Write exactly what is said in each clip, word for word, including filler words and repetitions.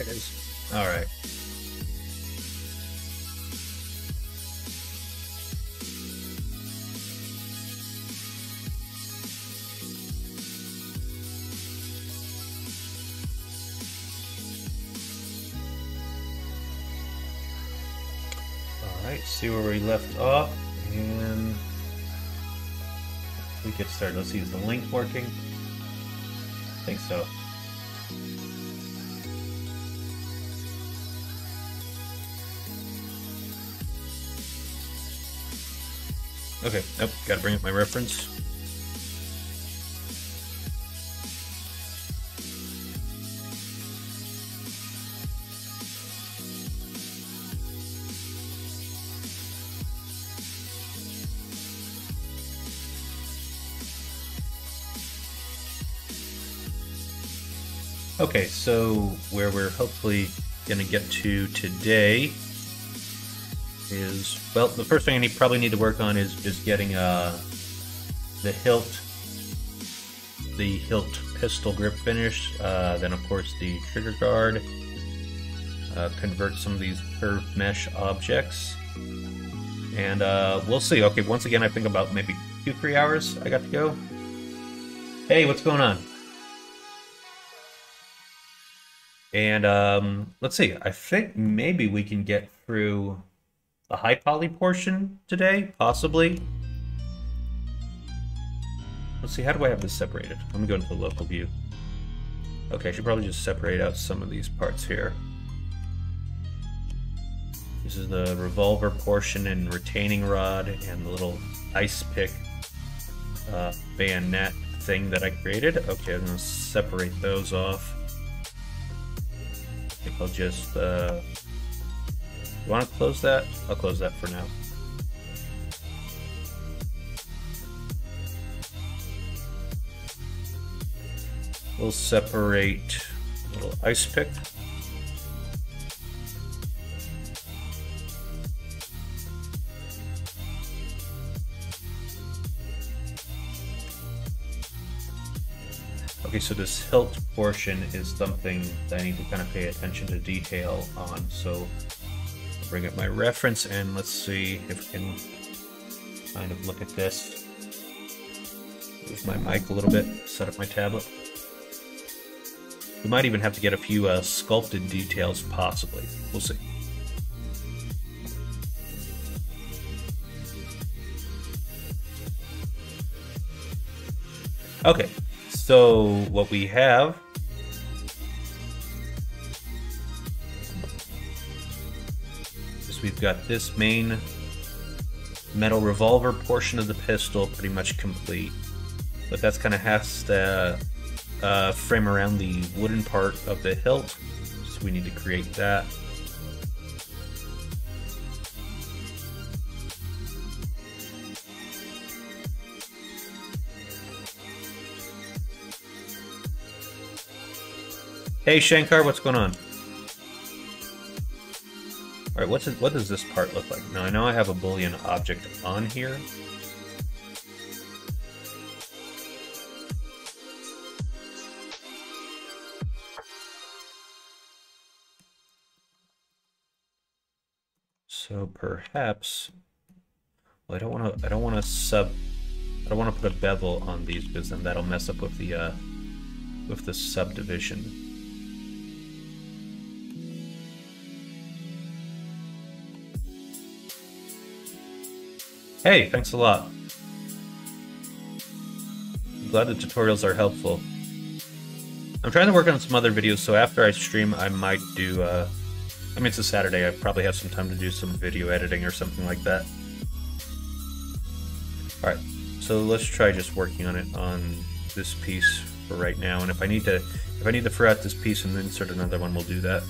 It is. All right. All right, see where we left off, and we get started. Let's see, is the link working? I think so. Okay, nope, gotta bring up my reference. Okay, so where we're hopefully gonna get to today is, well, the first thing I need, probably need to work on is is getting uh the hilt the hilt pistol grip finished, uh then of course the trigger guard, uh convert some of these curved mesh objects, and uh we'll see. Okay, once again, I think about maybe two three hours I got to go. Hey, what's going on? And um let's see, I think maybe we can get through the high poly portion today, possibly. Let's see, how do I have this separated? Let me go into the local view. Okay, I should probably just separate out some of these parts here. This is the revolver portion and retaining rod and the little ice pick uh, bayonet thing that I created. Okay, I'm gonna separate those off. I think I'll just, uh, you want to close that? I'll close that for now. We'll separate a little ice pick. Okay, so this hilt portion is something that I need to kind of pay attention to detail on, so bring up my reference and let's see if we can kind of look at this. Move my mic a little bit, set up my tablet. We might even have to get a few uh, sculpted details, possibly. We'll see. Okay, so what we have, we've got this main metal revolver portion of the pistol pretty much complete, but that's kind of has to uh, frame around the wooden part of the hilt, so we need to create that. Hey Shankar, what's going on? All right, what's it, what does this part look like? Now, I know I have a Boolean object on here. So perhaps, well, I don't want to, I don't want to sub, I don't want to put a bevel on these because then that'll mess up with the, uh, with the subdivision. Hey, thanks a lot. I'm glad the tutorials are helpful. I'm trying to work on some other videos, so after I stream, I might do, uh, I mean, it's a Saturday. I probably have some time to do some video editing or something like that. All right, so let's try just working on it on this piece for right now, and if I need to if I need to fur out this piece and insert another one, we'll do that.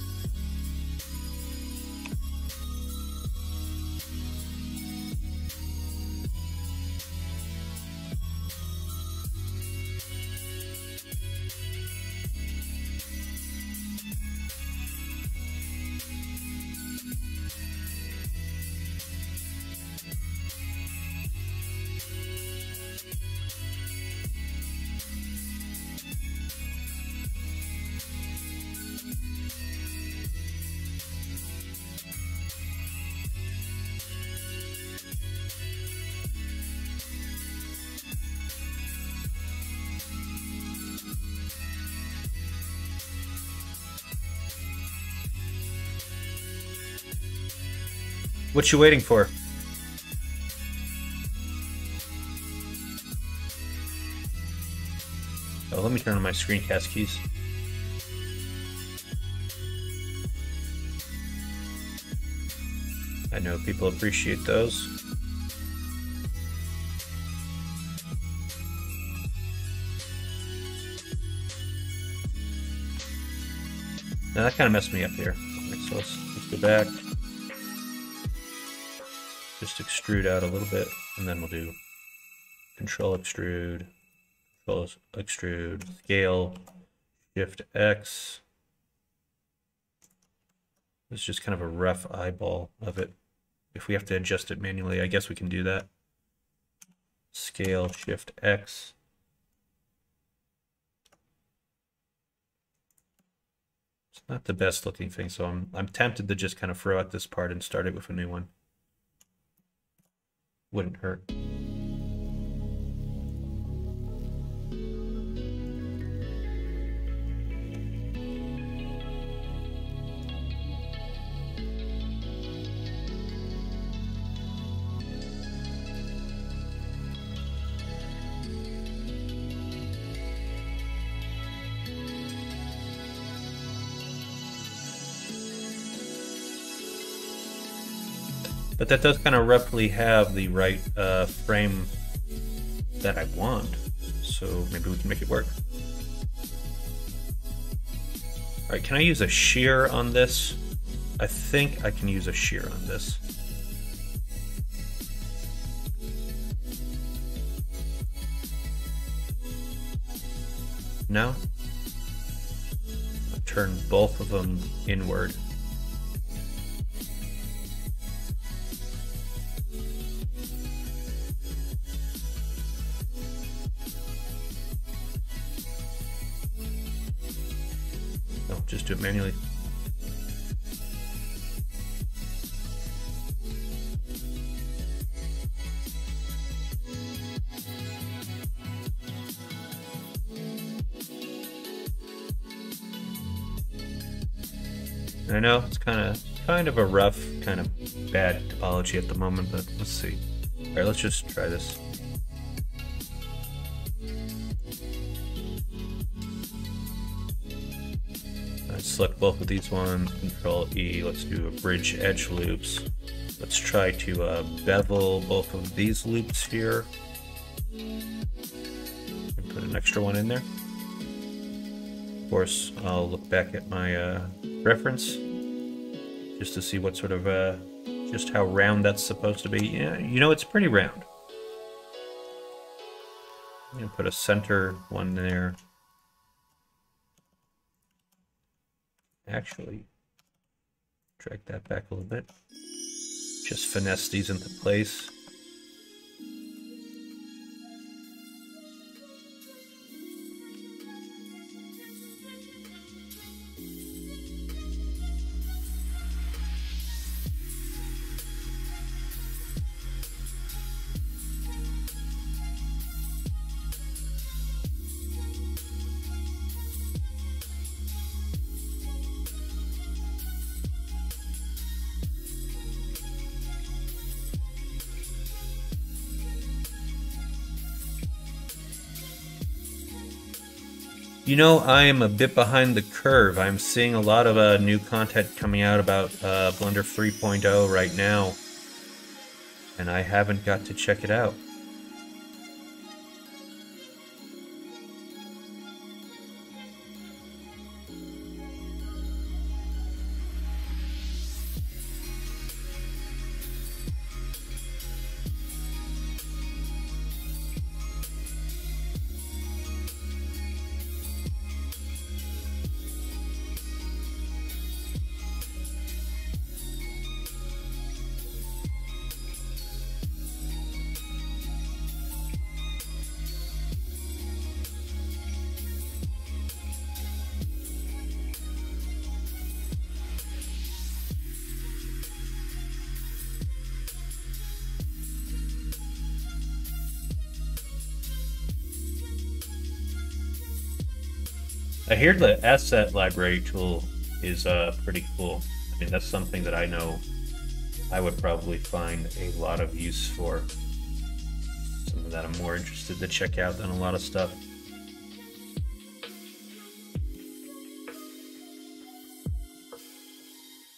What you waiting for? Oh, let me turn on my screencast keys. I know people appreciate those. Now that kind of messed me up here. So let's, let's go back. Just extrude out a little bit, and then we'll do control extrude, control extrude, scale, shift X. It's just kind of a rough eyeball of it. If we have to adjust it manually, I guess we can do that. Scale, shift X. It's not the best looking thing, so I'm, I'm tempted to just kind of throw out this part and start it with a new one. Wouldn't hurt. But that does kind of roughly have the right uh, frame that I want, so maybe we can make it work. All right, can I use a shear on this? I think I can use a shear on this. No? I'll turn both of them inward. Just do it manually. I know it's kind of kind of a rough, kind of bad topology at the moment, but let's see. All right, let's just try this. Select both of these ones, control E, let's do a bridge edge loops. Let's try to uh, bevel both of these loops here. And put an extra one in there. Of course, I'll look back at my uh, reference just to see what sort of, uh, just how round that's supposed to be. Yeah, you know, it's pretty round. I'm gonna put a center one there. Actually, drag that back a little bit. Just finesse these into place. You know, I am a bit behind the curve. I'm seeing a lot of uh, new content coming out about uh, Blender three point oh right now, and I haven't got to check it out. I hear the asset library tool is uh, pretty cool. I mean, that's something that I know I would probably find a lot of use for. Something that I'm more interested to check out than a lot of stuff.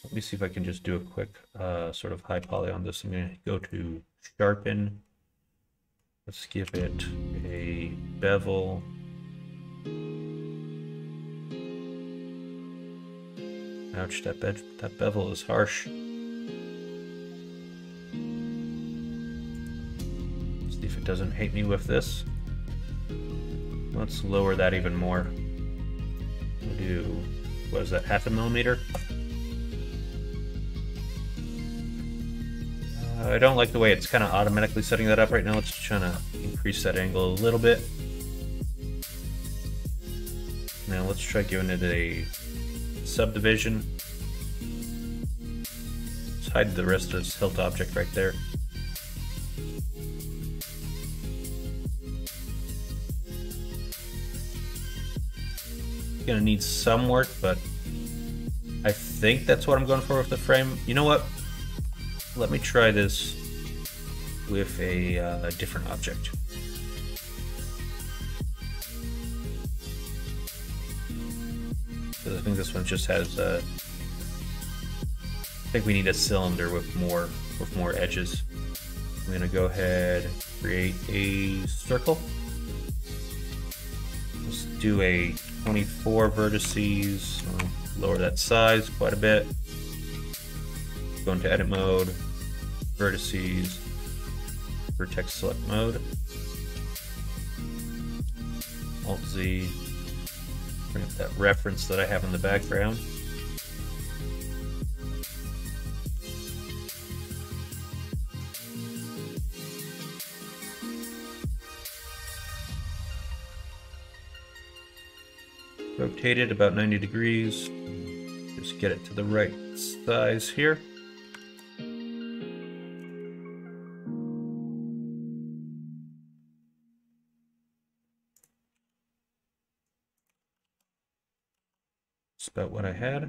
Let me see if I can just do a quick uh, sort of high poly on this. I'm going to go to sharpen. Let's give it a bevel. Ouch, that, be that bevel is harsh. Let's see if it doesn't hate me with this. Let's lower that even more. We'll do, what is that, half a millimeter? Uh, I don't like the way it's kind of automatically setting that up right now. Let's try to increase that angle a little bit. Now let's try giving it a subdivision. Let's hide the rest of this hilt object right there. Gonna need some work, but I think that's what I'm going for with the frame. You know what? Let me try this with a uh, different object. I think this one just has a. I think we need a cylinder with more with more edges. I'm gonna go ahead and create a circle. Let's do a twenty-four vertices. I'll lower that size quite a bit. Go into edit mode, vertices, vertex select mode. Alt Z. That reference that I have in the background. Rotate it about ninety degrees. Just get it to the right size here. About what I had.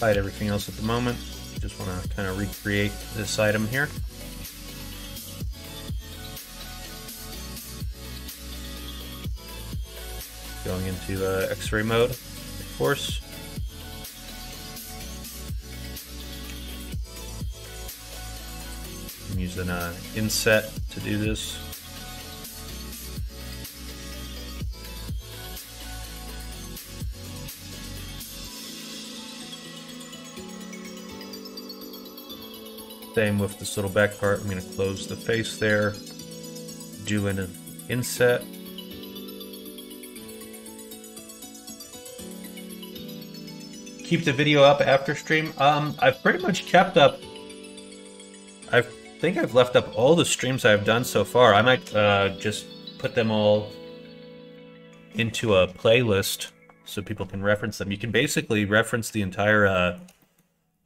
Hide everything else at the moment. Just want to kind of recreate this item here. Going into uh, X-ray mode, of course. I'm using an inset to do this. Same with this little back part. I'm going to close the face there, do an inset. Keep the video up after stream. Um, I've pretty much kept up, I think I've left up all the streams I've done so far. I might uh, just put them all into a playlist so people can reference them. You can basically reference the entire uh,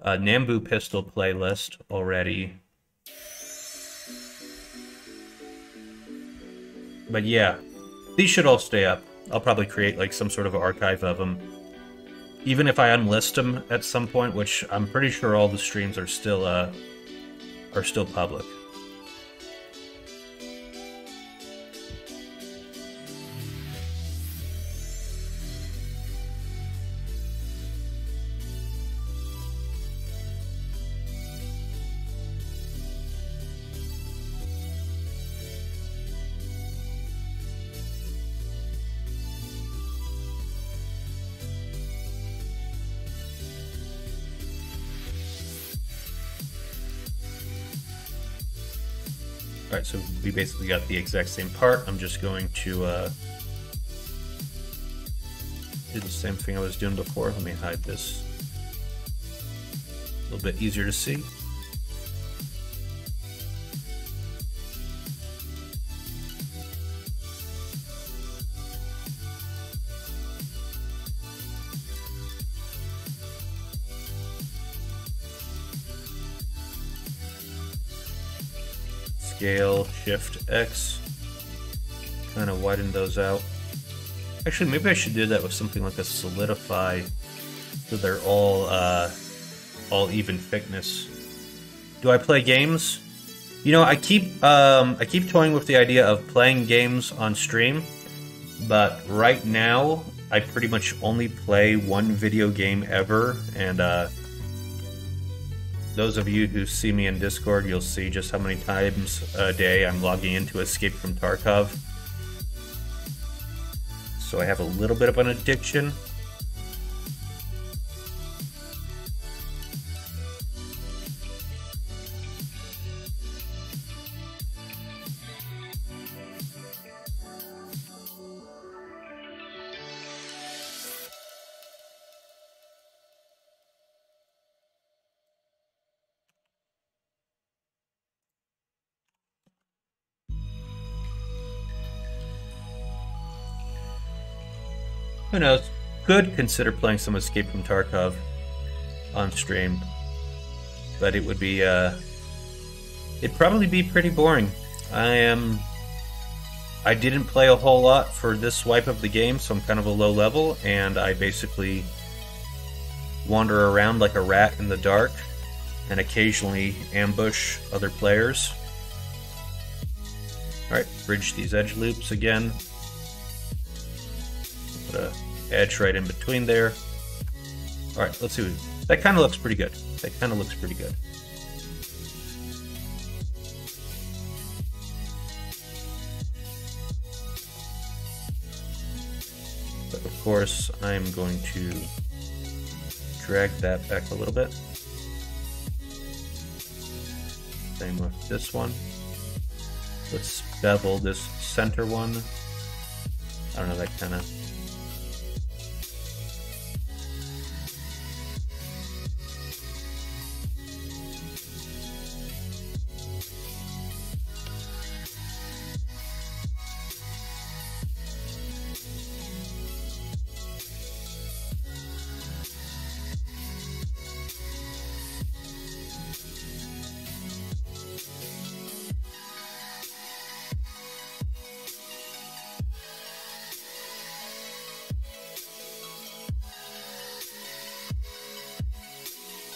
Uh, Nambu Pistol playlist already. But yeah, these should all stay up. I'll probably create like some sort of archive of them. Even if I unlist them at some point, which I'm pretty sure all the streams are still uh, are still public. Alright, so we basically got the exact same part. I'm just going to uh, do the same thing I was doing before. Let me hide this. A little bit easier to see. Scale, Shift X, kind of widen those out. Actually, maybe I should do that with something like a solidify, so they're all uh, all even thickness. Do I play games? You know, I keep um, I keep toying with the idea of playing games on stream, but right now I pretty much only play one video game ever, and. Uh, Those of you who see me in Discord, you'll see just how many times a day I'm logging into Escape from Tarkov. So I have a little bit of an addiction. Who knows? Could consider playing some Escape from Tarkov on stream, but it would be, uh, it'd probably be pretty boring. I am, I didn't play a whole lot for this swipe of the game, so I'm kind of a low level, and I basically wander around like a rat in the dark, and occasionally ambush other players. Alright, bridge these edge loops again. Put a edge right in between there. All right, let's see. That kind of looks pretty good. That kind of looks pretty good. But of course, I'm going to drag that back a little bit. Same with this one. Let's bevel this center one. I don't know, that kind of...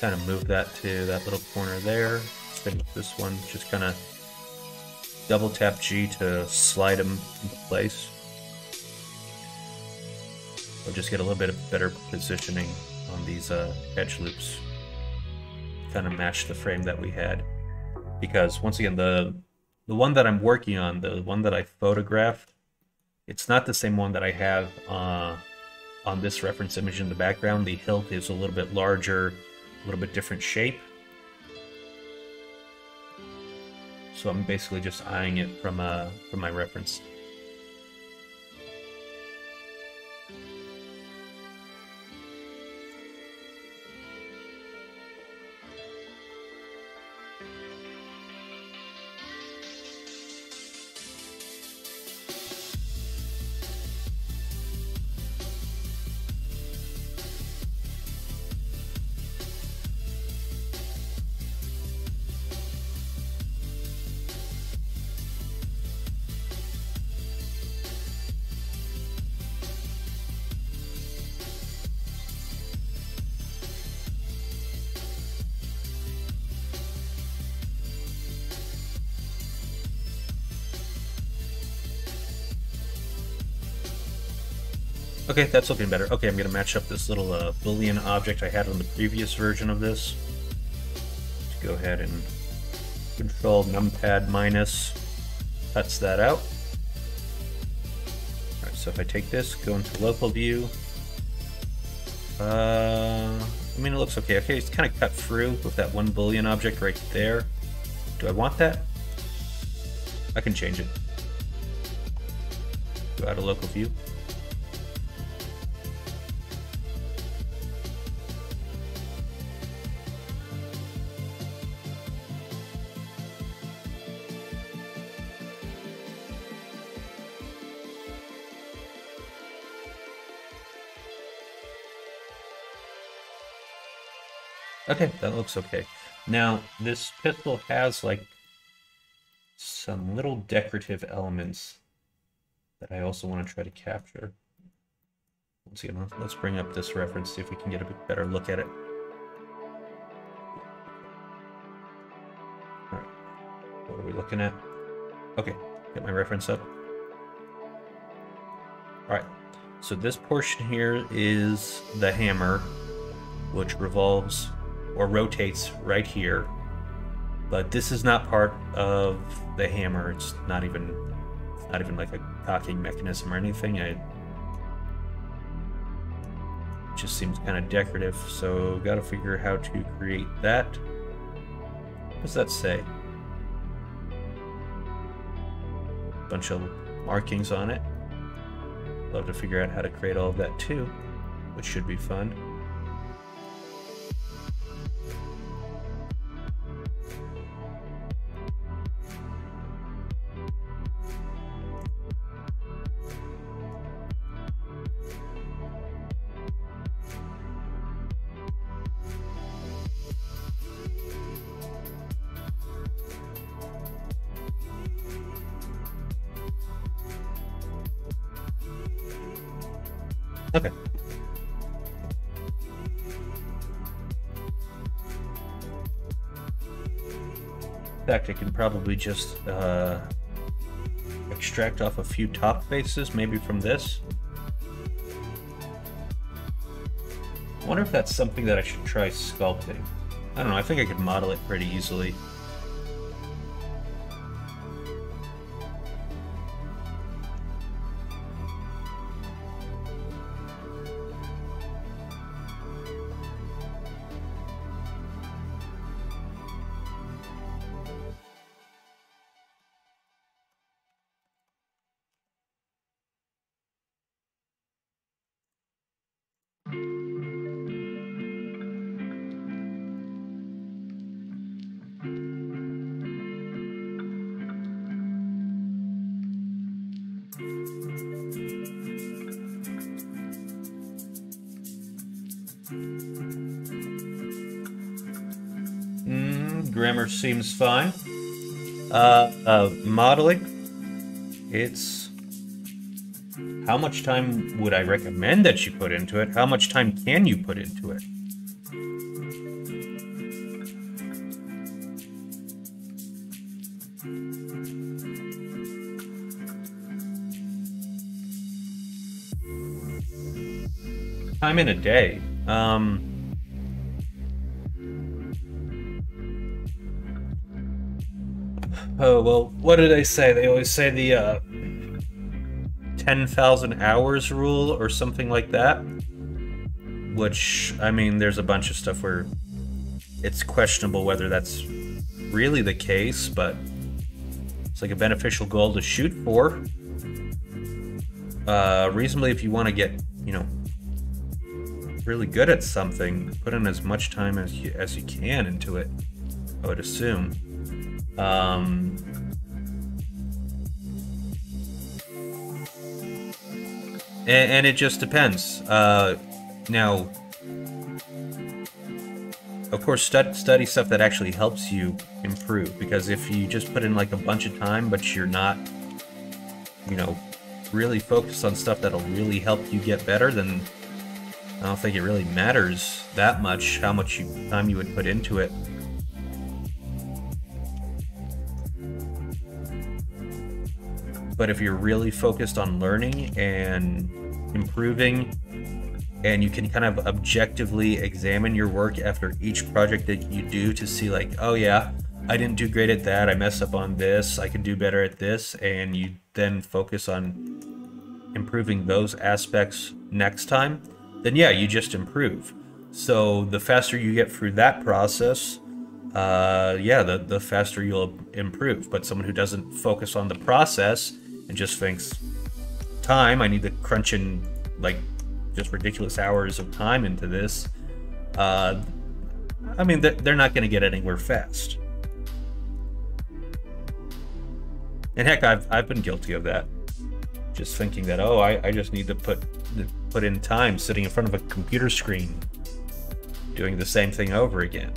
Kind of move that to that little corner there. Same with this one. Just kind of double tap G to slide them into place. We'll just get a little bit of better positioning on these uh, edge loops. Kind of match the frame that we had, because once again, the the one that I'm working on, the one that I photographed, it's not the same one that I have uh, on this reference image in the background. The hilt is a little bit larger. A little bit different shape. So I'm basically just eyeing it from uh, from my reference. Okay, that's looking better. Okay, I'm going to match up this little uh, Boolean object I had on the previous version of this. Let's go ahead and control numpad minus, cuts that out. Alright, so if I take this, go into local view. Uh, I mean, it looks okay. Okay, it's kind of cut through with that one Boolean object right there. Do I want that? I can change it. Go add a local view. Okay, that looks okay. Now, this pistol has like some little decorative elements that I also want to try to capture. Once again, let's bring up this reference, see if we can get a bit better look at it. All right, what are we looking at? Okay, get my reference up. All right, so this portion here is the hammer, which revolves or rotates right here, but this is not part of the hammer. It's not even, it's not even like a cocking mechanism or anything. I, it just seems kind of decorative, so gotta figure how to create that. What does that say? Bunch of markings on it. Love to figure out how to create all of that too, which should be fun. Okay. In fact, I can probably just uh, extract off a few top faces, maybe from this. I wonder if that's something that I should try sculpting. I don't know, I think I could model it pretty easily. Grammar seems fine. Uh, uh, modeling, it's how much time would I recommend that you put into it? How much time can you put into it? Time in a day. Um, Oh, well, what do they say? They always say the uh, ten thousand hours rule or something like that. Which, I mean, there's a bunch of stuff where it's questionable whether that's really the case, but it's like a beneficial goal to shoot for. Uh, reasonably, if you want to get, you know, really good at something, put in as much time as you, as you can into it, I would assume. Um, and, and it just depends. Uh, now, of course, stud, study stuff that actually helps you improve, because if you just put in like a bunch of time, but you're not, you know, really focused on stuff that'll really help you get better, then I don't think it really matters that much how much you, time you would put into it. But if you're really focused on learning and improving, and you can kind of objectively examine your work after each project that you do to see like, oh yeah, I didn't do great at that, I messed up on this, I can do better at this, and you then focus on improving those aspects next time, then yeah, you just improve. So the faster you get through that process, uh, yeah, the, the faster you'll improve. But someone who doesn't focus on the process and just thinks, time, I need to crunch in like just ridiculous hours of time into this, uh, I mean, they're not going to get anywhere fast. And heck, I've, I've been guilty of that. Just thinking that, oh, I, I just need to put put in time sitting in front of a computer screen doing the same thing over again.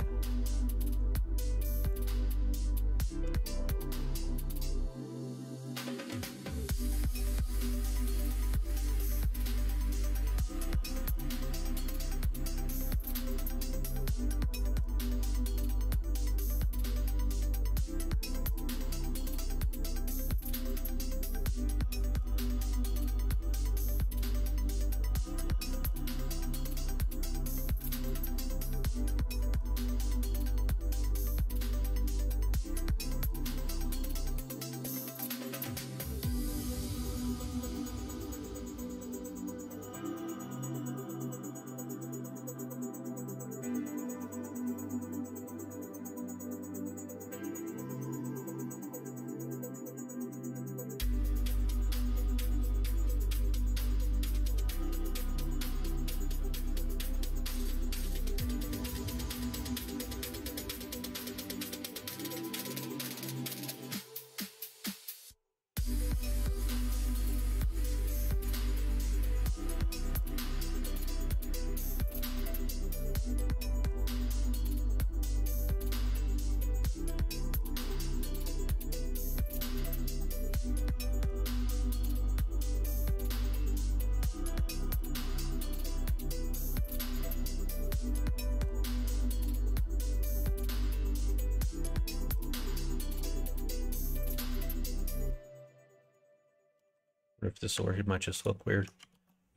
If this orchid might just look weird.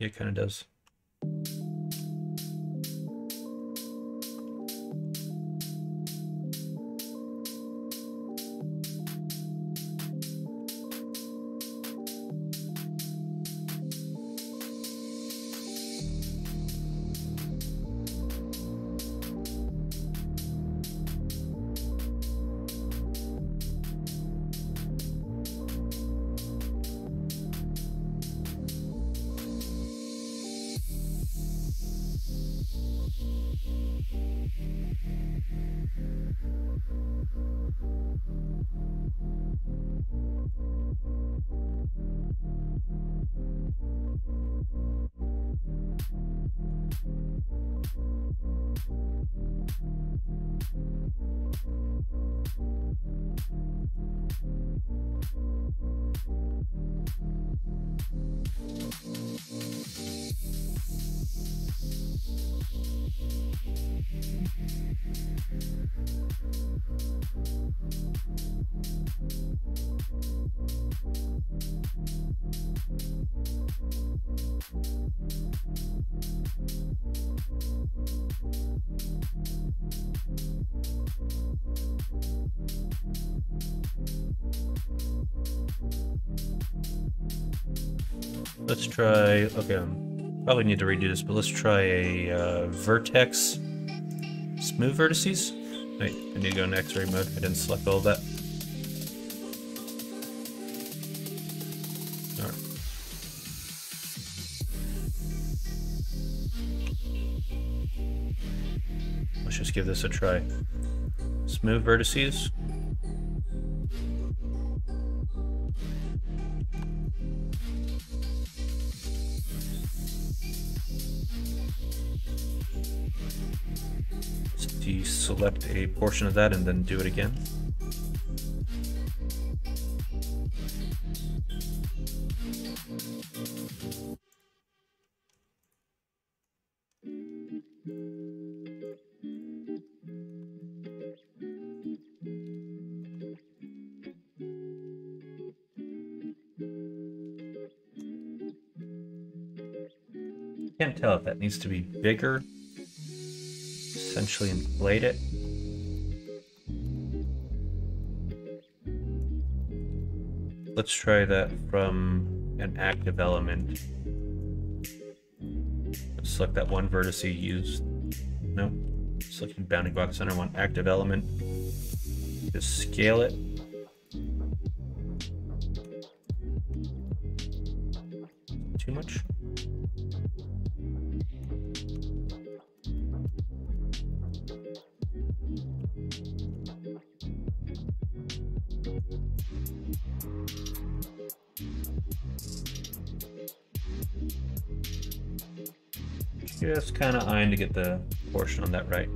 Yeah, it kind of does. Let's try, okay, probably need to redo this, but let's try a uh, vertex, smooth vertices. Wait, I need to go in X-ray mode. I didn't select all that. All right. Let's just give this a try. Smooth vertices. Select a portion of that and then do it again. Can't tell if that needs to be bigger. Essentially inflate it. Let's try that from an active element. Select that one vertice, use, no, selection bounding box center one active element. Just scale it. Too much. Just kind of eyeing to get the portion on that right.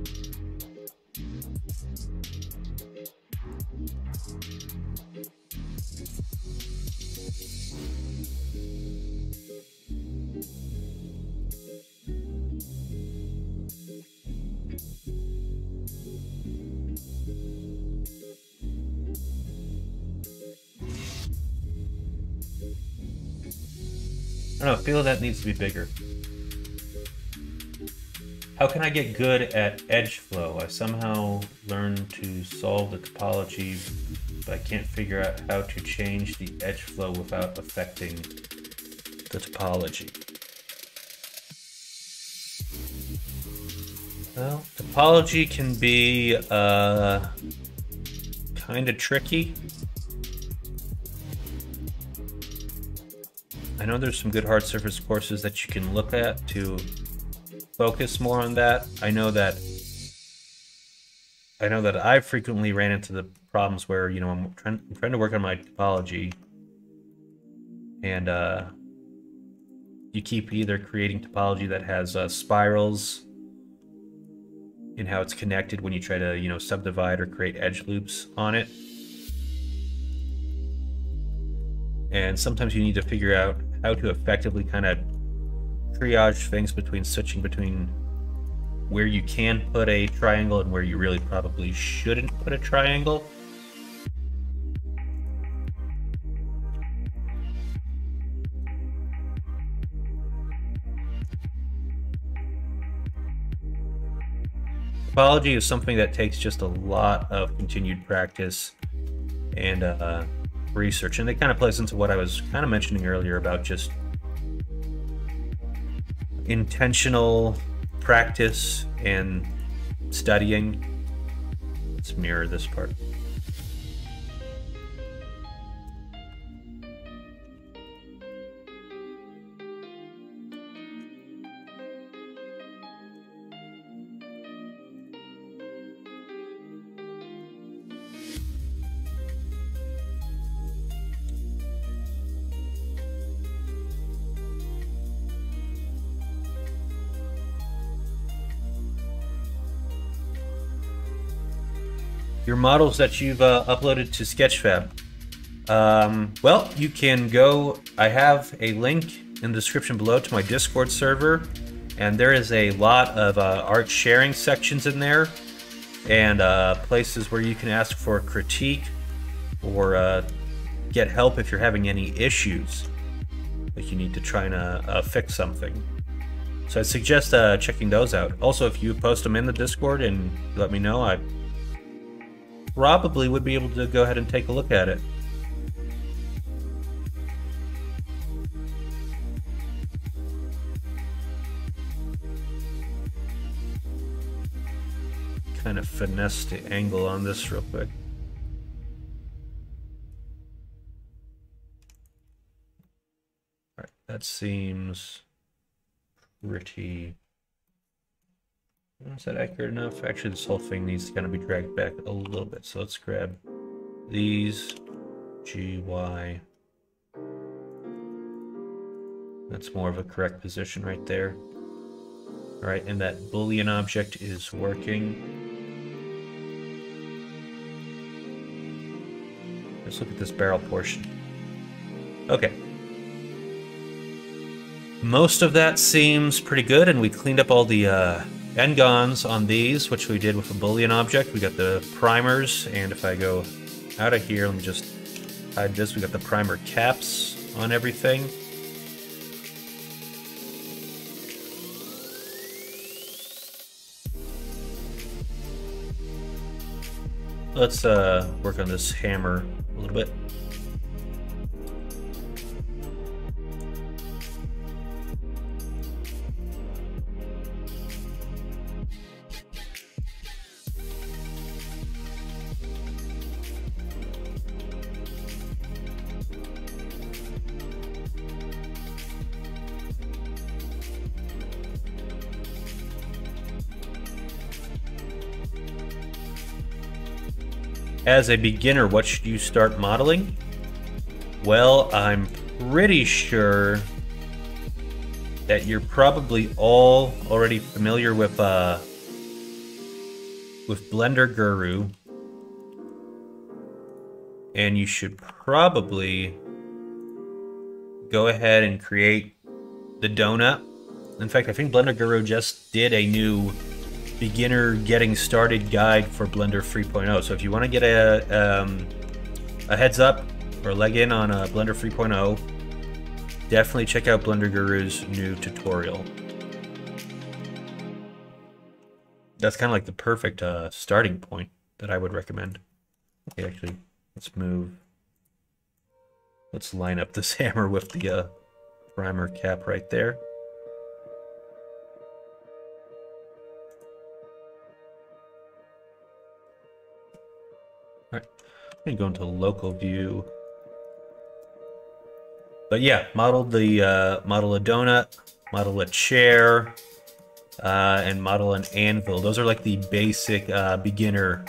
I don't know, I feel that needs to be bigger. How can I get good at edge flow? I somehow learned to solve the topology, but I can't figure out how to change the edge flow without affecting the topology. Well, topology can be uh, kind of tricky. I know there's some good hard surface courses that you can look at to focus more on that. I know that I know that I frequently ran into the problems where, you know, I'm trying, I'm trying to work on my topology, and uh, you keep either creating topology that has uh, spirals in how it's connected when you try to, you know, subdivide or create edge loops on it. And sometimes you need to figure out how to effectively kind of triage things between switching between where you can put a triangle and where you really probably shouldn't put a triangle. Topology is something that takes just a lot of continued practice and uh, research, and it kind of plays into what I was kind of mentioning earlier about just intentional practice and studying. Let's mirror this part. Your models that you've uh, uploaded to Sketchfab. Um, well, you can go, I have a link in the description below to my Discord server, and there is a lot of uh, art sharing sections in there, and uh, places where you can ask for critique or uh, get help if you're having any issues that you need to try and uh, uh, fix something. So I suggest uh, checking those out. Also, if you post them in the Discord and let me know, I probably would be able to go ahead and take a look at it. Kind of finesse the angle on this real quick. All right, that seems pretty... Is that accurate enough? Actually, this whole thing needs to kind of be dragged back a little bit. So let's grab these. G Y. That's more of a correct position right there. All right, and that Boolean object is working. Let's look at this barrel portion. Okay. Most of that seems pretty good, and we cleaned up all the... Uh, N-gons on these, which we did with a Boolean object. We got the primers, and if I go out of here, let me just hide this. We got the primer caps on everything. Let's uh, work on this hammer a little bit. As a beginner, what should you start modeling? Well, I'm pretty sure that you're probably all already familiar with uh, with Blender Guru. And you should probably go ahead and create the donut. In fact, I think Blender Guru just did a new beginner getting started guide for Blender three point oh. So if you want to get a, um, a heads up or leg in on uh, Blender three point oh, definitely check out Blender Guru's new tutorial. That's kind of like the perfect uh, starting point that I would recommend. Okay, actually, let's move. Let's line up this hammer with the uh, primer cap right there. Alright, I'm going to go into local view. But yeah, model the uh, model a donut, model a chair, uh, and model an anvil. Those are like the basic uh, beginner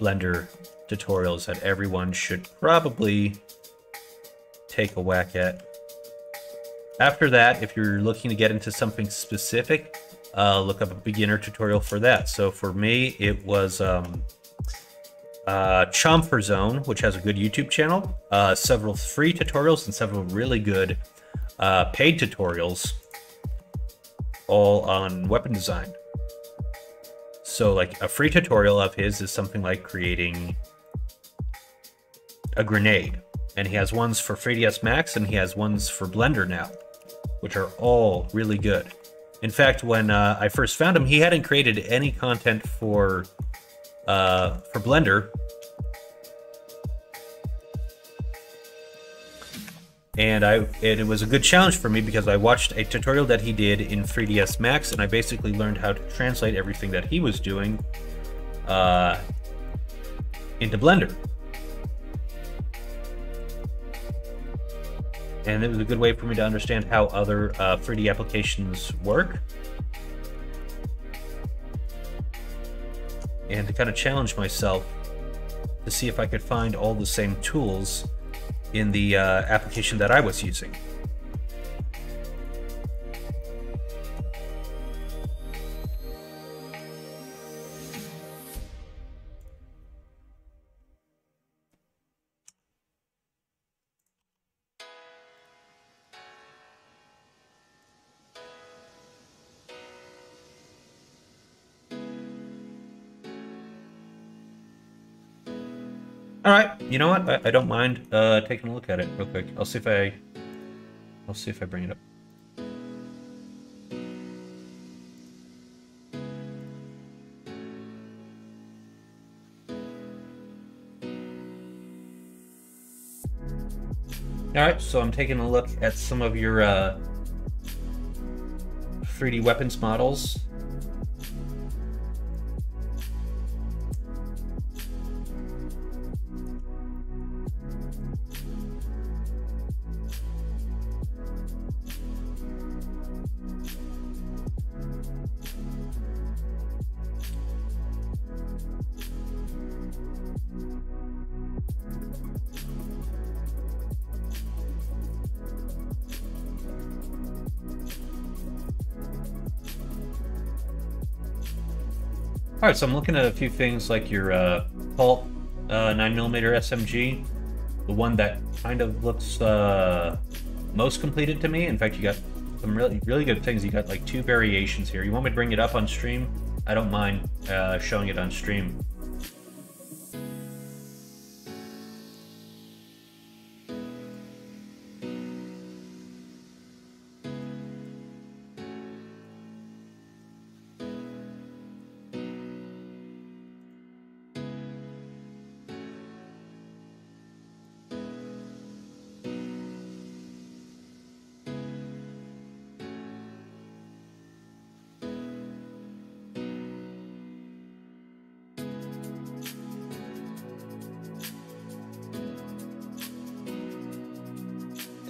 Blender tutorials that everyone should probably take a whack at. After that, if you're looking to get into something specific, uh, look up a beginner tutorial for that. So for me, it was um, uh, Chomper Zone, which has a good YouTube channel, uh, several free tutorials and several really good uh, paid tutorials, all on weapon design. So like a free tutorial of his is something like creating a grenade. And he has ones for three D S Max, and he has ones for Blender now, which are all really good. In fact, when uh, I first found him, he hadn't created any content for uh, for Blender. And I it, it was a good challenge for me because I watched a tutorial that he did in three D S Max, and I basically learned how to translate everything that he was doing uh, into Blender. And it was a good way for me to understand how other uh, three D applications work, and to kind of challenge myself to see if I could find all the same tools in the uh, application that I was using. All right, you know what? I, I don't mind uh, taking a look at it real quick. I'll see if I, I'll see if I bring it up. All right, so I'm taking a look at some of your uh, three D weapons models. All right, so I'm looking at a few things like your uh, Pulp uh, nine millimeter S M G, the one that kind of looks uh, most completed to me. In fact, you got some really, really good things. You got like two variations here. You want me to bring it up on stream? I don't mind uh, showing it on stream.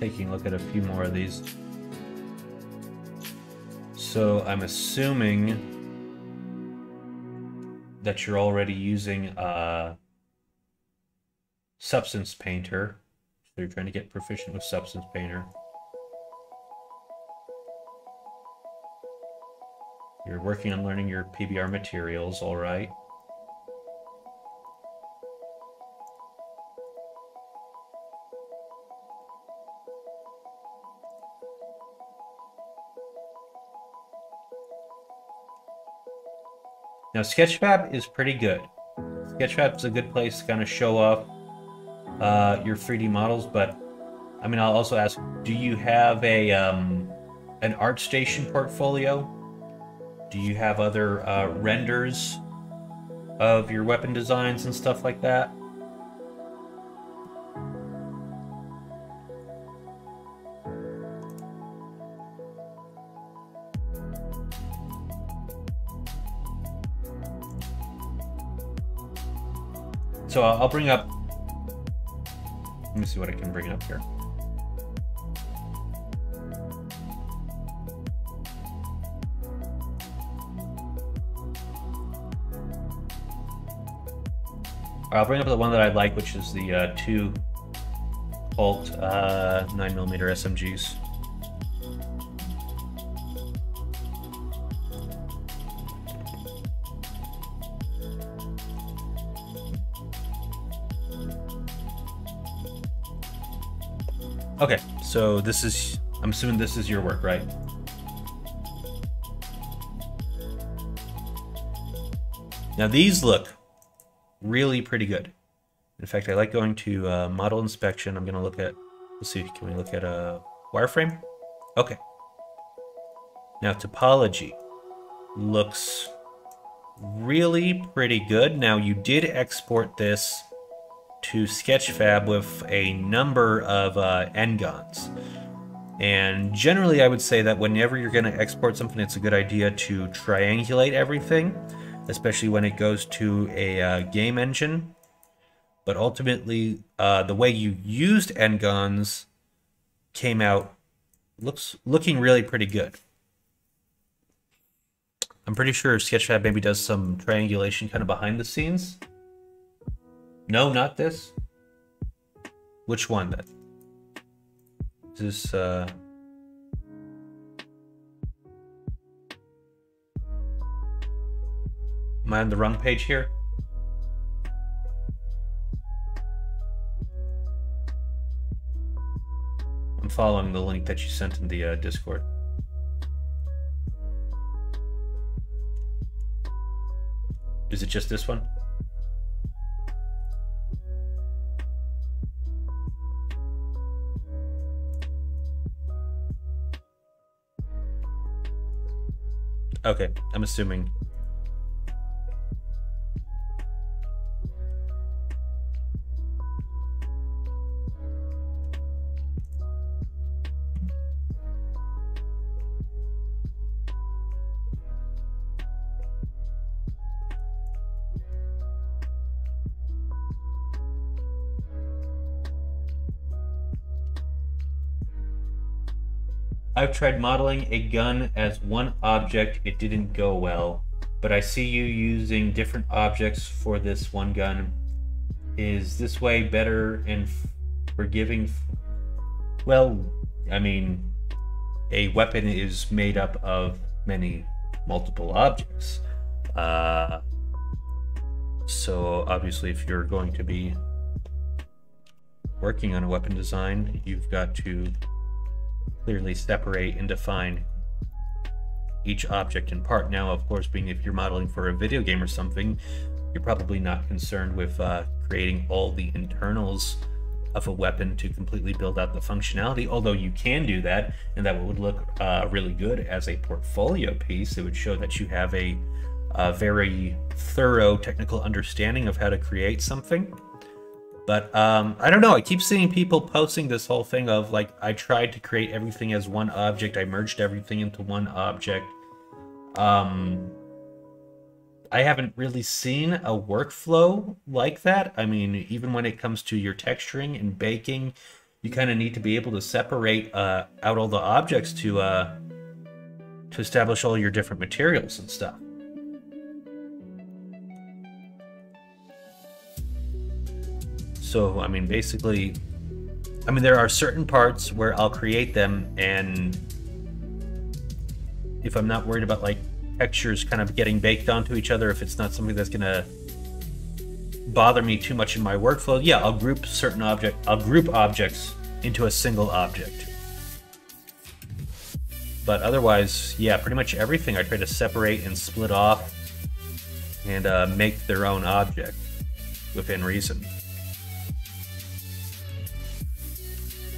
Taking a look at a few more of these. So I'm assuming that you're already using uh, Substance Painter. So you're trying to get proficient with Substance Painter. You're working on learning your P B R materials, all right. Now, Sketchfab is pretty good. Sketchfab is a good place to kind of show off uh, your three D models, but I mean, I'll also ask, do you have a um, an ArtStation portfolio? Do you have other uh, renders of your weapon designs and stuff like that? So I'll bring up, let me see what I can bring up here. I'll bring up the one that I like, which is the uh, two Colt uh, nine millimeter S M Gs. Okay, so this is, I'm assuming this is your work, right? Now these look really pretty good. In fact, I like going to uh, model inspection. I'm gonna look at, let's see, can we look at a wireframe? Okay. Now topology looks really pretty good. Now you did export this to Sketchfab with a number of uh, N GONs. And generally I would say that whenever you're gonna export something, it's a good idea to triangulate everything, especially when it goes to a uh, game engine. But ultimately, uh, the way you used N GONs came out looks looking really pretty good. I'm pretty sure Sketchfab maybe does some triangulation kind of behind the scenes. No, not this. Which one then? Is this uh am I on the wrong page here? I'm following the link that you sent in the uh, Discord. Is it just this one? Okay, I'm assuming. I've tried modeling a gun as one object. It didn't go well, but I see you using different objects for this one gun. Is this way better and forgiving? F well, I mean, a weapon is made up of many multiple objects. Uh, so obviously if you're going to be working on a weapon design, you've got to clearly separate and define each object in part. Now, of course, being if you're modeling for a video game or something, you're probably not concerned with uh, creating all the internals of a weapon to completely build out the functionality, although you can do that, and that would look uh, really good as a portfolio piece. It would show that you have a, a very thorough technical understanding of how to create something. But um, I don't know, I keep seeing people posting this whole thing of like, I tried to create everything as one object, I merged everything into one object. Um, I haven't really seen a workflow like that. I mean, even when it comes to your texturing and baking, you kind of need to be able to separate uh, out all the objects to, uh, to establish all your different materials and stuff. So, I mean, basically, I mean, there are certain parts where I'll create them, and if I'm not worried about, like, textures kind of getting baked onto each other, if it's not something that's going to bother me too much in my workflow, yeah, I'll group certain object, I'll group objects into a single object. But otherwise, yeah, pretty much everything I try to separate and split off and uh, make their own object within reason.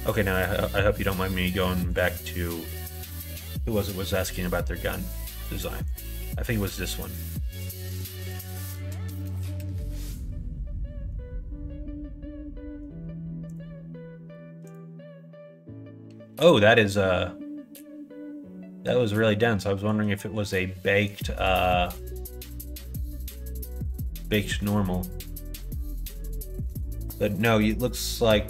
Okay, now I, I hope you don't mind me going back to who was it was asking about their gun design. I think it was this one. Oh, that is uh that was really dense. I was wondering if it was a baked uh baked normal. But no, it looks like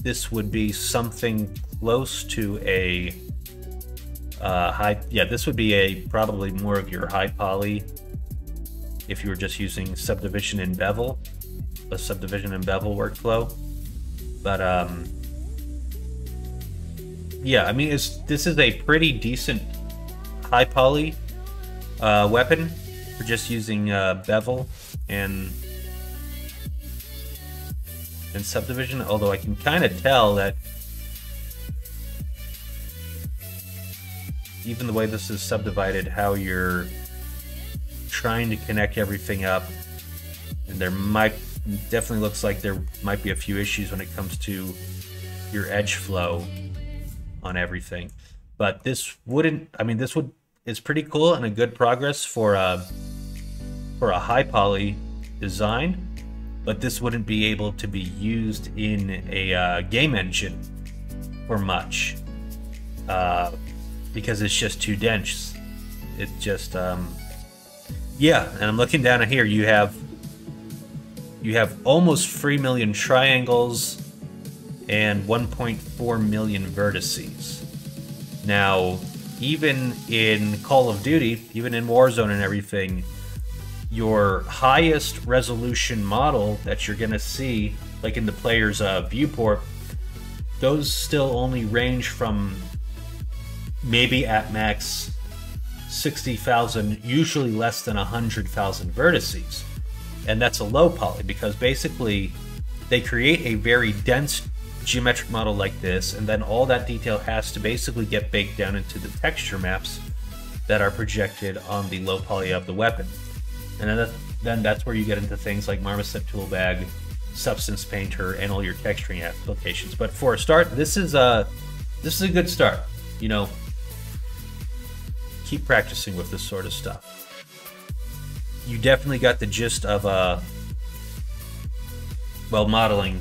this would be something close to a uh, high, yeah, this would be a probably more of your high poly if you were just using subdivision and bevel, a subdivision and bevel workflow. But um, yeah, I mean, it's, this is a pretty decent high poly uh, weapon for just using uh, bevel and and subdivision, although I can kind of tell that even the way this is subdivided, how you're trying to connect everything up, and there might, definitely looks like there might be a few issues when it comes to your edge flow on everything. But this wouldn't, I mean, this would, it's pretty cool and a good progress for a, for a high poly design. But this wouldn't be able to be used in a uh, game engine for much uh, because it's just too dense. It just, um, yeah. And I'm looking down at here. You have you have almost three million triangles and one point four million vertices. Now, even in Call of Duty, even in Warzone and everything, your highest resolution model that you're going to see, like in the player's uh, viewport, those still only range from maybe at max sixty thousand, usually less than one hundred thousand vertices. And that's a low poly because basically they create a very dense geometric model like this, and then all that detail has to basically get baked down into the texture maps that are projected on the low poly of the weapon. And then that's where you get into things like Marmoset Toolbag, Substance Painter, and all your texturing applications. But for a start, this is a this is a good start. You know, keep practicing with this sort of stuff. You definitely got the gist of uh, well, modeling.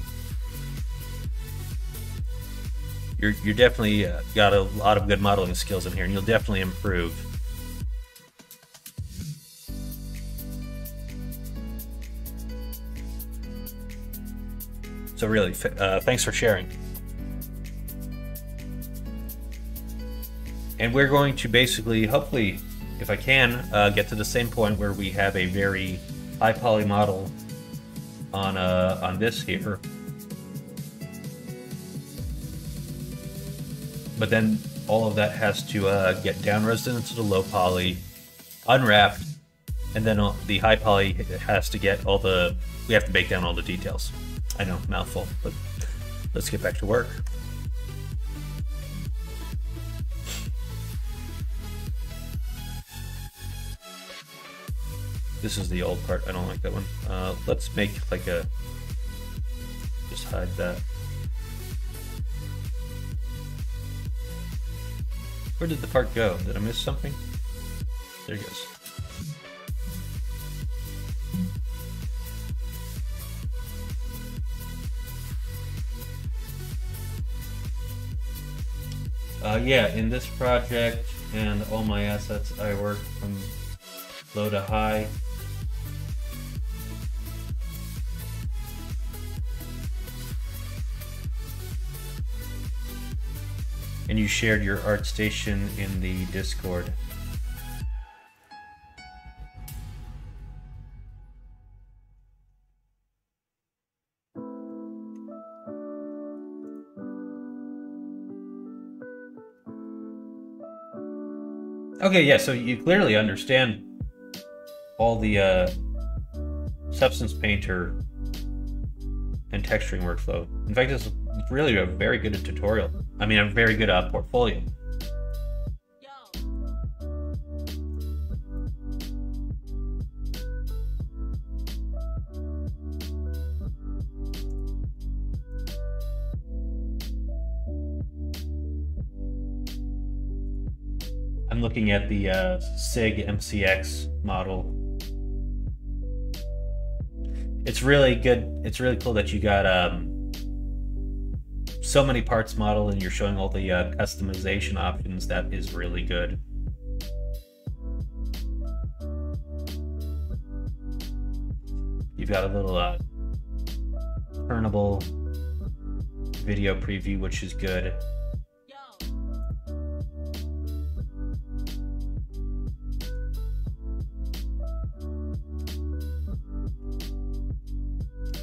You're you're definitely got a lot of good modeling skills in here, and you'll definitely improve. So really, uh, thanks for sharing. And we're going to basically, hopefully, if I can, uh, get to the same point where we have a very high poly model on uh, on this here. But then all of that has to uh, get down-resed into the low poly, unwrapped, and then the high poly has to get all the, we have to bake down all the details. I know, mouthful, but let's get back to work. This is the old part. I don't like that one. Uh, let's make like a, just hide that. Where did the part go? Did I miss something? There it goes. Uh, yeah, in this project and all my assets, I work from low to high. And you shared your ArtStation in the Discord. Okay, yeah, so you clearly understand all the uh, Substance Painter and texturing workflow. In fact, it's really a very good tutorial. I mean, a very good uh, portfolio. I'm looking at the uh, S I G M C X model. It's really good. It's really cool that you got um, so many parts modeled and you're showing all the uh, customization options. That is really good. You've got a little uh, turnable video preview, which is good.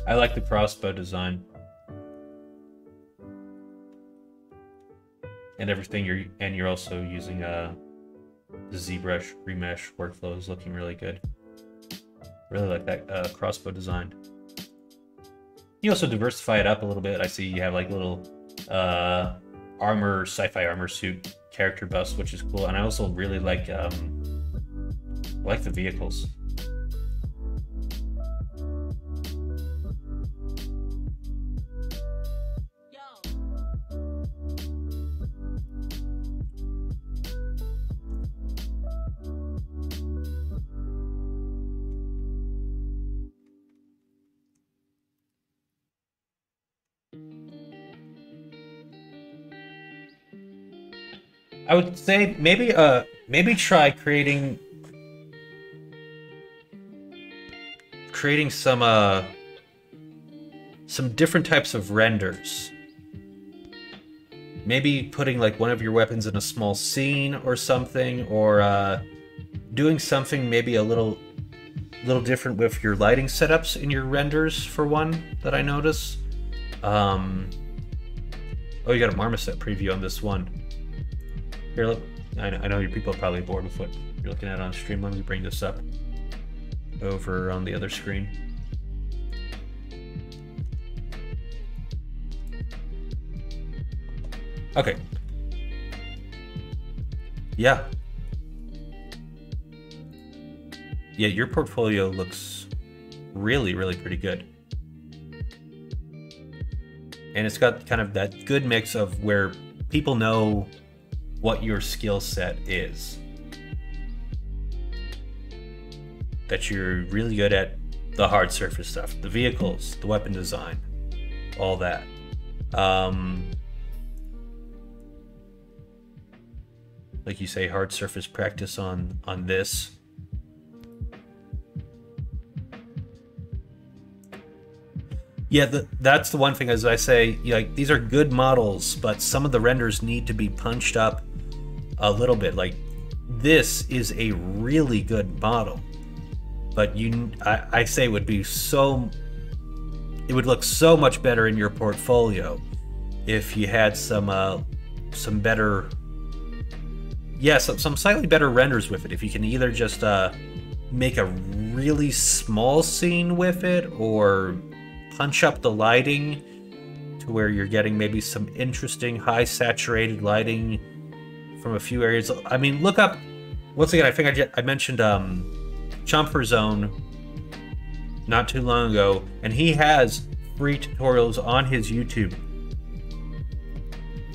I like the crossbow design and everything. You're and you're also using a uh, ZBrush remesh workflow is looking really good. Really like that uh, crossbow design. You also diversify it up a little bit. I see you have like little uh, armor, sci-fi armor suit character buffs, which is cool. And I also really like um, like the vehicles. I would say maybe uh maybe try creating creating some uh some different types of renders. Maybe putting like one of your weapons in a small scene or something, or uh doing something maybe a little little different with your lighting setups in your renders, for one that I notice. Um Oh, you got a Marmoset preview on this one. Here, look, I know, I know your people are probably bored with what you're looking at on stream. Let me bring this up over on the other screen. Okay. Yeah. Yeah, your portfolio looks really, really pretty good. And it's got kind of that good mix of where people know what your skill set is, that you're really good at the hard surface stuff, the vehicles, the weapon design, all that. Um, like you say, hard surface practice on on this. Yeah, the, that's the one thing, as I say, like these are good models, but some of the renders need to be punched up a little bit. Like this is a really good model, but you I, I say it would be so it would look so much better in your portfolio if you had some uh some better yeah some, some slightly better renders with it. If you can either just uh make a really small scene with it, or punch up the lighting to where you're getting maybe some interesting high saturated lighting from a few areas. I mean, look up, once again, I think I, just, I mentioned um, Chomper Zone not too long ago, and he has free tutorials on his YouTube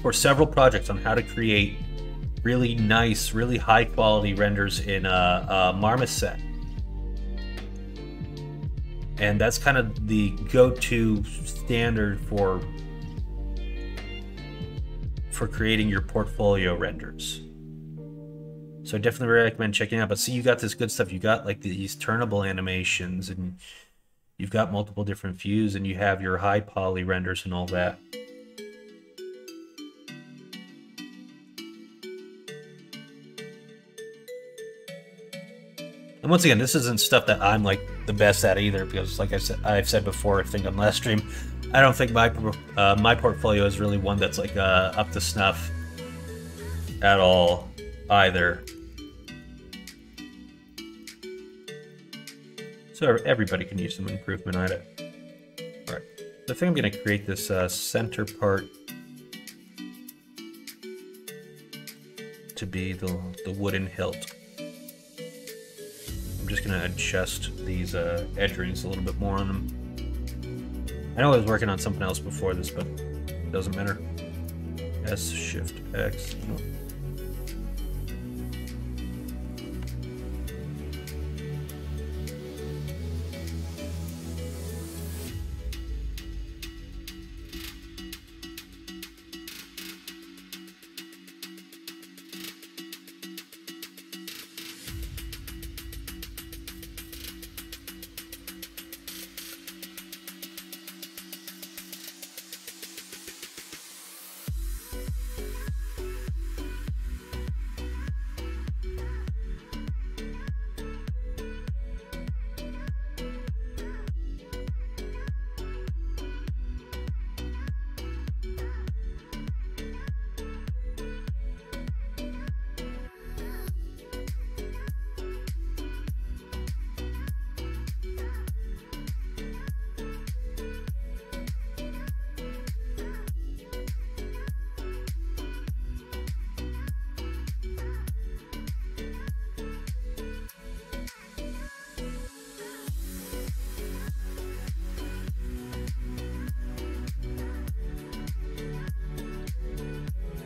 for several projects on how to create really nice, really high quality renders in a, a Marmoset. And that's kind of the go-to standard for for creating your portfolio renders. So I definitely recommend checking out. But see, you got this good stuff. You got like these turnable animations, and you've got multiple different views, and you have your high poly renders and all that. And once again, this isn't stuff that I'm like the best at either, because like I said, I've said before, I think on last stream, I don't think my uh, my portfolio is really one that's like uh, up to snuff at all either. so everybody can use some improvement at it. All right, so I think I'm going to create this uh, center part to be the, the wooden hilt. I'm just going to adjust these uh, edge rings a little bit more on them. I know I was working on something else before this, but it doesn't matter. S shift X.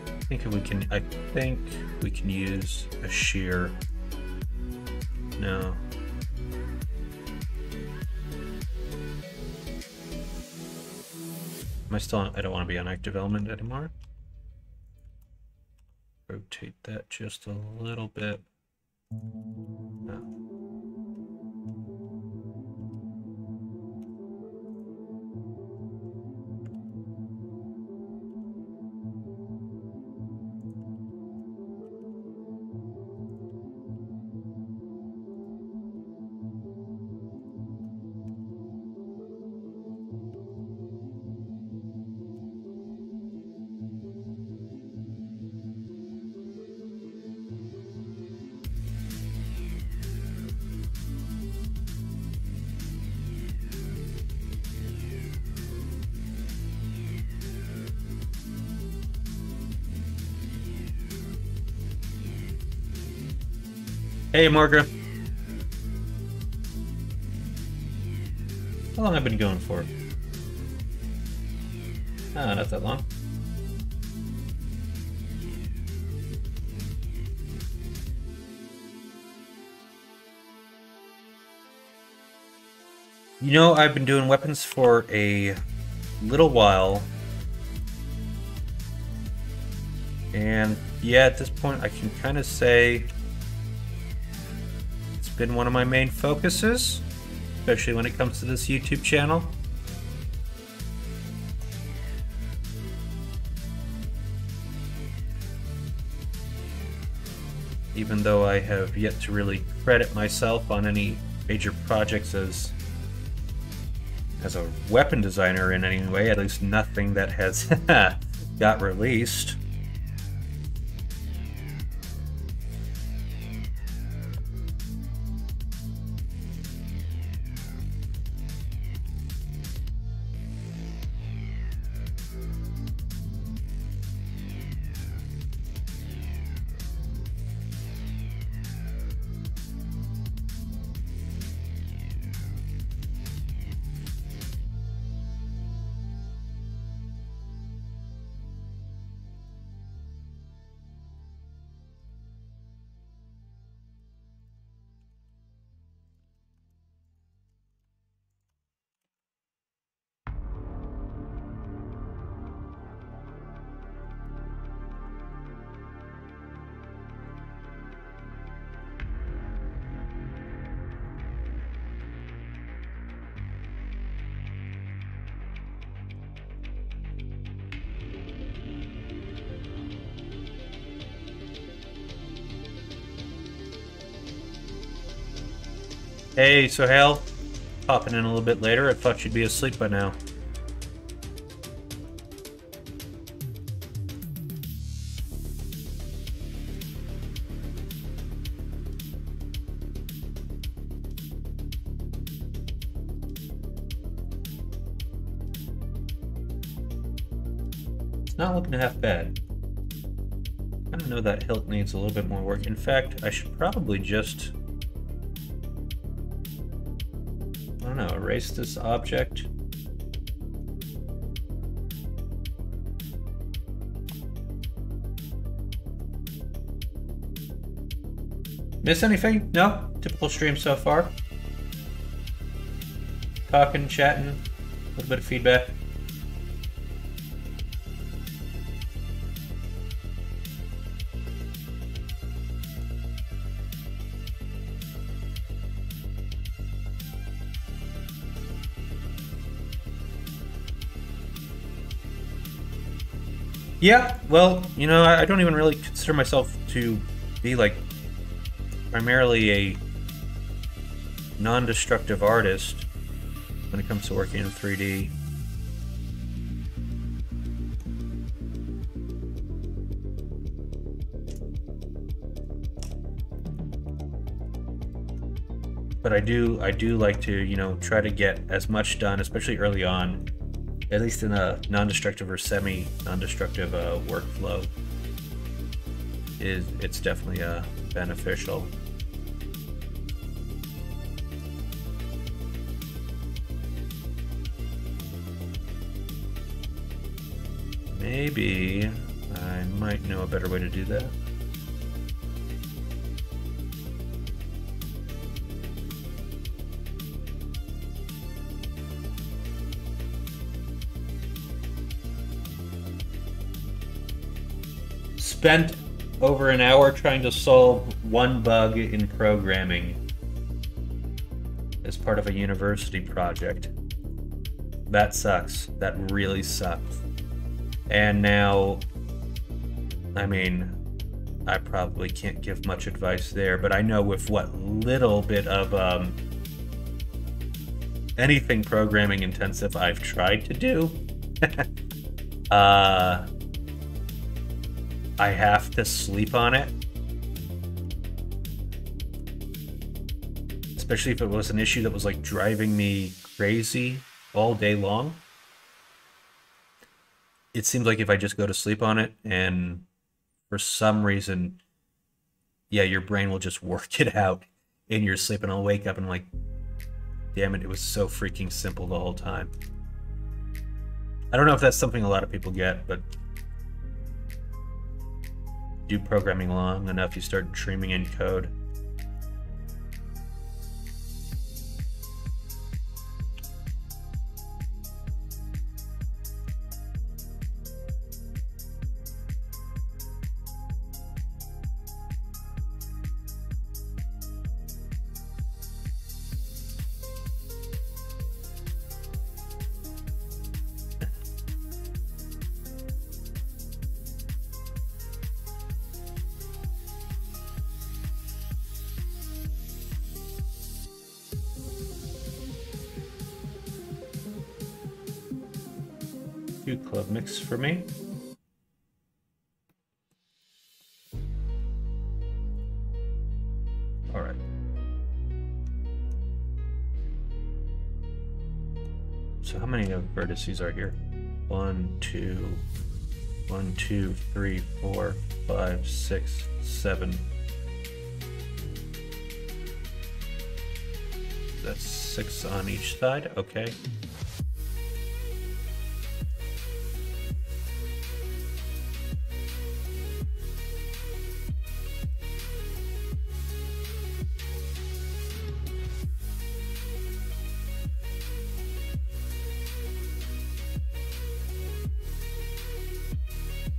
I think we can. I think we can use a shear. No. Am I still? On, I don't want to be on active element anymore. Rotate that just a little bit. No. Hey, Margaret. How long have I been going for? Ah, not that long. You know, I've been doing weapons for a little while. And yeah, at this point, I can kind of say been one of my main focuses, especially when it comes to this YouTube channel. Even though I have yet to really credit myself on any major projects as as a weapon designer in any way, at least nothing that has got released. Hey, Sohail, popping in a little bit later. I thought you'd be asleep by now. not looking half bad. I don't know, that hilt needs a little bit more work. In fact, I should probably just, I don't know, erase this object. Miss anything? No? Typical stream so far. Talking, chatting, a little bit of feedback. Yeah, well, you know, I don't even really consider myself to be like primarily a non-destructive artist when it comes to working in three D. But I do, I do like to, you know, try to get as much done, especially early on, at least in a non-destructive or semi-non-destructive uh, workflow. Is it's definitely uh, beneficial. Maybe I might know a better way to do that. Spent over an hour trying to solve one bug in programming as part of a university project. That sucks. That really sucks. And now, I mean, I probably can't give much advice there, but I know with what little bit of um, anything programming intensive I've tried to do, uh, I have to sleep on it. Especially if it was an issue that was like driving me crazy all day long. It seems like if I just go to sleep on it, and for some reason, yeah, your brain will just work it out in your sleep, and I'll wake up and I'm like, damn it, it was so freaking simple the whole time. I don't know if that's something a lot of people get, but do programming long enough, you start dreaming in code. Club mix for me. All right. So how many of vertices are here? One, two, one, two, three, four, five, six, seven. That's six on each side. Okay.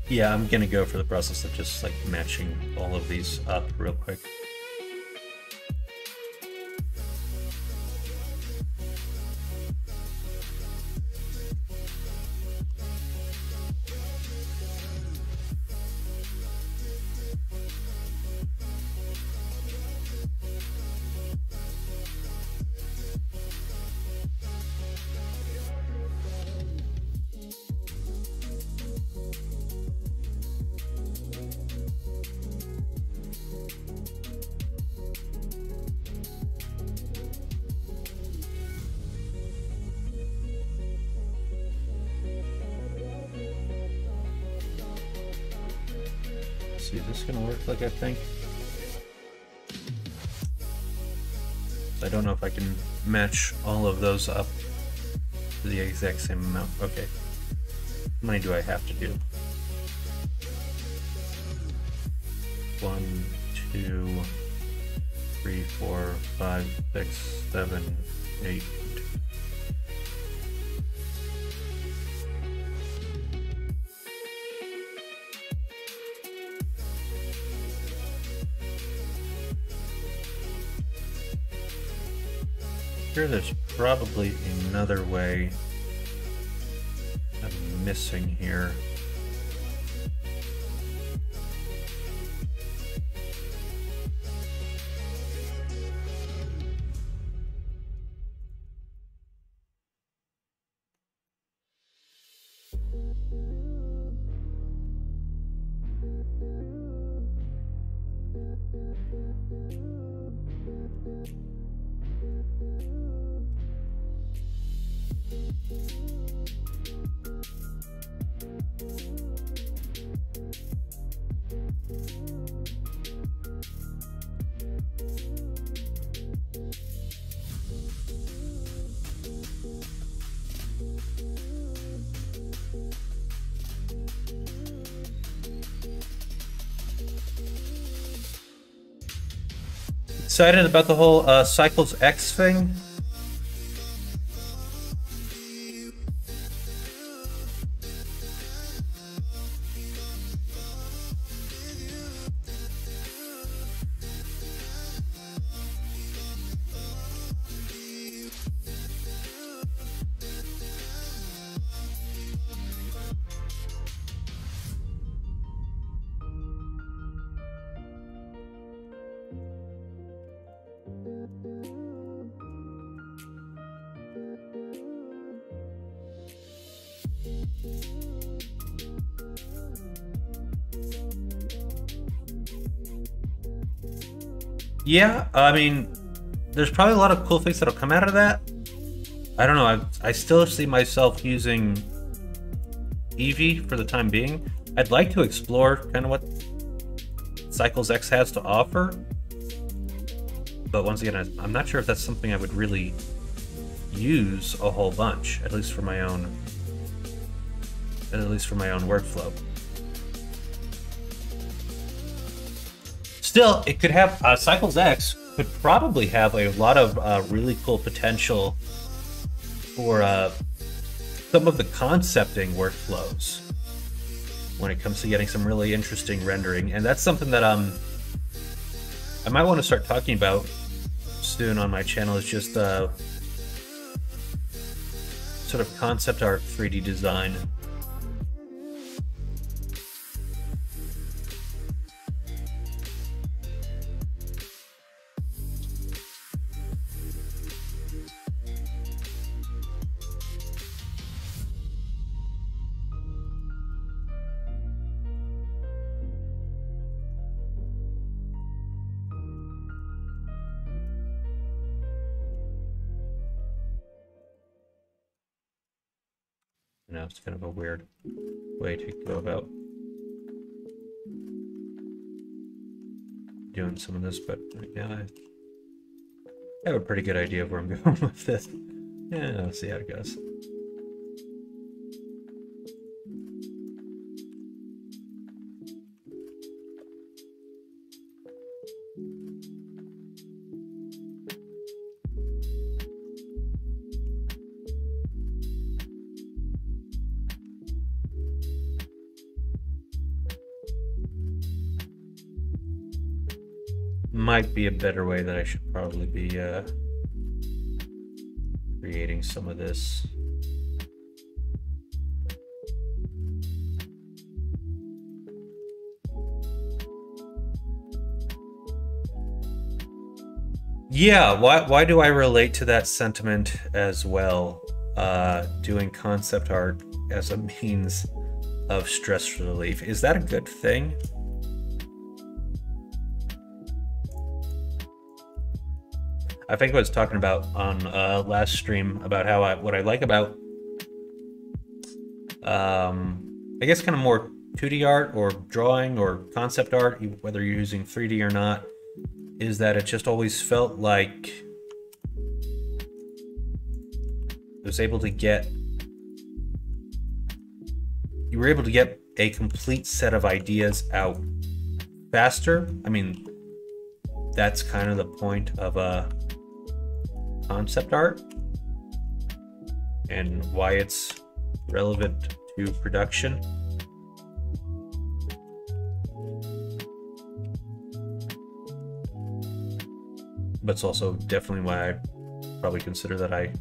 Yeah, I'm gonna go for the process of just like matching all of these up real quick. see, is this gonna work like I think? I don't know if I can match all of those up to the exact same amount. Okay. How many do I have to do? One, two, three, four, five, six, seven, eight. Sure, there's probably another way I'm missing here. Excited about the whole uh, Cycles X thing? Yeah, I mean, there's probably a lot of cool things that'll come out of that. I don't know, I, I still see myself using Eevee for the time being. I'd like to explore kind of what Cycles X has to offer. But once again, I'm not sure if that's something I would really use a whole bunch, at least for my own, at least for my own workflow. Still, it could have, uh, Cycles X could probably have a lot of uh, really cool potential for uh, some of the concepting workflows when it comes to getting some really interesting rendering. And that's something that um, I might want to start talking about soon on my channel, is just uh, sort of concept art three D design. Now it's kind of a weird way to go about doing some of this, but right now I have a pretty good idea of where I'm going with this. Yeah, I'll see how it goes. Might be a better way that I should probably be uh, creating some of this. Yeah, why, why do I relate to that sentiment as well? Uh, doing concept art as a means of stress relief. Is that a good thing? I think I was talking about on uh, last stream about how I, what I like about, um, I guess, kind of more two D art or drawing or concept art, whether you're using three D or not, is that it just always felt like it was able to get, you were able to get a complete set of ideas out faster. I mean, that's kind of the point of uh, concept art and why it's relevant to production. But it's also definitely why I probably consider that I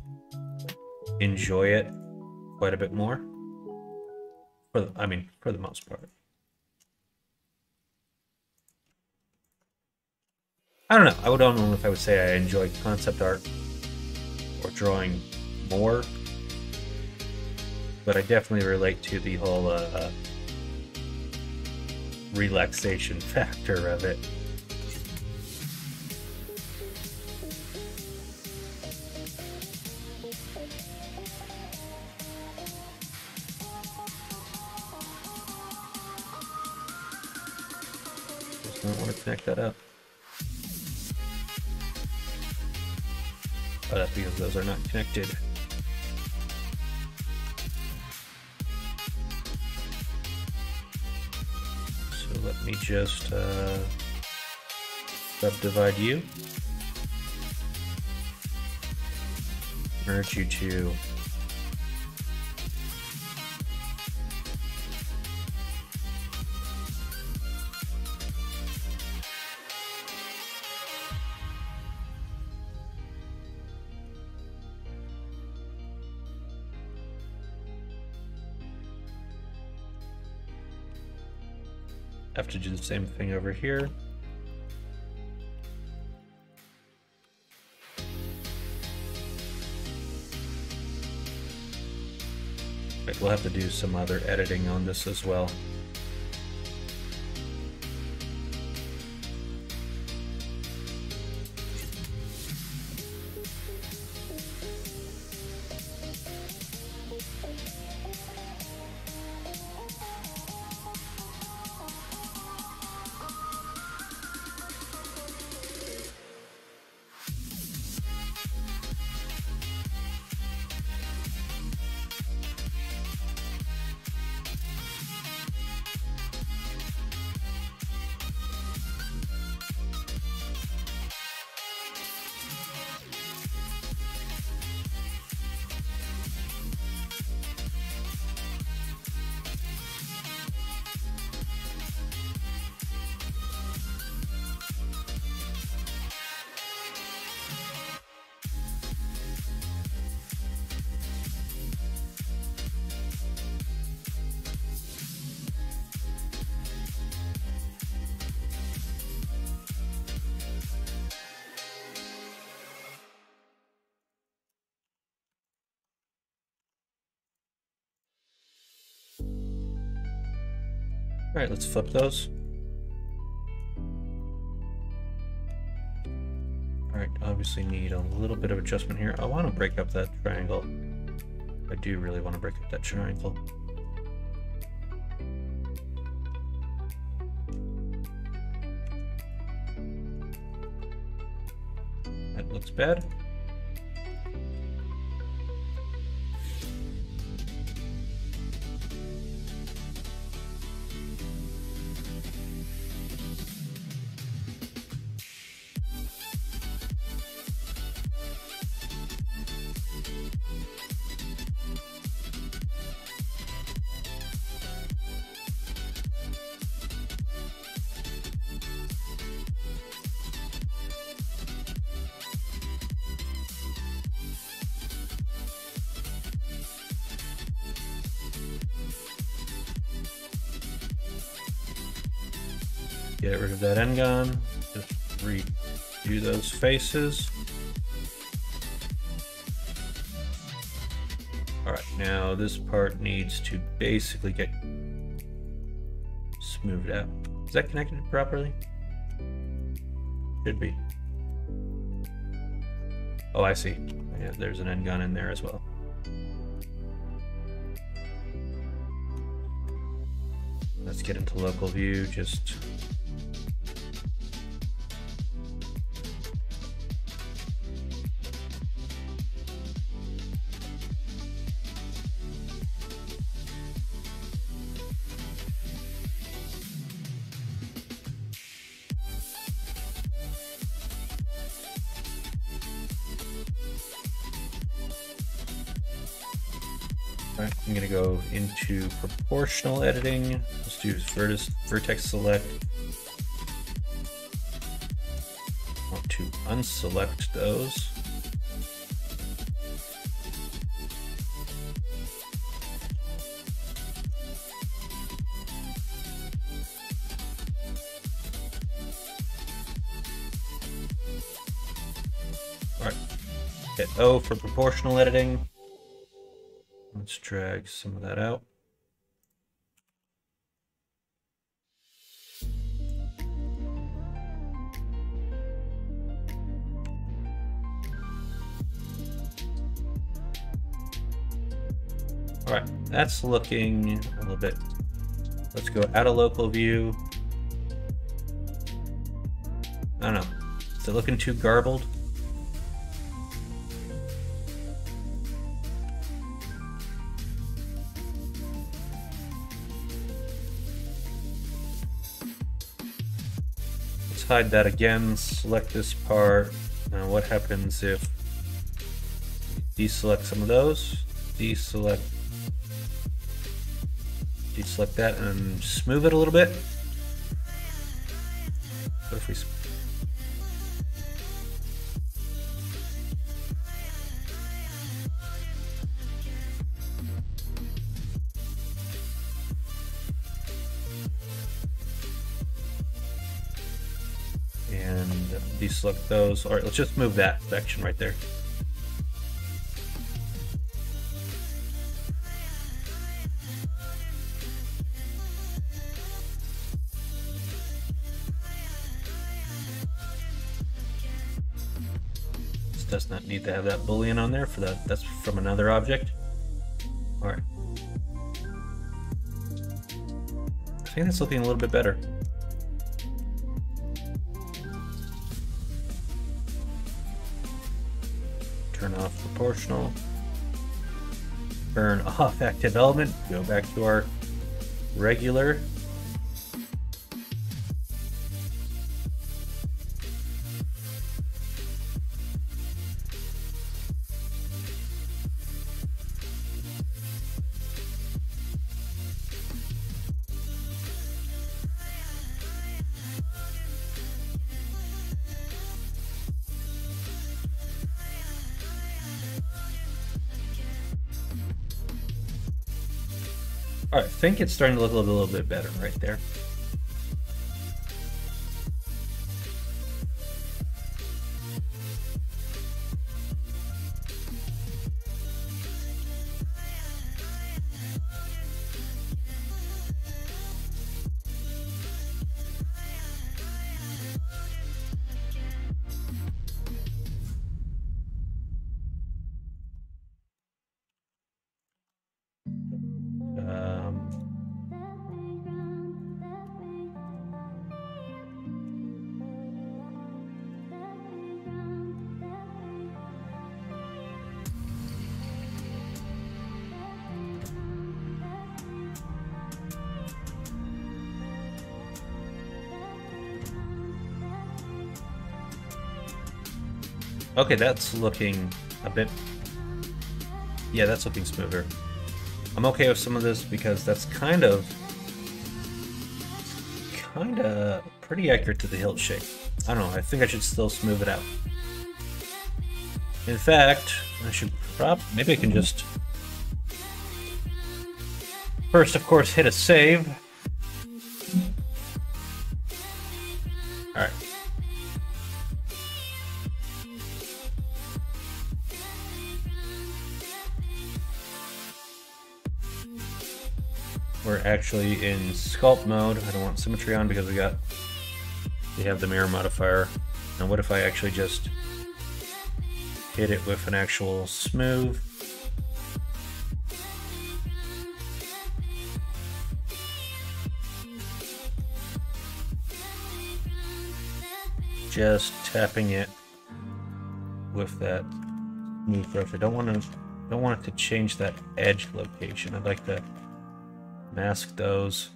enjoy it quite a bit more. For the, I mean, for the most part. I don't know. I don't know if I would say I enjoy concept art or drawing more. But I definitely relate to the whole uh, uh, relaxation factor of it. Don't want to connect that up. Oh, that's because those are not connected. So let me just uh, subdivide you. Merge you to have to do the same thing over here. But we'll have to do some other editing on this as well. All right, let's flip those. All right, obviously need a little bit of adjustment here. I want to break up that triangle. I do really want to break up that triangle. That looks bad. Get rid of that end gun, just redo those faces. All right, now this part needs to basically get smoothed out. Is that connected properly? Should be. Oh, I see. Yeah, there's an end gun in there as well. Let's get into local view, just I'm gonna go into proportional editing. Let's do vertex, vertex select. I want to unselect those. All right, hit O for proportional editing. Let's drag some of that out. All right, that's looking a little bit. Let's go out of local view. I don't know. Is it looking too garbled? Hide that again, select this part. Now what happens if deselect some of those, deselect, deselect that and smooth it a little bit? What if we deselect those. All right, let's just move that section right there. This does not need to have that boolean on there for that. That's from another object. All right. I think that's looking a little bit better. Turn off proportional, turn off active element, go back to our regular. All right, I think it's starting to look a little, a little bit better right there. Okay, that's looking a bit, yeah, that's looking smoother. I'm okay with some of this because that's kind of, kind of pretty accurate to the hilt shape. I don't know, I think I should still smooth it out. In fact, I should prop, maybe I can just, first of course hit a save. All right. We're actually in sculpt mode. I don't want symmetry on because we got, we have the mirror modifier. Now what if I actually just hit it with an actual smooth? just tapping it with that smooth brush. I don't want to don't want it to change that edge location. I'd like to mask those.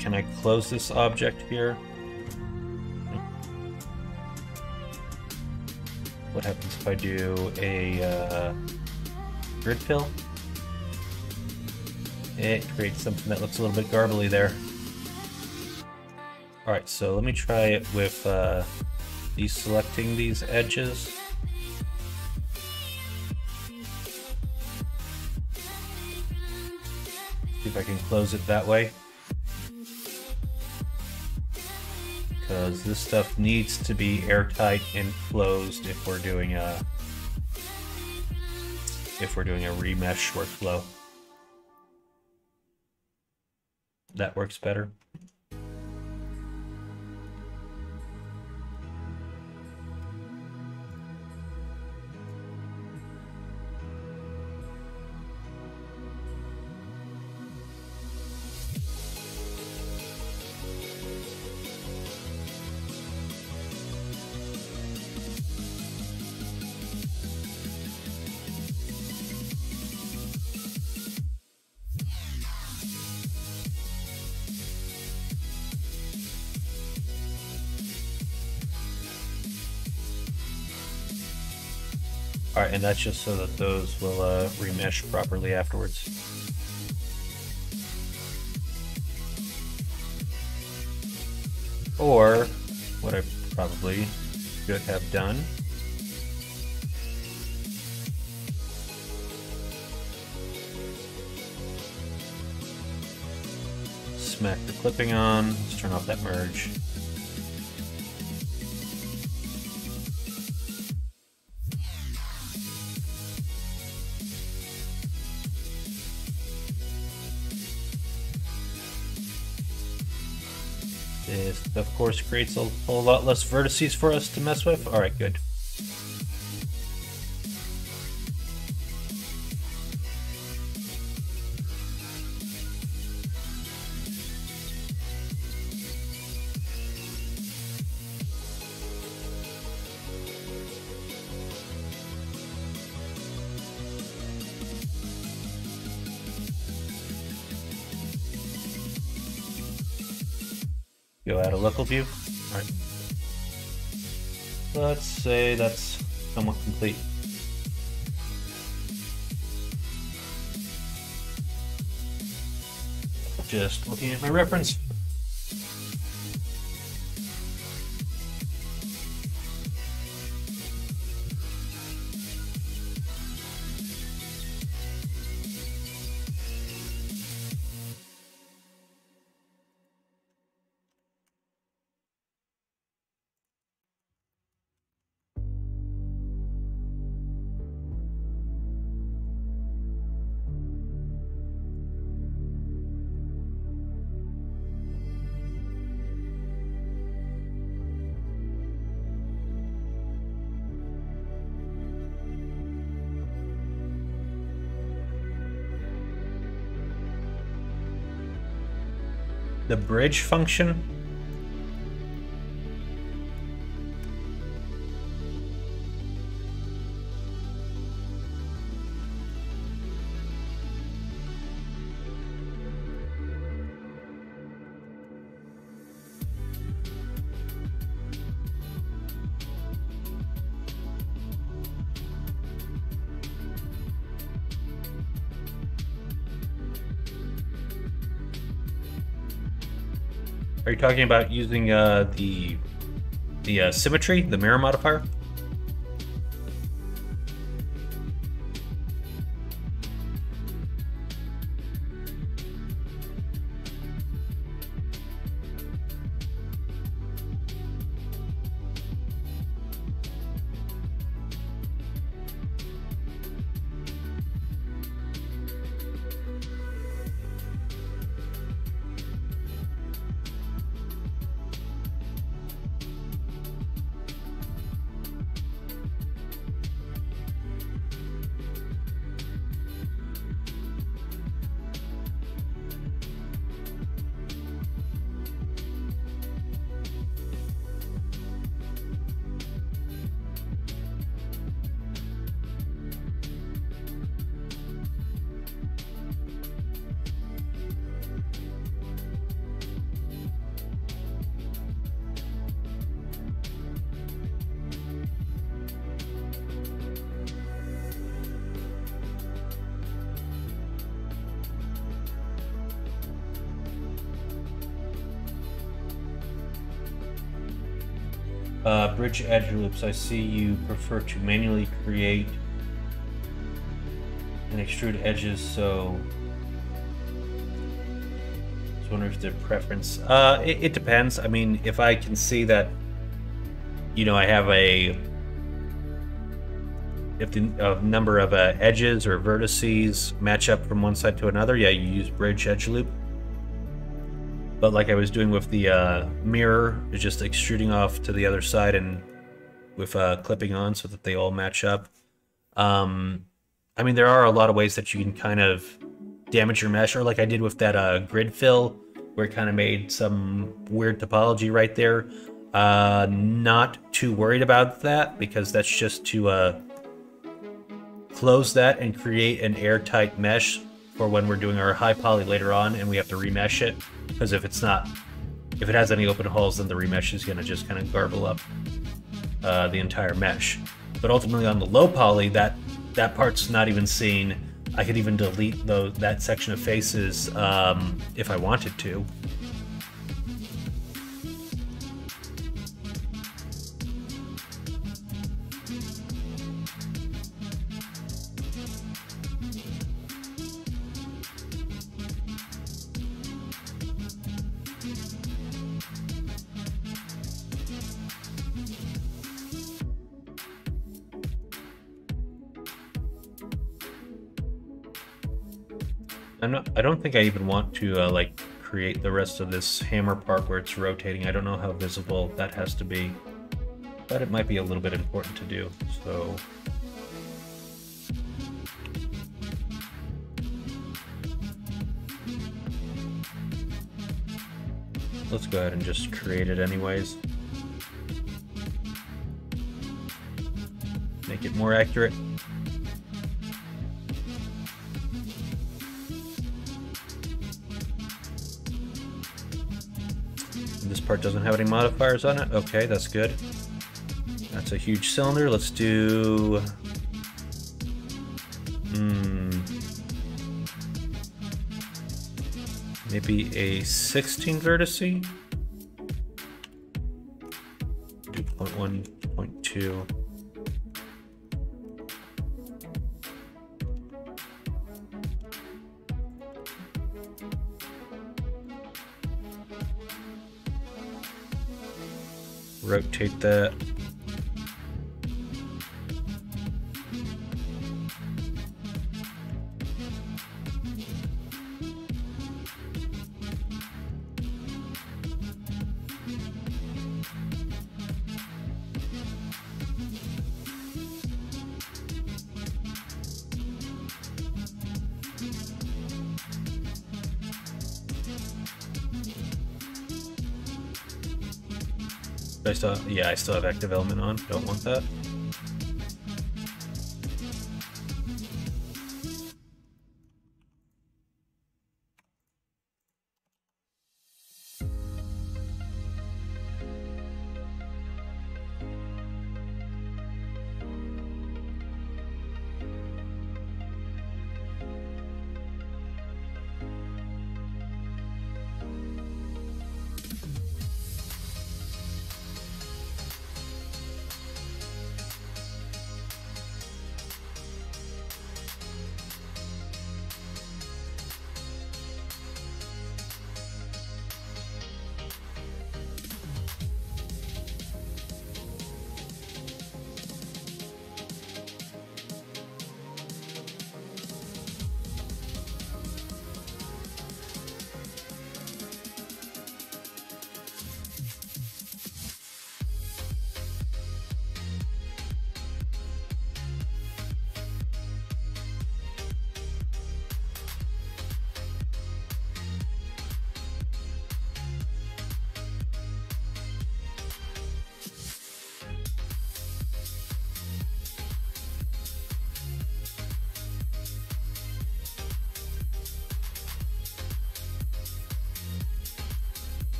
Can I close this object here? What happens if I do a uh, grid fill? It creates something that looks a little bit garbly there. Alright, so let me try it with uh, deselecting these edges. See if I can close it that way. Because this stuff needs to be airtight and closed if we're doing a if we're doing a remesh workflow. That works better. Alright, and that's just so that those will uh, remesh properly afterwards. Or, what I probably should have done smack the clipping on, let's turn off that merge. Of course, creates a whole lot less vertices for us to mess with. All right, good. Local view. All right. Let's say that's somewhat complete. Just looking at my reference. The bridge function. Are you talking about using uh, the the uh, symmetry, the mirror modifier? Uh, bridge edge loops. I see you prefer to manually create and extrude edges, so I was wondering if there's a preference. Uh, it, it depends. I mean, if I can see that, you know, I have a if the uh, number of uh, edges or vertices match up from one side to another, yeah, you use bridge edge loop. But like I was doing with the uh, mirror, it's just extruding off to the other side and with uh, clipping on so that they all match up. Um, I mean, there are a lot of ways that you can kind of damage your mesh, or like I did with that uh, grid fill, where it kind of made some weird topology right there. Uh, not too worried about that, because that's just to uh, close that and create an airtight mesh for when we're doing our high poly later on and we have to remesh it. Because if it's not, if it has any open holes, then the remesh is going to just kind of garble up uh, the entire mesh. But ultimately on the low poly, that that part's not even seen. I could even delete those, that section of faces um, if I wanted to. I'm not, I don't think I even want to uh, like create the rest of this hammer part where it's rotating. I don't know how visible that has to be, but it might be a little bit important to do. So let's go ahead and just create it anyways. Make it more accurate. Part doesn't have any modifiers on it. Okay, that's good. That's a huge cylinder. Let's do hmm, maybe a sixteen vertice. Do point one, point two. Rotate that. I still, yeah, I still have active element on. Don't want that.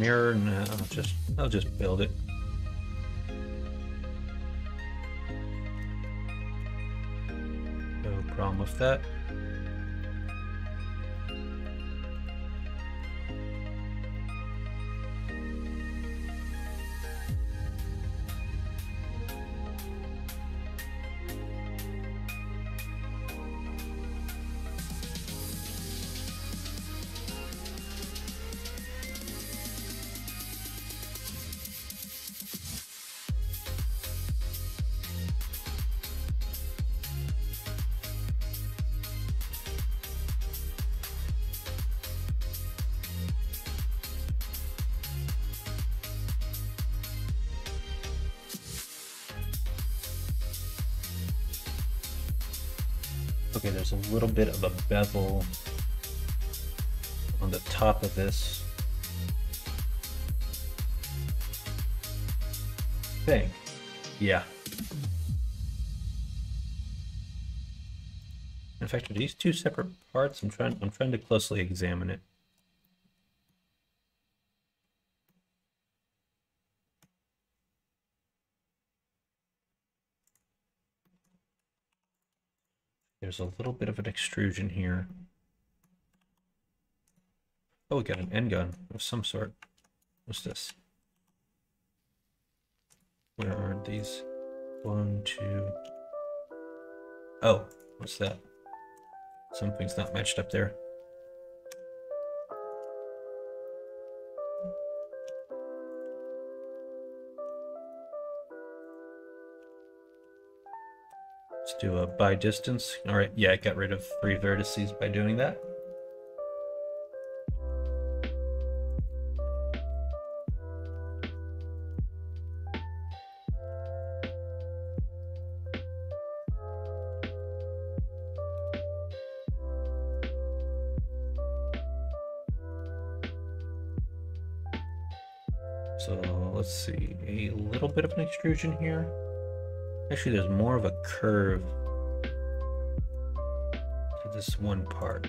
Mirror? No, I'll just I'll just build it. No problem with that. Okay, there's a little bit of a bevel on the top of this thing. Yeah. In fact, are these two separate parts? I'm trying I'm trying to closely examine it. There's a little bit of an extrusion here. Oh, we got an end gun of some sort. What's this? Where are these? One, two. Oh, what's that? Something's not matched up there. Let's do a by distance. All right, yeah, I got rid of three vertices by doing that. Bit of an extrusion here. Actually, there's more of a curve to this one part.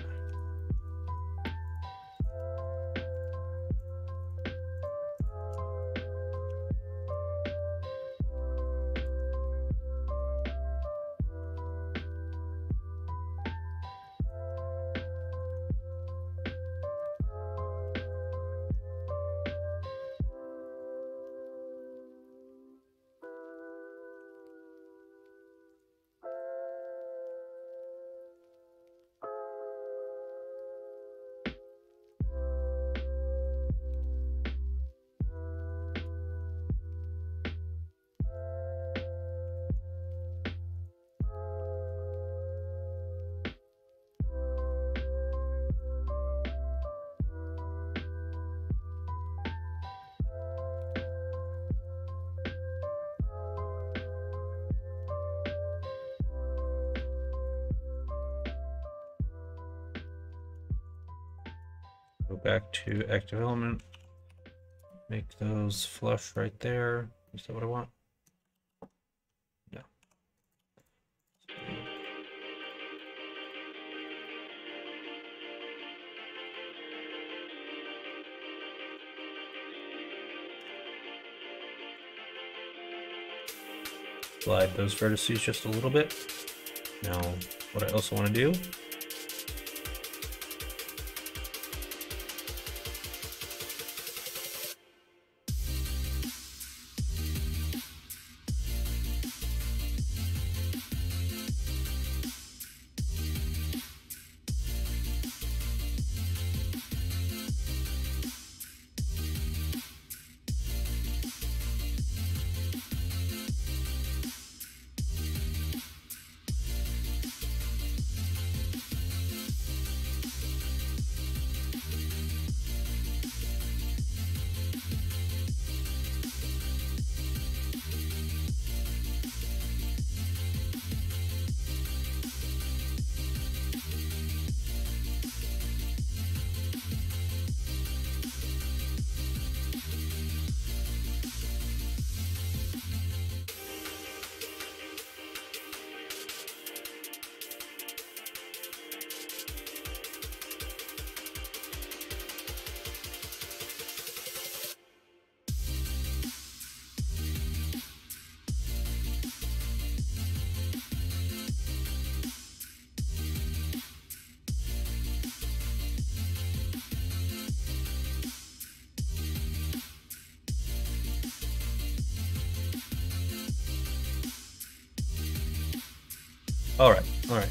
Back to active element, make those flush right there. Is that what I want? No. Slide those vertices just a little bit. Now, what I also want to do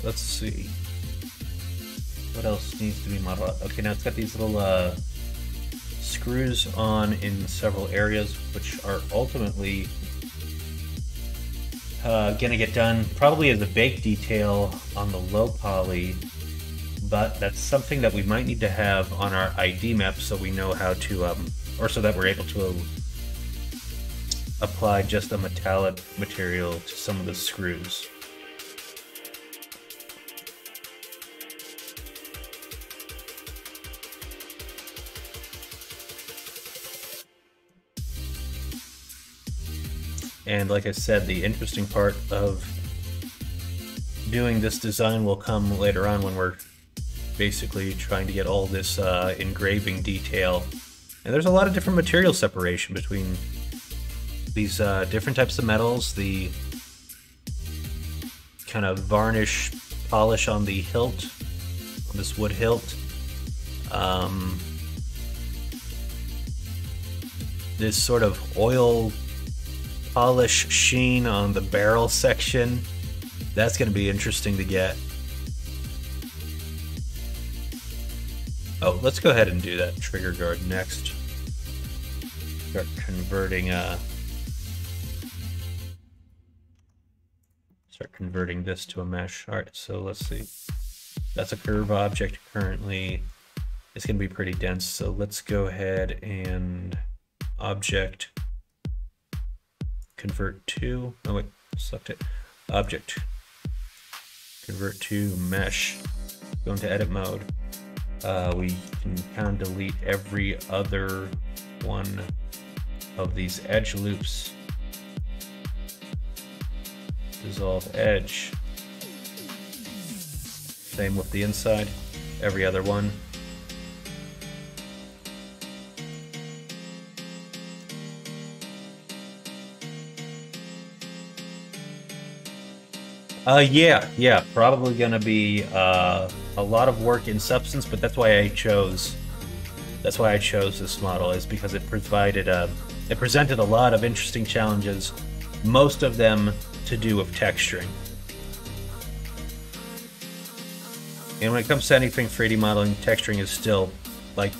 Let's see. What else needs to be modeled up? Okay, now it's got these little uh, screws on in several areas, which are ultimately uh, gonna get done probably as a bake detail on the low poly, but that's something that we might need to have on our I D map so we know how to, um, or so that we're able to uh, apply just a metallic material to some of the screws. And like I said, the interesting part of doing this design will come later on when we're basically trying to get all this uh, engraving detail. And there's a lot of different material separation between these uh, different types of metals, the kind of varnish polish on the hilt, on this wood hilt. Um, this sort of oil polish sheen on the barrel section. That's going to be interesting to get. Oh, let's go ahead and do that trigger guard next. Start converting uh start converting this to a mesh. All right, so let's see. That's a curve object currently. It's going to be pretty dense, so let's go ahead and object convert to, oh wait, sucked it. Object convert to mesh. Go into edit mode. Uh, we can kind of delete every other one of these edge loops. Dissolve edge. Same with the inside, every other one. Uh, yeah, yeah, probably gonna be uh, a lot of work in Substance, but that's why I chose. That's why I chose this model, is because it provided a, it presented a lot of interesting challenges, most of them to do with texturing. And when it comes to anything three D modeling, texturing is still like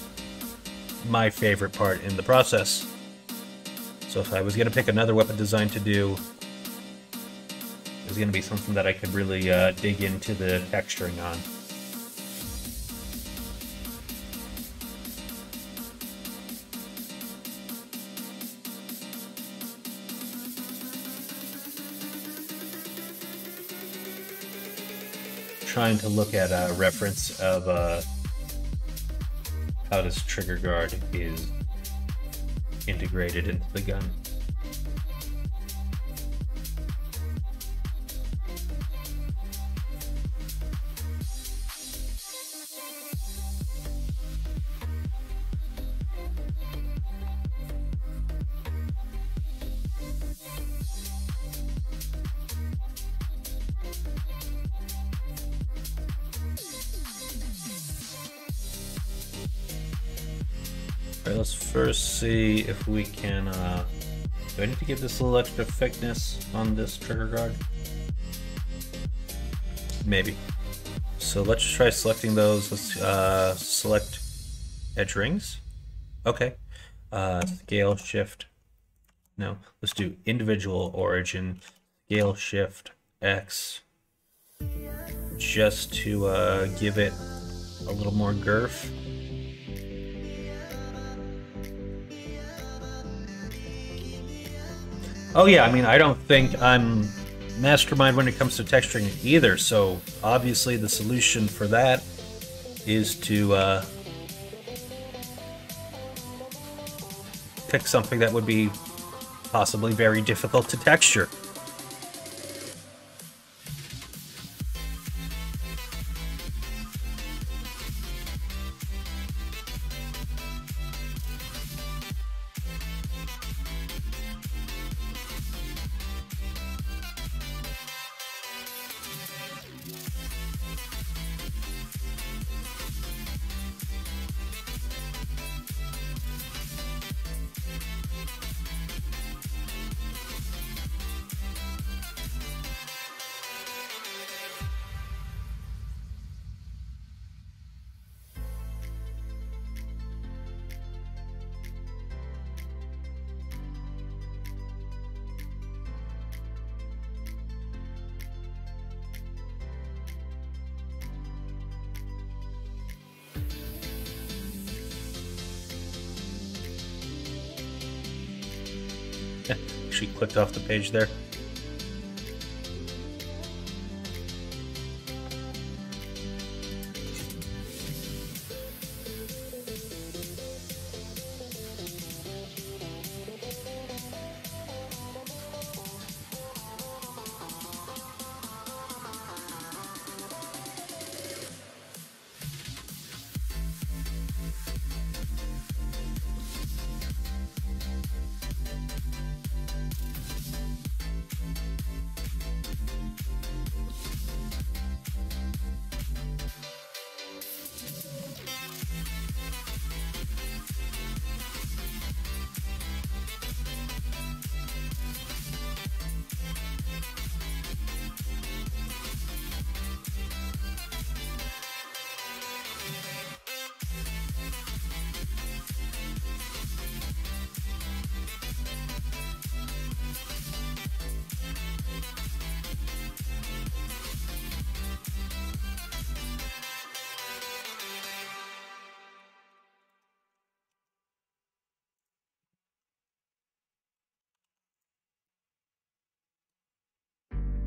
my favorite part in the process. So if I was gonna pick another weapon design to do, is going to be something that I could really uh, dig into the texturing on. Trying to look at a reference of uh, how this trigger guard is integrated into the gun. First, see if we can. Uh, do I need to give this a little extra thickness on this trigger guard? Maybe. So let's try selecting those. Let's uh, select edge rings. Okay. Uh, scale shift. No. Let's do individual origin. Scale shift X. Just to uh, give it a little more girth. Oh yeah, I mean, I don't think I'm mastermind when it comes to texturing either, so obviously the solution for that is to uh, pick something that would be possibly very difficult to texture. Actually clicked off the page there.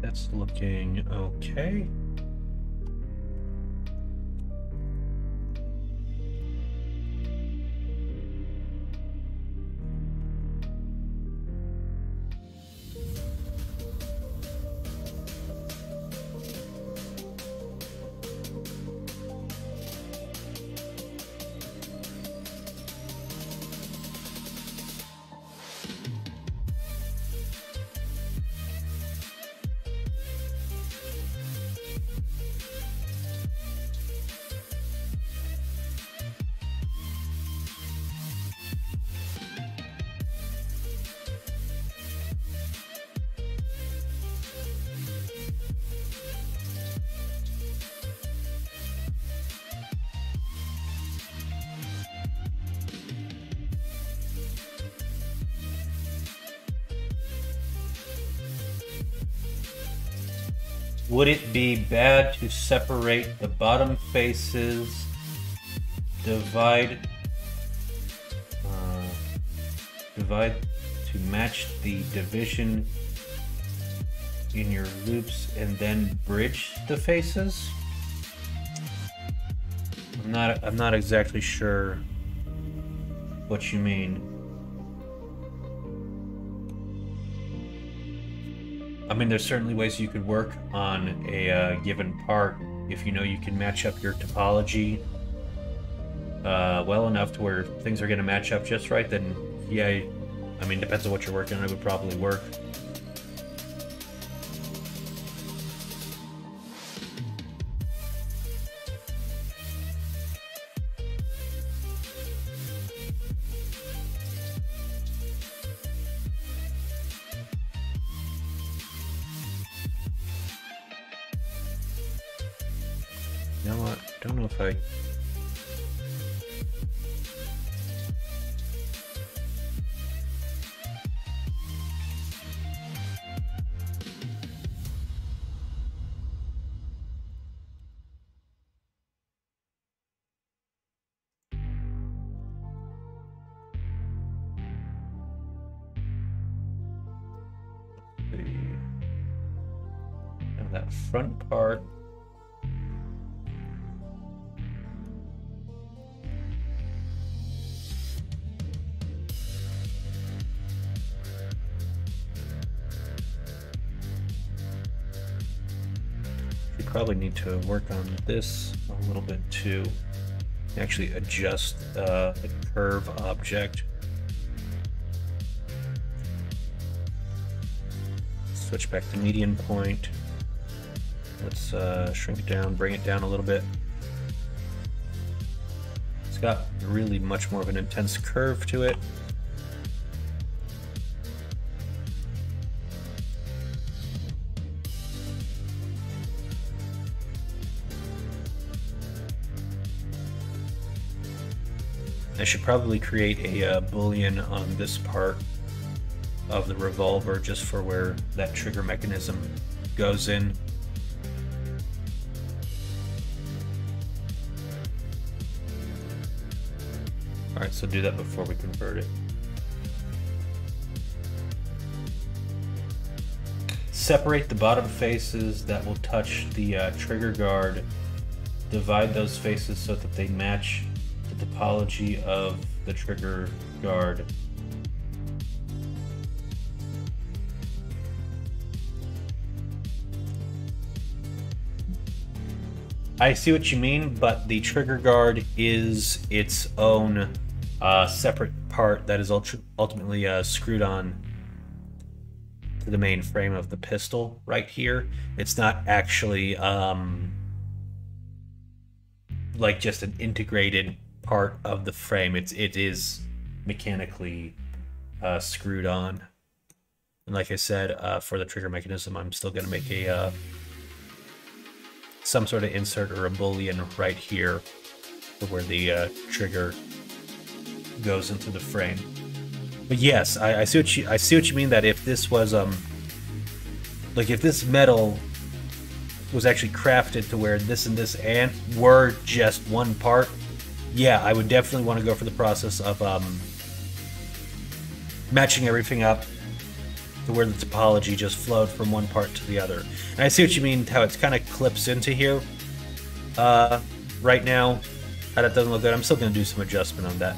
That's looking okay. Would it be bad to separate the bottom faces, divide, uh, divide to match the division in your loops, and then bridge the faces? I'm not. I'm not exactly sure what you mean. I mean, there's certainly ways you could work on a uh, given part if you know you can match up your topology uh, well enough to where things are going to match up just right. Then, yeah, I mean, depends on what you're working on, it would probably work. Need to work on this a little bit to actually adjust uh, the curve object. Switch back to median point. Let's uh, shrink it down, bring it down a little bit. It's got really much more of an intense curve to it. I should probably create a uh, boolean on this part of the revolver just for where that trigger mechanism goes in. All right, so do that before we convert it. Separate the bottom faces that will touch the uh, trigger guard. Divide those faces so that they match topology of the trigger guard. I see what you mean, but the trigger guard is its own uh, separate part that is ultimately uh, screwed on to the main frame of the pistol right here. It's not actually um, like just an integrated part of the frame. It's it is mechanically uh, screwed on, and like I said, uh, for the trigger mechanism, I'm still going to make a uh, some sort of insert or a boolean right here, where the uh, trigger goes into the frame. But yes, I, I see what you I see what you mean. That if this was um like if this metal was actually crafted to where this and this and were just one part. Yeah, I would definitely want to go for the process of um, matching everything up the where the topology just flowed from one part to the other. And I see what you mean, how it's kind of clips into here. Uh, right now, how that doesn't look good. I'm still going to do some adjustment on that.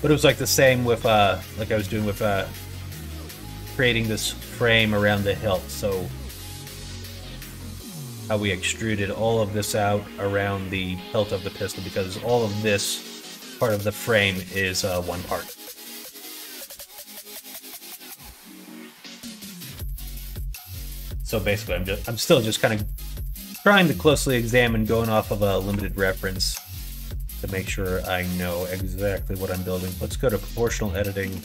But it was like the same with, uh, like I was doing with uh, creating this frame around the hilt. So how we extruded all of this out around the hilt of the pistol, because all of this part of the frame is uh, one part. So basically, I'm just I'm still just kind of trying to closely examine, going off of a limited reference to make sure I know exactly what I'm building. Let's go to proportional editing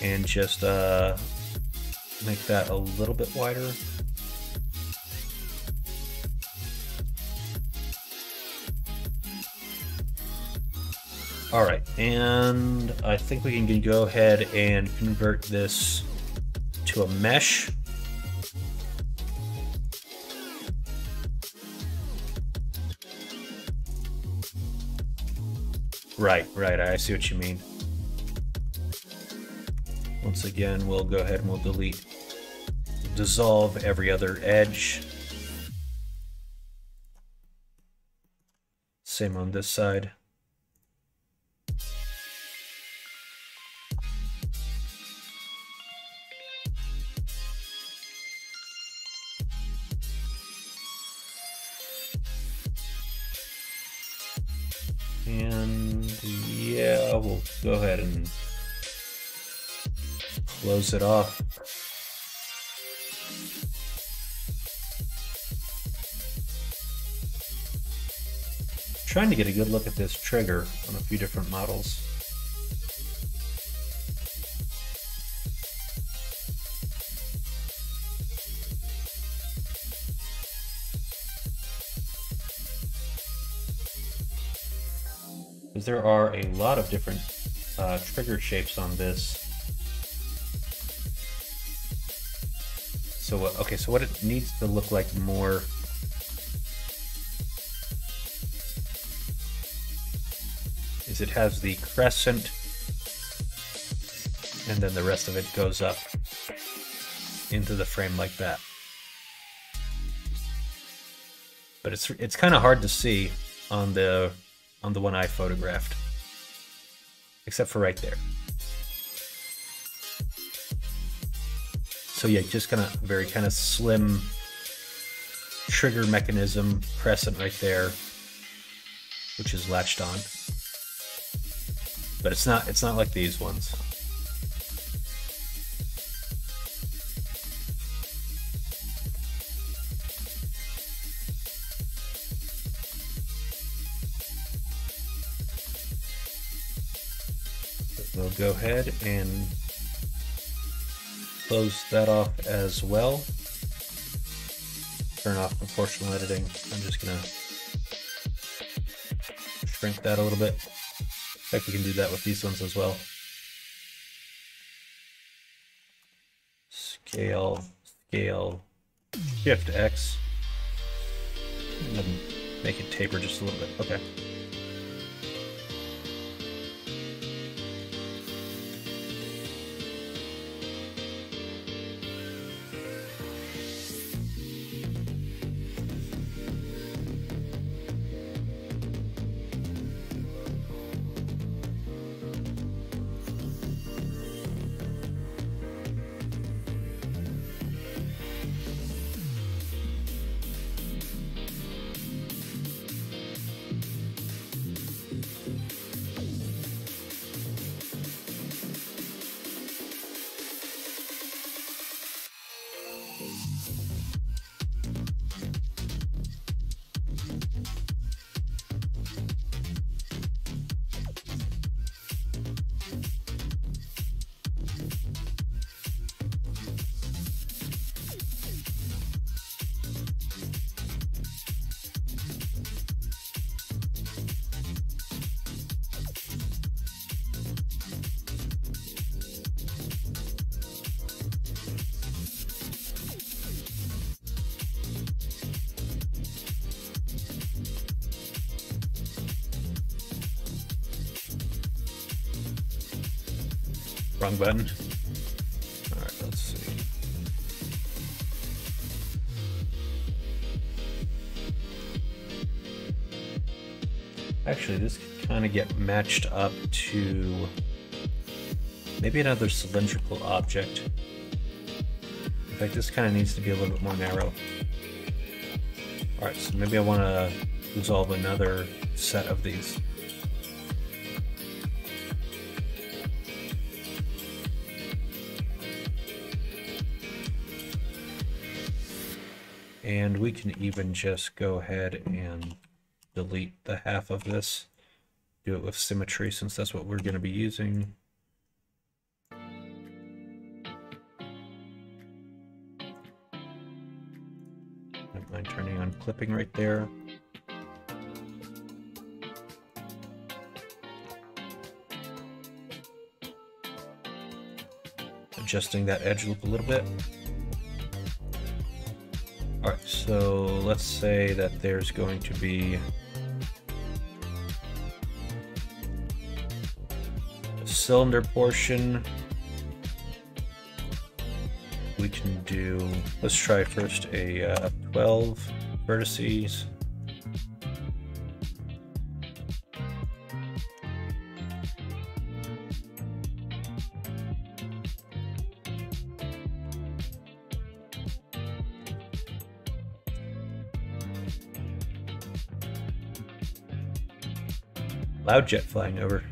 and just uh, make that a little bit wider. All right, and I think we can go ahead and convert this to a mesh. Right, right, I see what you mean. Once again, we'll go ahead and we'll delete, dissolve every other edge. Same on this side. Yeah, we'll go ahead and close it off. I'm trying to get a good look at this trigger on a few different models. There are a lot of different uh, trigger shapes on this. So, uh, okay, so what it needs to look like more is it has the crescent and then the rest of it goes up into the frame like that. But it's, it's kind of hard to see on the on the one I photographed, except for right there. So yeah, just kind of very kind of slim trigger mechanism crescent right there, which is latched on. But it's not, it's not like these ones. Go ahead and close that off as well. Turn off proportional editing. I'm just gonna shrink that a little bit. In fact, we can do that with these ones as well. Scale, scale, shift X. And then make it taper just a little bit. Okay. Wrong button. Actually, this could kind of get matched up to maybe another cylindrical object. In fact, this kind of needs to be a little bit more narrow. All right, so maybe I want to resolve another set of these. And we can even just go ahead and delete the half of this. Do it with symmetry since that's what we're going to be using. Don't mind turning on clipping right there. Adjusting that edge loop a little bit. Alright, so let's say that there's going to be a cylinder portion. We can do, let's try first a uh, twelve vertices. Loud jet flying over.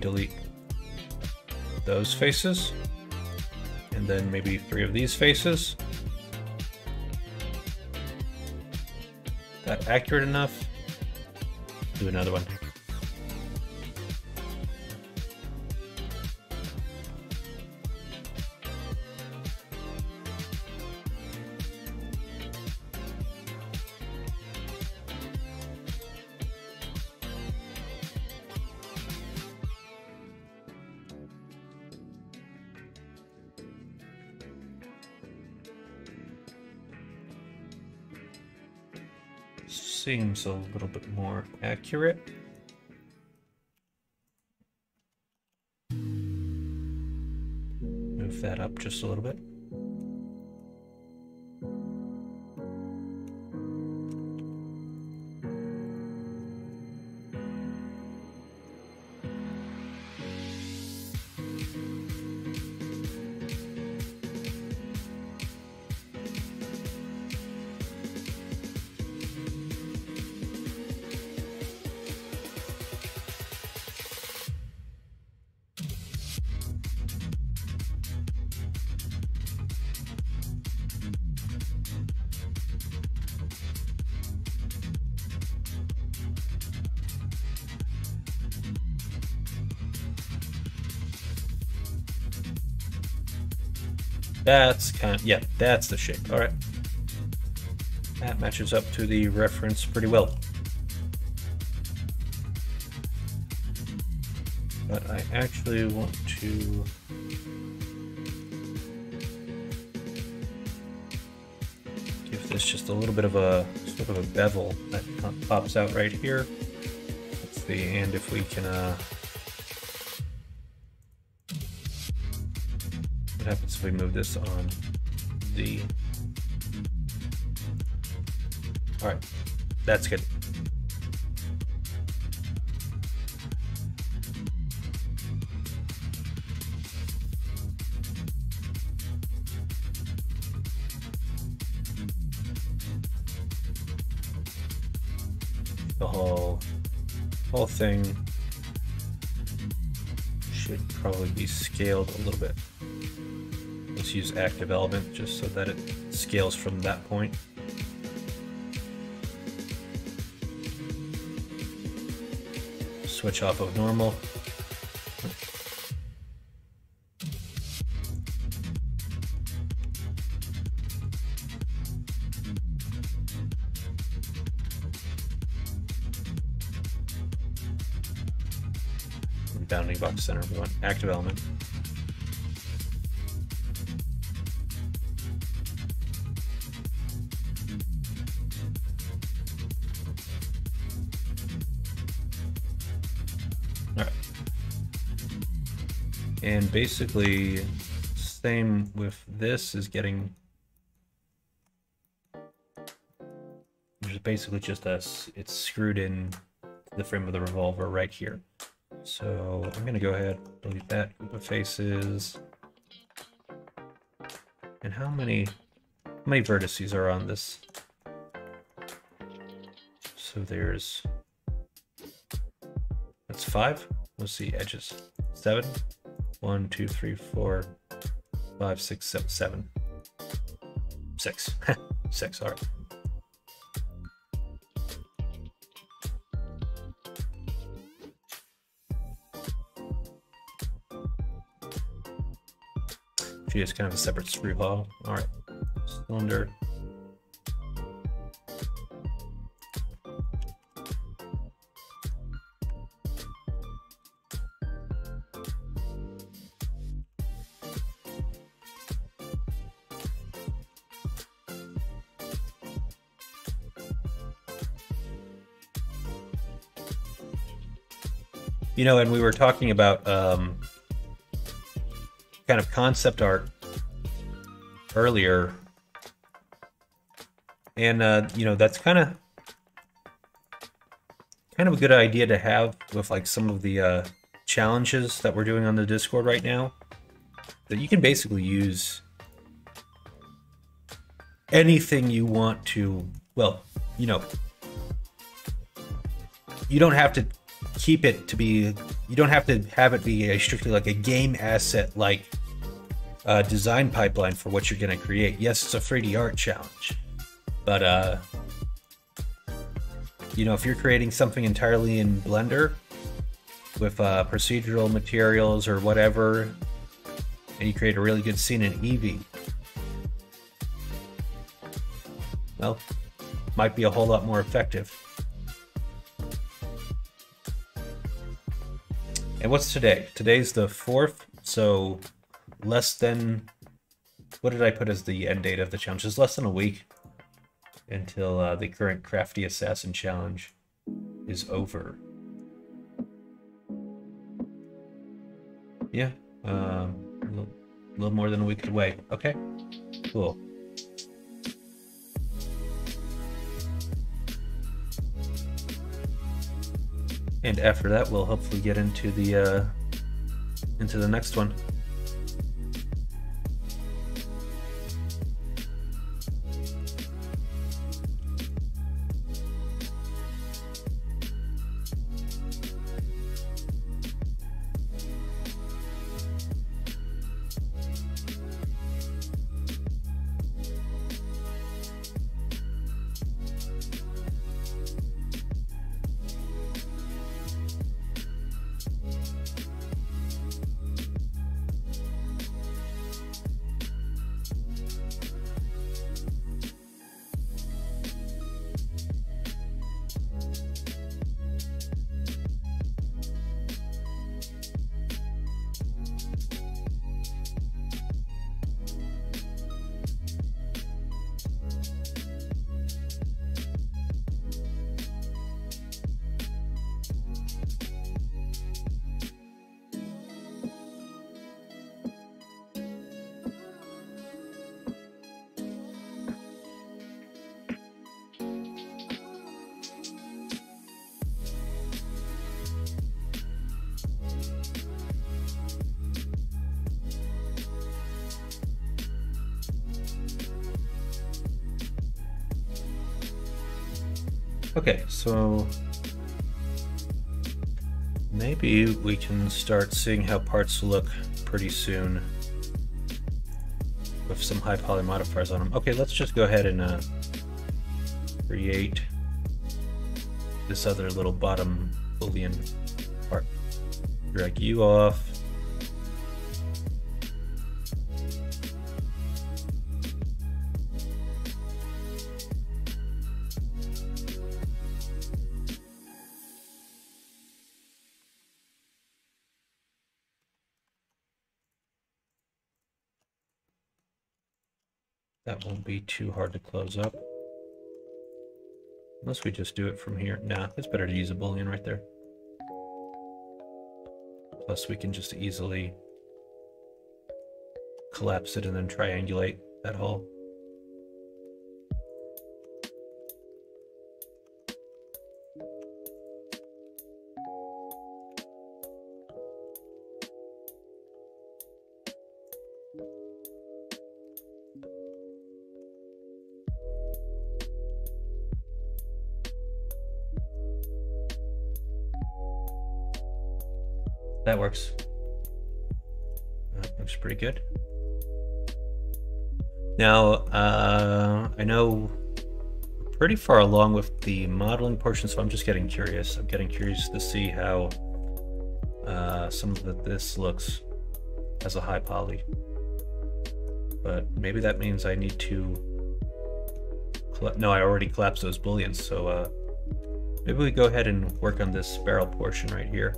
Delete those faces, and then maybe three of these faces. Is that accurate enough? Do another one. Seems a little bit more accurate. Move that up just a little bit. That's kind of, yeah, that's the shape. All right. That matches up to the reference pretty well. But I actually want to give this just a little bit of a sort of a bevel that pops out right here. Let's see, and if we can, uh, happens if we move this on the... All right, that's good. The whole whole thing should probably be scaled a little bit. Let's use active element just so that it scales from that point. Switch off of normal. bounding box center if we want. Active element. Alright. And basically, same with this is getting... which is basically just us. It's screwed in to the frame of the revolver right here. So I'm going to go ahead, delete that group of faces. And how many, how many vertices are on this? So there's, that's five. Let's see, edges. Seven. One, two, three, four, five, six, seven, seven. Six. Six, all right. It's kind of a separate screw ball. All right, cylinder. You know, and we were talking about um, kind of concept art earlier, and uh, you know, that's kind of kind of a good idea to have with like some of the uh, challenges that we're doing on the Discord right now, that you can basically use anything you want to. Well, you know, you don't have to keep it to be, you don't have to have it be a strictly like a game asset, like Uh, design pipeline for what you're going to create. Yes, it's a three D art challenge, but uh, you know, if you're creating something entirely in Blender with uh, procedural materials or whatever, and you create a really good scene in Eevee, well, might be a whole lot more effective. And what's today? Today's the fourth, so less than, what did I put as the end date of the challenge? It's less than a week until uh, the current Crafty Assassin challenge is over. Yeah, um, a little, little more than a week away. Okay, cool. And after that, we'll hopefully get into the uh, into the next one. Okay, so maybe we can start seeing how parts look pretty soon with some high poly modifiers on them. Okay, let's just go ahead and uh, create this other little bottom boolean part. Drag you off. That won't be too hard to close up. Unless we just do it from here. Nah, it's better to use a boolean right there. Plus we can just easily collapse it and then triangulate that hole. That works. That looks pretty good. Now, uh, I know we're pretty far along with the modeling portion, so I'm just getting curious. I'm getting curious to see how uh, some of the, this looks as a high poly. But maybe that means I need to... No, I already collapsed those booleans, so uh, maybe we go ahead and work on this barrel portion right here.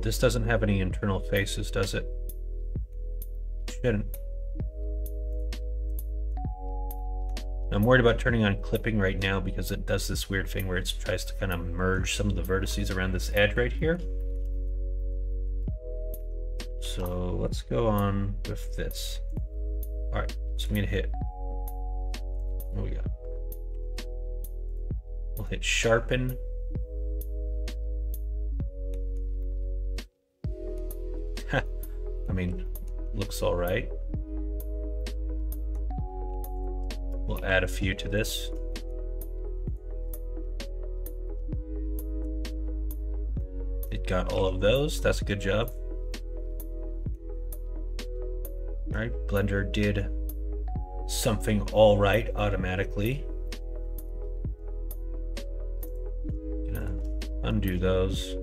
This doesn't have any internal faces, does it? Shouldn't. I'm worried about turning on clipping right now because it does this weird thing where it tries to kind of merge some of the vertices around this edge right here. So let's go on with this. All right, so I'm gonna hit, what do we got? We'll hit sharpen. I mean, looks all right. We'll add a few to this. It got all of those. That's a good job. All right, Blender did something all right automatically. Gonna undo those.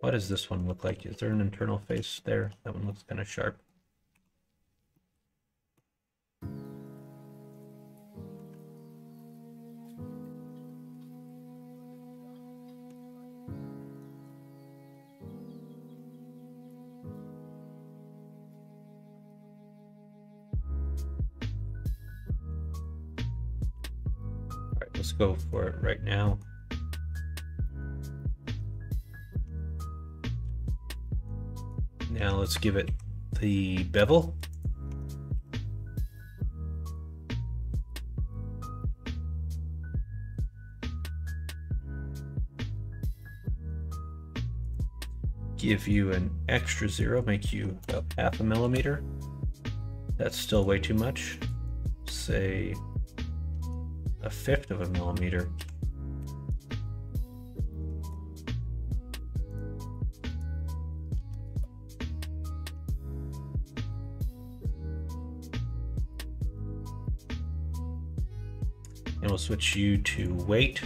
What does this one look like? Is there an internal face there? That one looks kind of sharp. All right, let's go for it right now. Now let's give it the bevel. Give you an extra zero, make you about half a millimeter. That's still way too much. Say a fifth of a millimeter. We'll switch you to weight.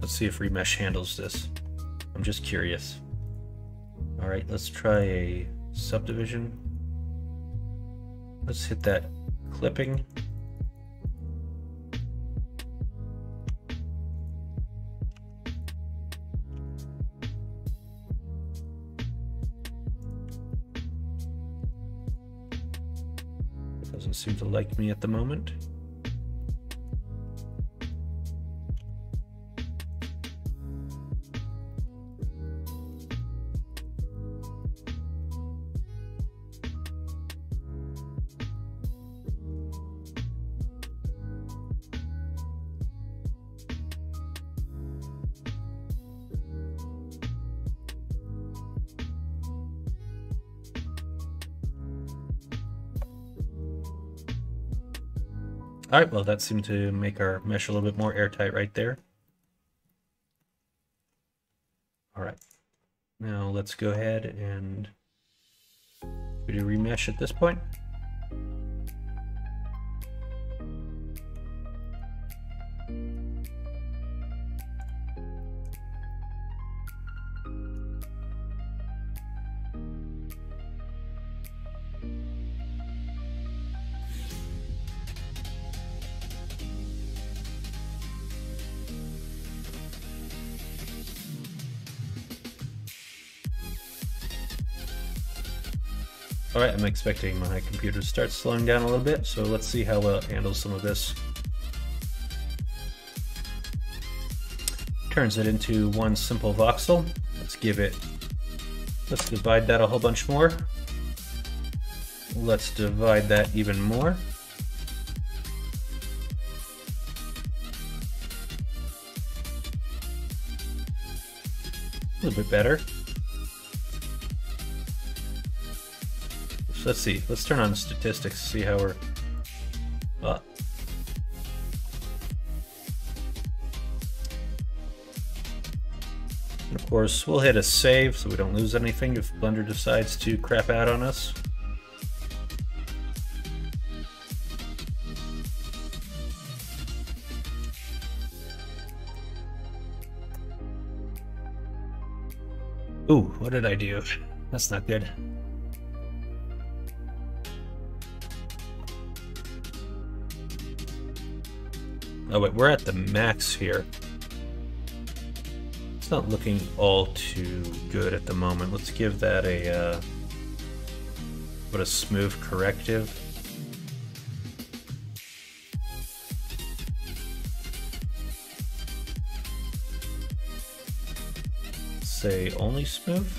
Let's see if Remesh handles this. I'm just curious. All right, let's try a subdivision. Let's hit that clipping. Seem to like me at the moment. All right, well, that seemed to make our mesh a little bit more airtight right there. All right, now let's go ahead and we do remesh at this point. All right, I'm expecting my computer to start slowing down a little bit, so let's see how well it handles some of this. Turns it into one simple voxel. Let's give it, let's divide that a whole bunch more. Let's divide that even more. A little bit better. So let's see, let's turn on statistics, see how we're, uh, and of course we'll hit a save so we don't lose anything if Blender decides to crap out on us. Ooh, what did I do? That's not good. Oh wait, we're at the max here. It's not looking all too good at the moment. Let's give that a, uh, what a smooth corrective. Say only smooth.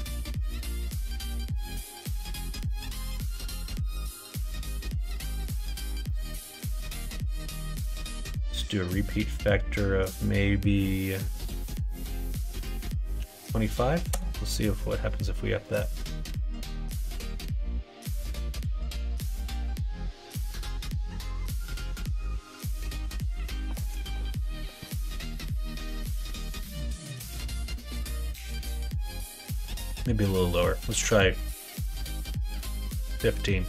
Let's do a repeat factor of maybe twenty-five. We'll see if what happens if we up that. Maybe a little lower. Let's try fifteen.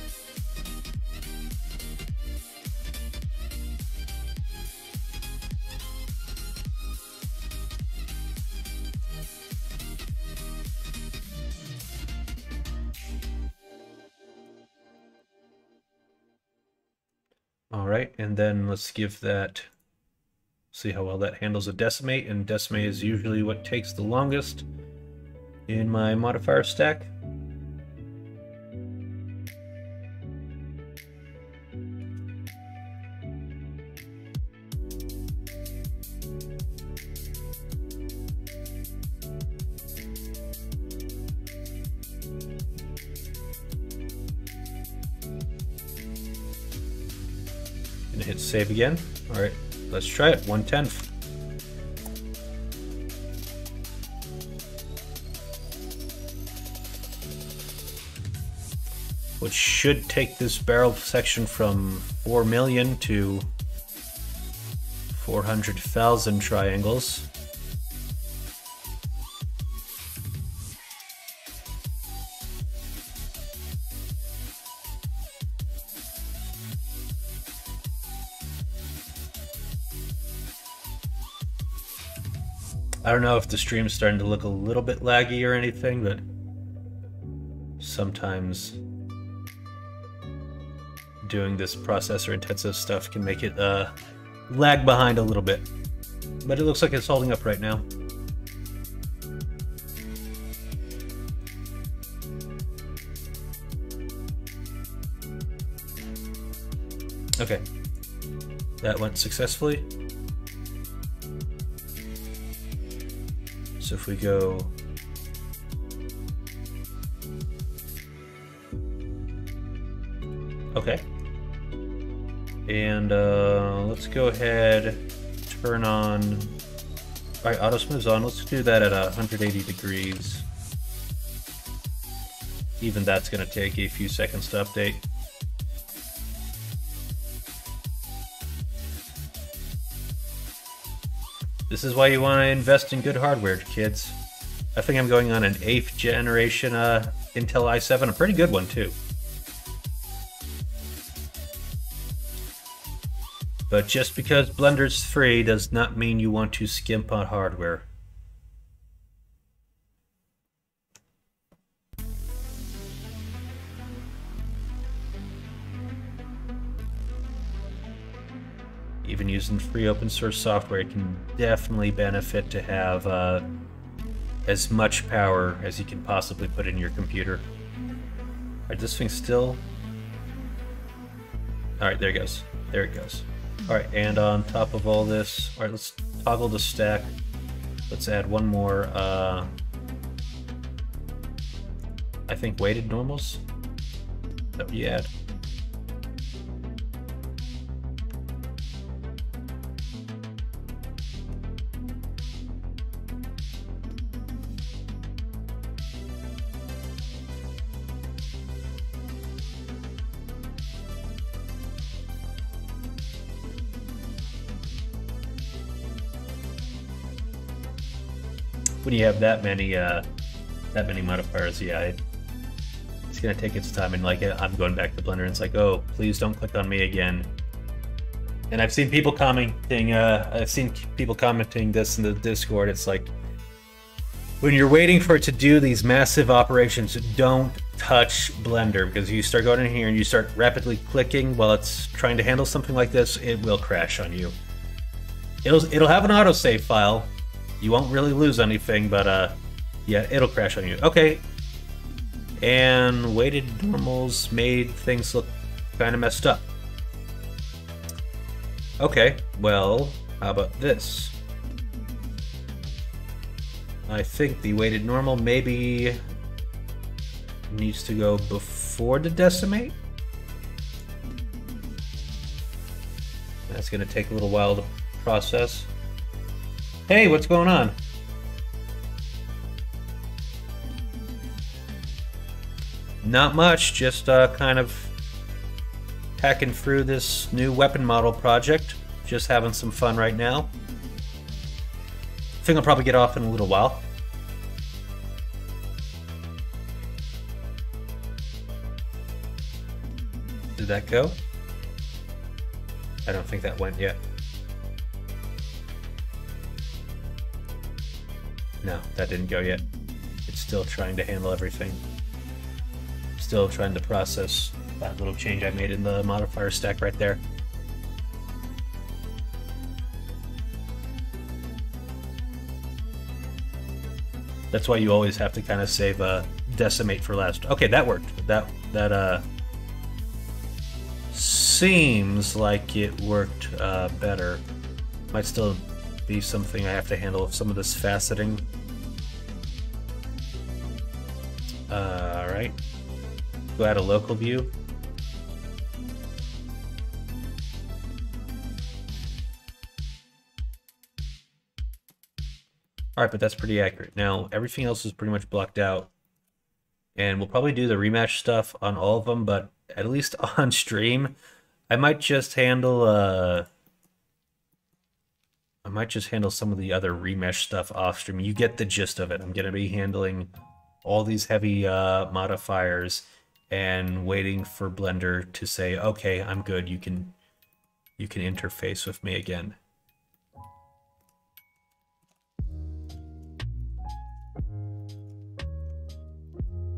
All right, and then let's give that, see how well that handles a decimate, and decimate is usually what takes the longest in my modifier stack. Gonna hit save again. All right, let's try it. one tenth. Which should take this barrel section from four million to four hundred thousand triangles. I don't know if the stream's starting to look a little bit laggy or anything, but sometimes doing this processor intensive stuff can make it uh, lag behind a little bit, but it looks like it's holding up right now. Okay, that went successfully. So if we go okay. And uh, let's go ahead, turn on, all right, auto smooths on. Let's do that at one hundred eighty degrees. Even that's gonna take a few seconds to update. This is why you wanna invest in good hardware, kids. I think I'm going on an eighth generation uh, Intel i seven, a pretty good one too. But just because Blender's free does not mean you want to skimp on hardware. Even using free open source software, it can definitely benefit to have uh, as much power as you can possibly put in your computer. Alright, this thing's still. Alright, there it goes. There it goes. Alright, and on top of all this, alright, let's toggle the stack. Let's add one more, uh, I think weighted normals that we add. When you have that many, uh, that many modifiers, yeah, it's gonna take its time. And like, I'm going back to Blender, and it's like, oh, please don't click on me again. And I've seen people commenting, uh, I've seen people commenting this in the Discord. It's like, when you're waiting for it to do these massive operations, don't touch Blender, because you start going in here and you start rapidly clicking while it's trying to handle something like this, it will crash on you. It'll it'll have an autosave file. You won't really lose anything, but uh, yeah, it'll crash on you. Okay. And weighted normals made things look kind of messed up. Okay, well, how about this? I think the weighted normal maybe needs to go before the decimate. That's going to take a little while to process. Hey, what's going on? Not much, just uh, kind of hacking through this new weapon model project. Just having some fun right now. I think I'll probably get off in a little while. Did that go? I don't think that went yet. No, that didn't go yet. It's still trying to handle everything. Still trying to process that little change I made in the modifier stack right there. That's why you always have to kind of save uh, decimate for last. Okay, that worked. That that uh seems like it worked uh, better. Might still be something I have to handle with some of this faceting. Uh, all right, go add a local view. All right, but that's pretty accurate. Now everything else is pretty much blocked out, and we'll probably do the rematch stuff on all of them, but at least on stream, I might just handle uh, I might just handle some of the other remesh stuff off stream. You get the gist of it. I'm going to be handling all these heavy uh, modifiers and waiting for Blender to say, okay, I'm good. You can, you can interface with me again.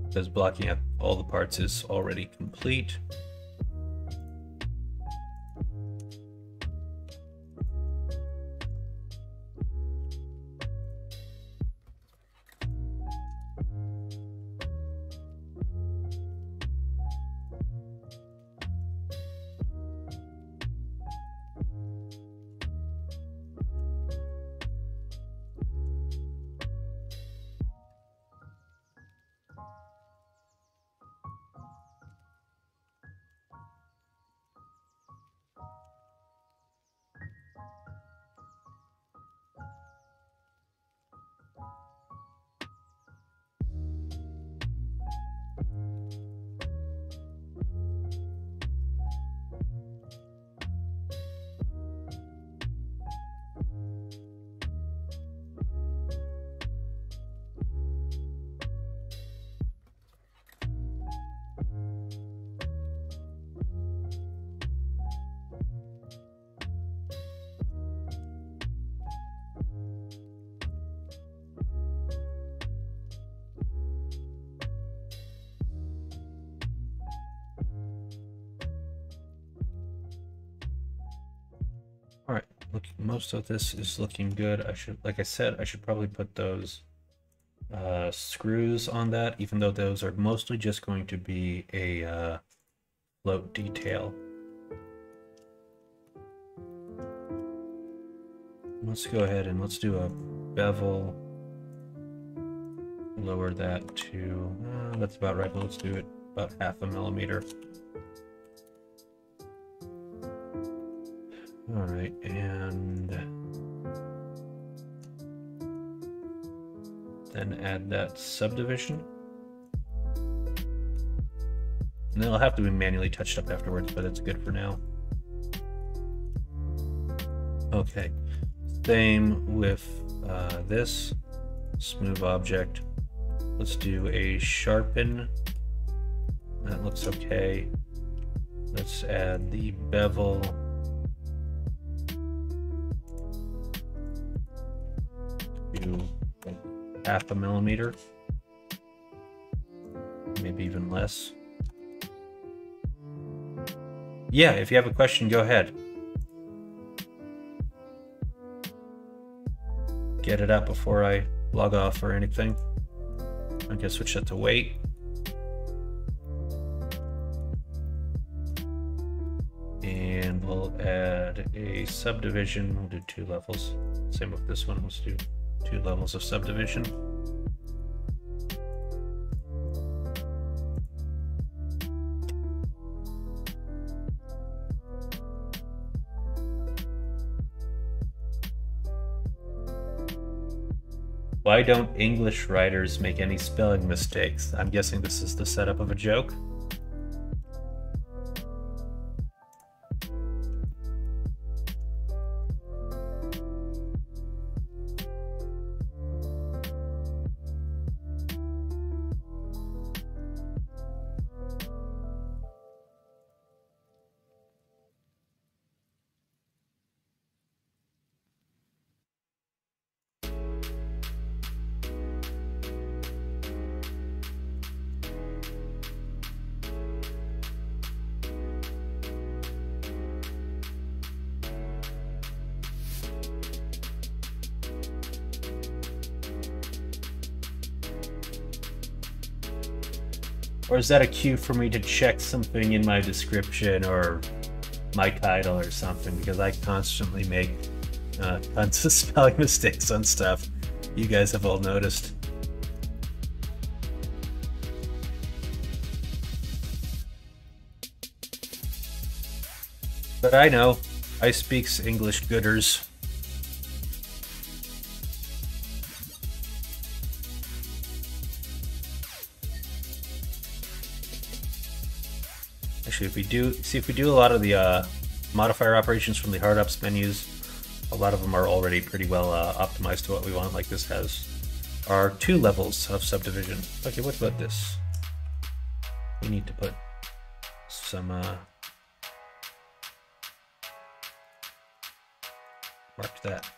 Because blocking up all the parts is already complete. So this is looking good. I should, like I said, I should probably put those uh, screws on that, even though those are mostly just going to be a uh, float detail. Let's go ahead and let's do a bevel. Lower that to, uh, that's about right, but let's do it about half a millimeter. All right, and then add that subdivision. And it'll have to be manually touched up afterwards, but it's good for now. Okay, same with uh, this smooth object. Let's do a sharpen. That looks okay. Let's add the bevel. Do half a millimeter, maybe even less. Yeah, if you have a question, go ahead. Get it out before I log off or anything. I guess switch that to wait. And we'll add a subdivision. We'll do two levels. Same with this one. Let's do two levels of subdivision. Why don't English writers make any spelling mistakes? I'm guessing this is the setup of a joke. Or is that a cue for me to check something in my description or my title or something? Because I constantly make uh, tons of spelling mistakes on stuff. You guys have all noticed. But I know, I speaks English gooders. If we do see, if we do a lot of the uh, modifier operations from the hard ops menus, a lot of them are already pretty well uh, optimized to what we want. Like this has our two levels of subdivision. Okay, what about this? We need to put some uh, mark that,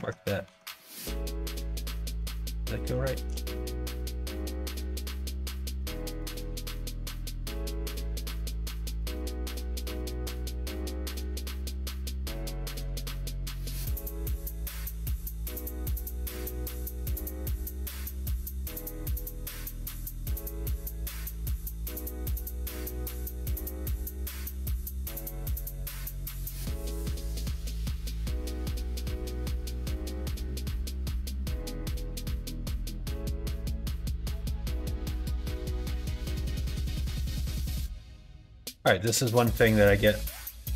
mark that. Did that go right? All right, this is one thing that I get.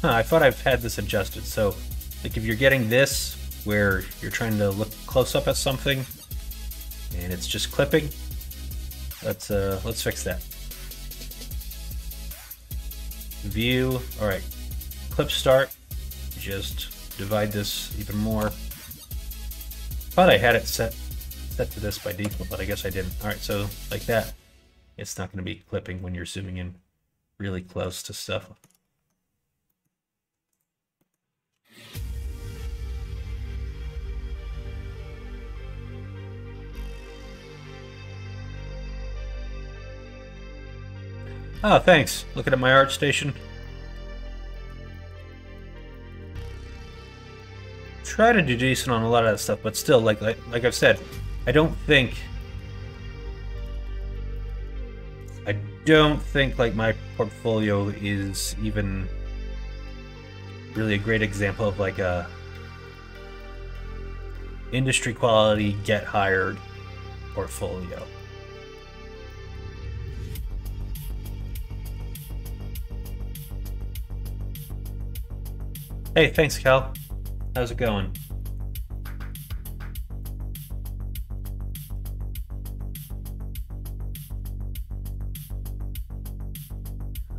Huh, I thought I've had this adjusted. So, like, if you're getting this where you're trying to look close up at something and it's just clipping, let's uh, let's fix that. View. All right, clip start. Just divide this even more. Thought I had it set set to this by default, but I guess I didn't. All right, so like that, it's not going to be clipping when you're zooming in really close to stuff. Oh, thanks. Looking at my ArtStation. try to do decent on a lot of that stuff, but still, like like, like I've said, I don't think... I don't think, like, my portfolio is even really a great example of, like, a industry quality, get hired portfolio. Hey, thanks, Cal. How's it going?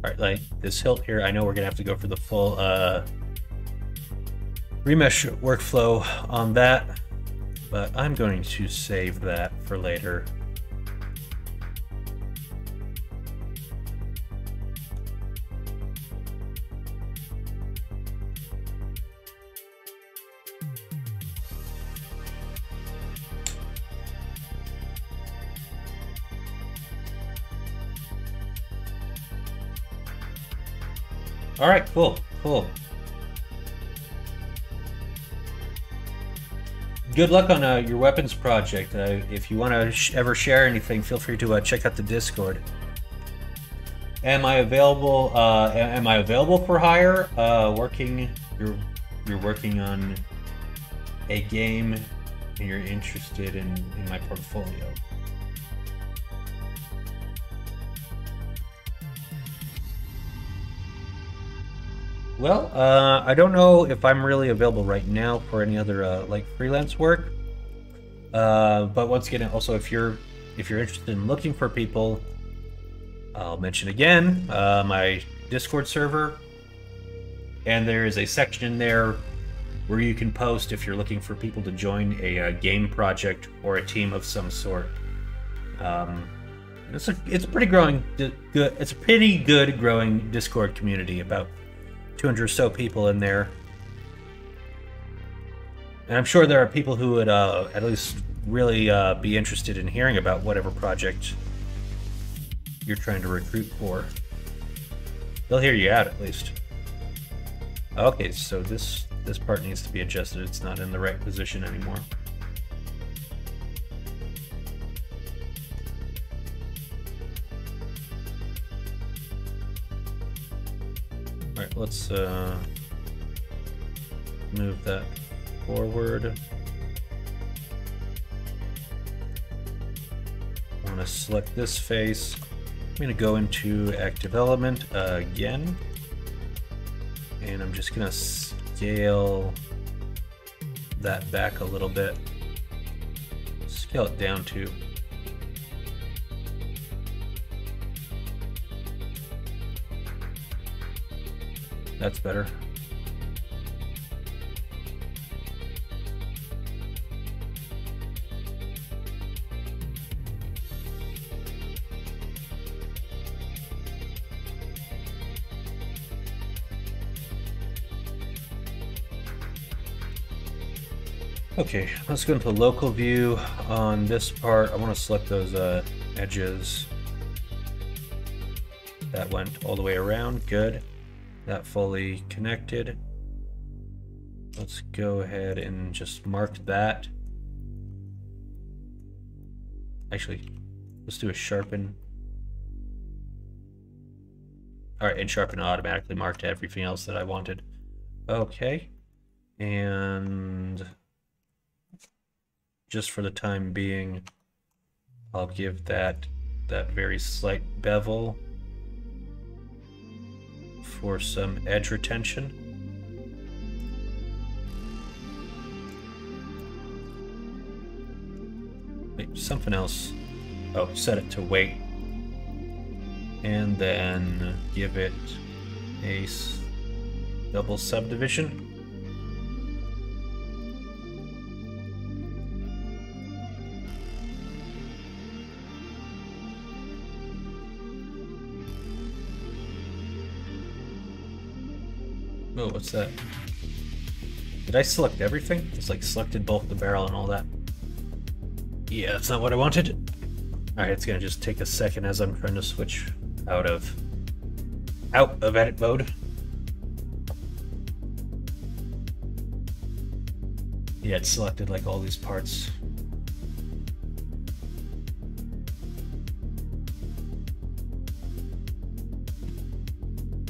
Alright, like this hilt here, I know we're gonna have to go for the full uh, remesh workflow on that, but I'm going to save that for later. All right, cool, cool. Good luck on uh, your weapons project. Uh, if you want to sh ever share anything, feel free to uh, check out the Discord. Am I available? Uh, am I available for hire? Uh, working, you're you're working on a game, and you're interested in, in my portfolio. Well, uh, I don't know if I'm really available right now for any other uh, like freelance work. Uh, but once again, also if you're if you're interested in looking for people, I'll mention again uh, my Discord server, and there is a section there where you can post if you're looking for people to join a, a game project or a team of some sort. Um, it's a it's a pretty growing good it's a pretty good growing Discord community, about two hundred or so people in there, and I'm sure there are people who would uh, at least really uh, be interested in hearing about whatever project you're trying to recruit for. They'll hear you out at least. Okay, so this this part needs to be adjusted. It's not in the right position anymore. Alright, let's uh, move that forward. I want to select this face. I'm going to go into active element uh, again. And I'm just going to scale that back a little bit. Scale it down to. That's better. Okay, let's go into local view on this part. I want to select those uh, edges. That went all the way around, good. That fully connected. Let's go ahead and just mark that. Actually, let's do a sharpen. All right, and sharpen automatically marked everything else that I wanted. Okay, and just for the time being, I'll give that that very slight bevel for some edge retention. Wait, something else. Oh, set it to weight. And then give it a double subdivision. Oh, what's that? Did I select everything? It's like selected both the barrel and all that. Yeah, that's not what I wanted. Alright, it's gonna just take a second as I'm trying to switch out of out of edit mode. Yeah, it selected like all these parts.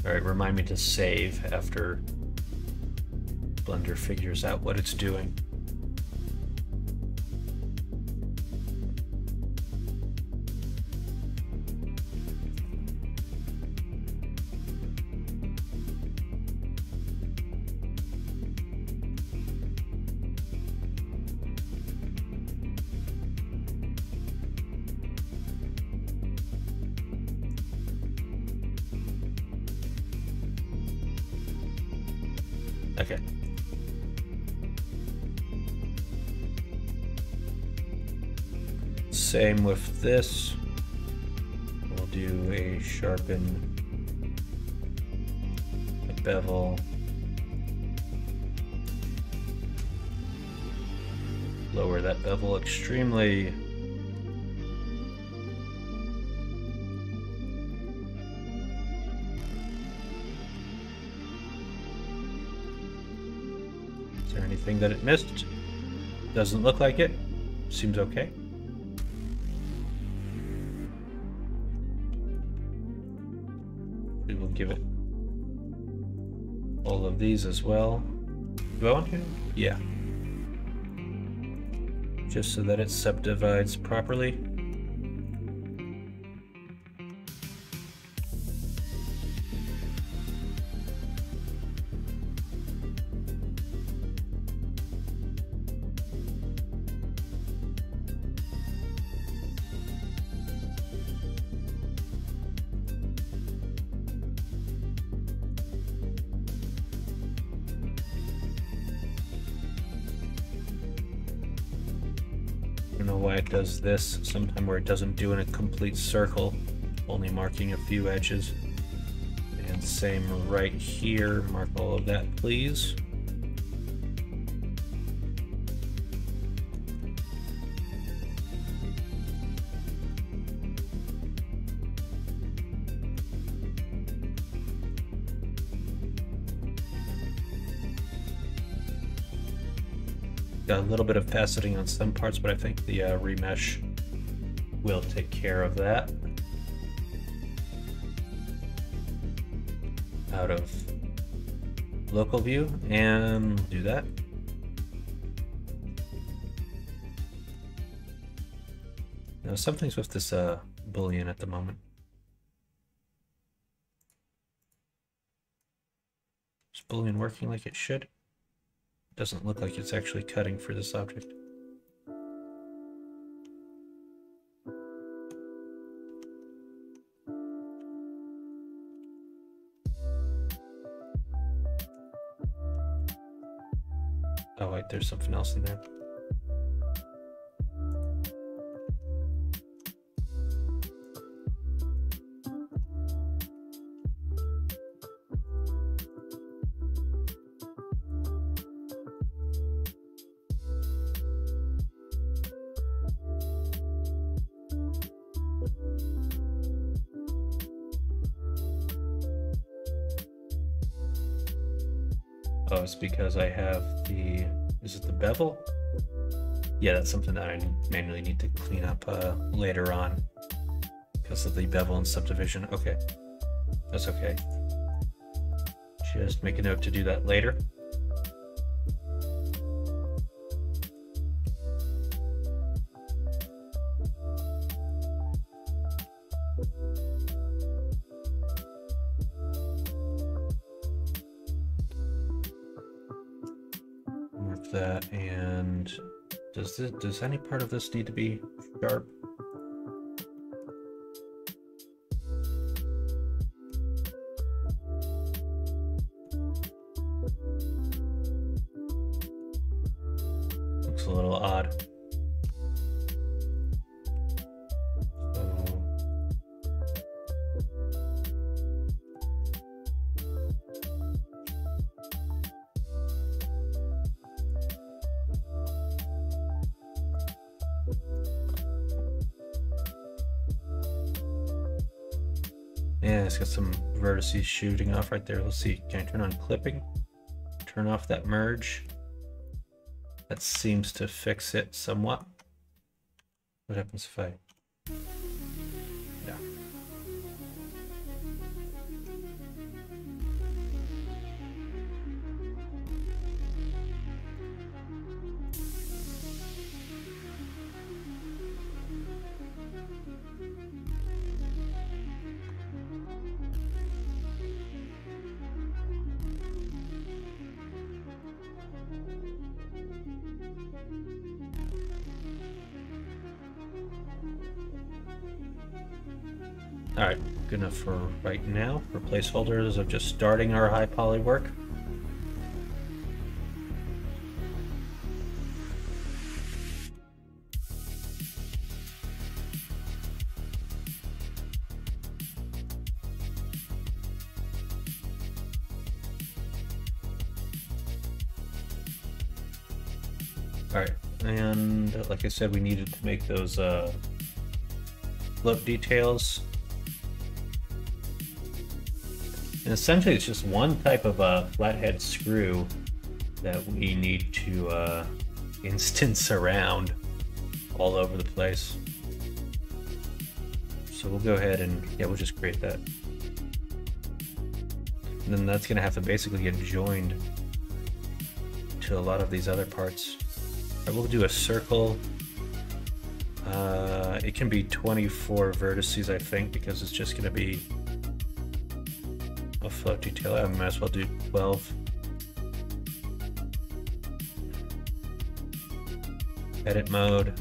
All right, remind me to save after Blender figures out what it's doing. Okay. Same with this. We'll do a sharpen, a bevel, lower that bevel extremely. Anything that it missed? Doesn't look like it. Seems okay. We will give it all of these as well. Do I want to? Yeah. Just so that it subdivides properly. Does this sometime where it doesn't do in a complete circle, only marking a few edges. And same right here, mark all of that, please. Got a little bit of faceting on some parts, but I think the uh, remesh will take care of that. Out of local view, and do that. Now something's with this uh, Boolean at the moment. Is Boolean working like it should? Doesn't look like it's actually cutting for this object. Oh wait, there's something else in there. Oh, it's because I have the, is it the bevel? Yeah, that's something that I manually need to clean up uh, later on because of the bevel and subdivision. Okay, that's okay. Just make a note to do that later. That and does this, does any part of this need to be sharp? Looks a little odd. Yeah, it's got some vertices shooting off right there. Let's see, can I turn on clipping? Turn off that merge. That seems to fix it somewhat. What happens if I... Yeah. Alright, good enough for right now. For placeholders of just starting our high poly work. Alright, and like I said, we needed to make those uh, float details. And essentially, it's just one type of a flathead screw that we need to uh, instance around all over the place. So we'll go ahead and, yeah, we'll just create that. And then that's going to have to basically get joined to a lot of these other parts. I will do a circle. Uh, it can be twenty-four vertices, I think, because it's just going to be float detail. I might as well do twelve. Edit mode.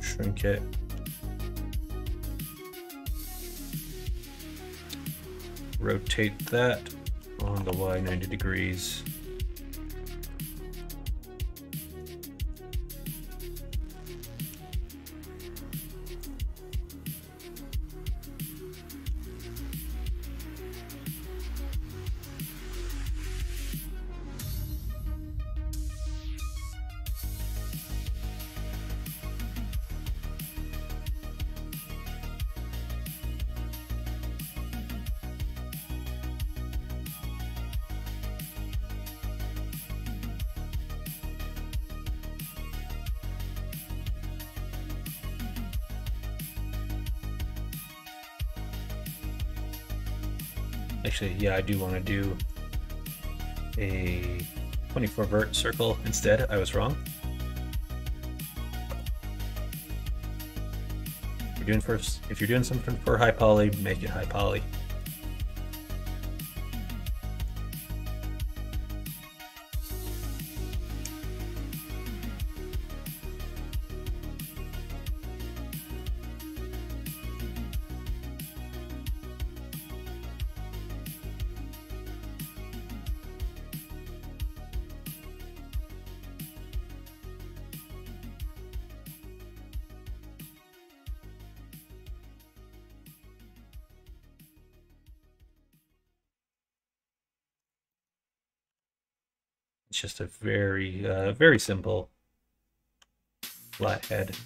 Shrink it. Rotate that on the Y ninety degrees. Actually, yeah, I do want to do a twenty-four vert circle instead. I was wrong. If you're doing first, if you're doing something for high poly, make it high poly. It's just a very, uh, very simple flathead.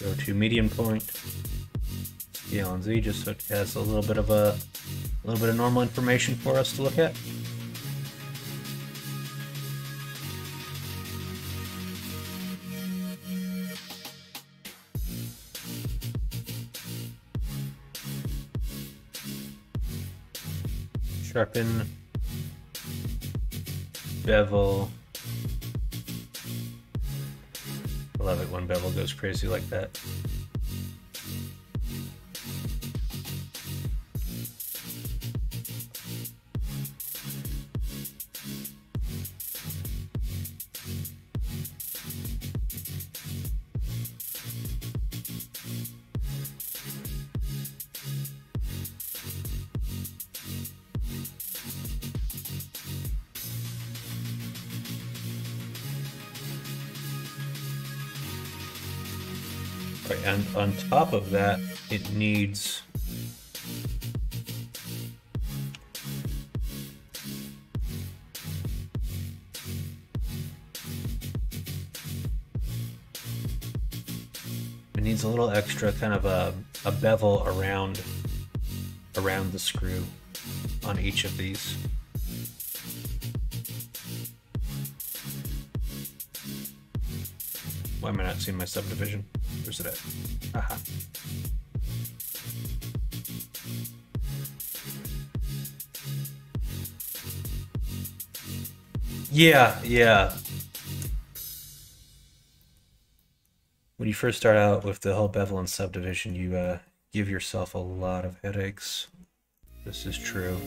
Go to medium point, scale and Z, just so it has a little bit of a, a little bit of normal information for us to look at. Sharpen, bevel. I love it when bevel goes crazy like that. perfect. And on top of that, it needs it needs a little extra kind of a, a bevel around around the screw on each of these. Why am I not seeing my subdivision? Where's it at? Aha. Yeah, yeah. When you first start out with the whole bevel and subdivision, you uh, give yourself a lot of headaches. This is true.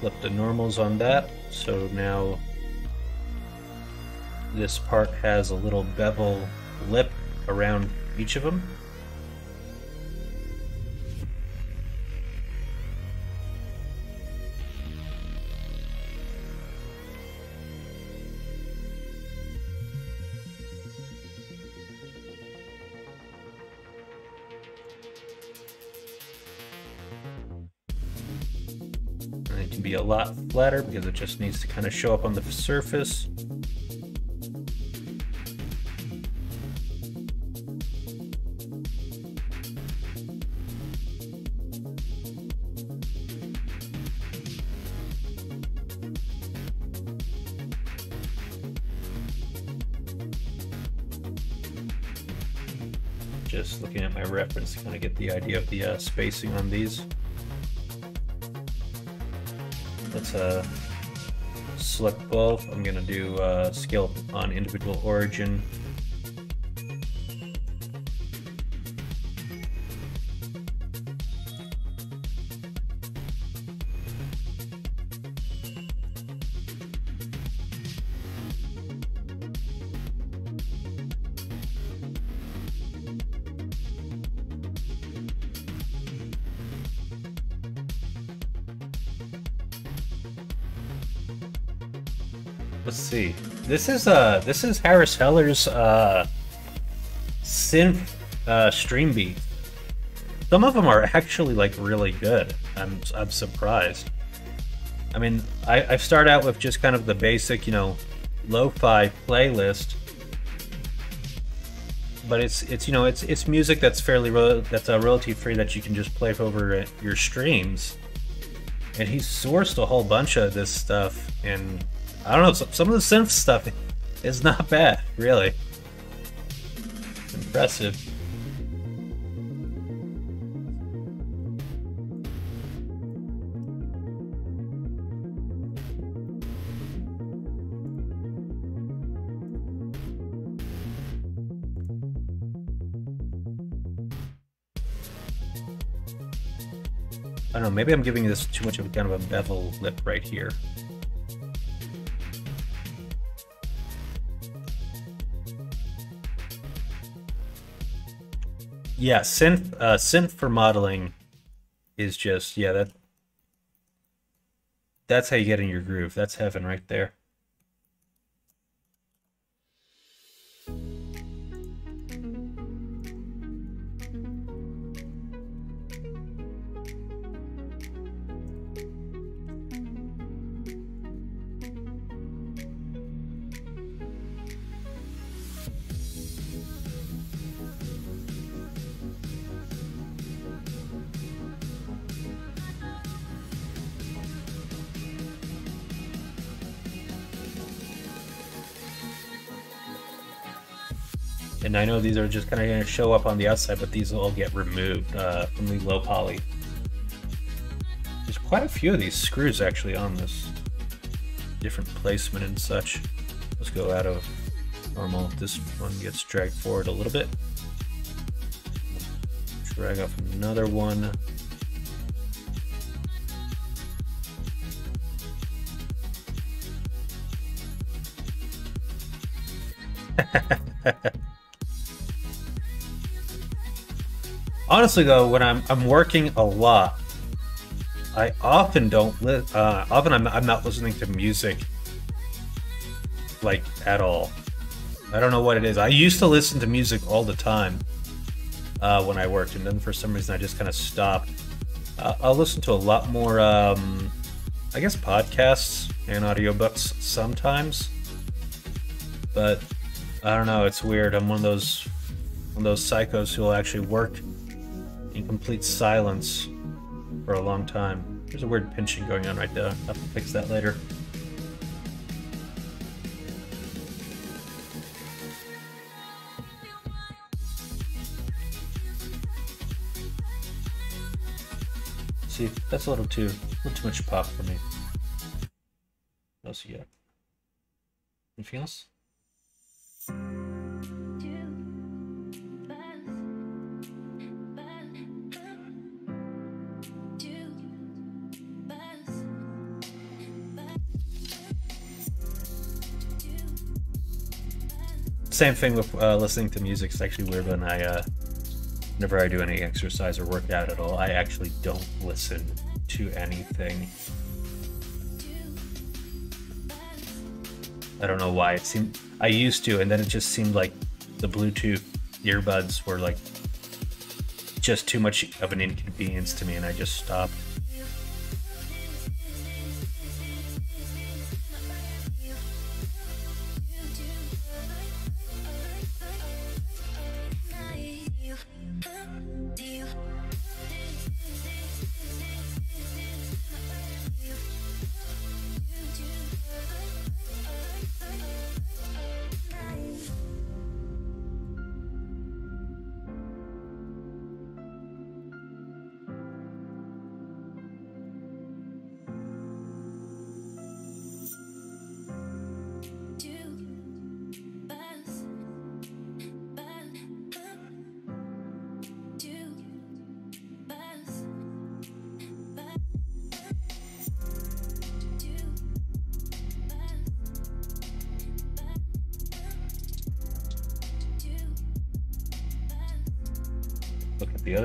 Flip the normals on that, so now this part has a little bevel lip around each of them. A lot flatter because it just needs to kind of show up on the surface. Just looking at my reference to kind of get the idea of the uh, spacing on these. Let's uh, select both. I'm gonna do uh, scale on individual origin. Let's see. This is uh this is Harris Heller's uh synth uh stream beat. Some of them are actually like really good. I'm I'm surprised. I mean, I I start out with just kind of the basic, you know, lo-fi playlist. But it's it's you know, it's it's music that's fairly that's uh, royalty free that you can just play over your streams. And he sourced a whole bunch of this stuff, and I don't know, some of the synth stuff is not bad, really. It's impressive. I don't know, maybe I'm giving this too much of a kind of a bevel lip right here. Yeah, synth uh, synth for modeling is just, yeah, that that's how you get in your groove. That's heaven right there. And I know these are just kind of going to show up on the outside, but these will all get removed uh, from the low poly. There's quite a few of these screws actually on this. Different placement and such. Let's go out of normal. This one gets dragged forward a little bit. Drag off another one. Honestly, though, when I'm I'm working a lot, I often don't. Li uh, often I'm I'm not listening to music, like at all. I don't know what it is. I used to listen to music all the time uh, when I worked, and then for some reason I just kind of stopped. Uh, I'll listen to a lot more, um, I guess, podcasts and audiobooks sometimes, but I don't know. It's weird. I'm one of those one of those psychos who will actually work in complete silence for a long time. There's a weird pinching going on right there. I'll have to fix that later. See, that's a little too, a little too much pop for me. What else you got? Anything else? Same thing with uh, listening to music. It's actually weird when I, uh, whenever I do any exercise or workout at all, I actually don't listen to anything. I don't know why. It seemed I used to, and then it just seemed like the Bluetooth earbuds were like just too much of an inconvenience to me, and I just stopped.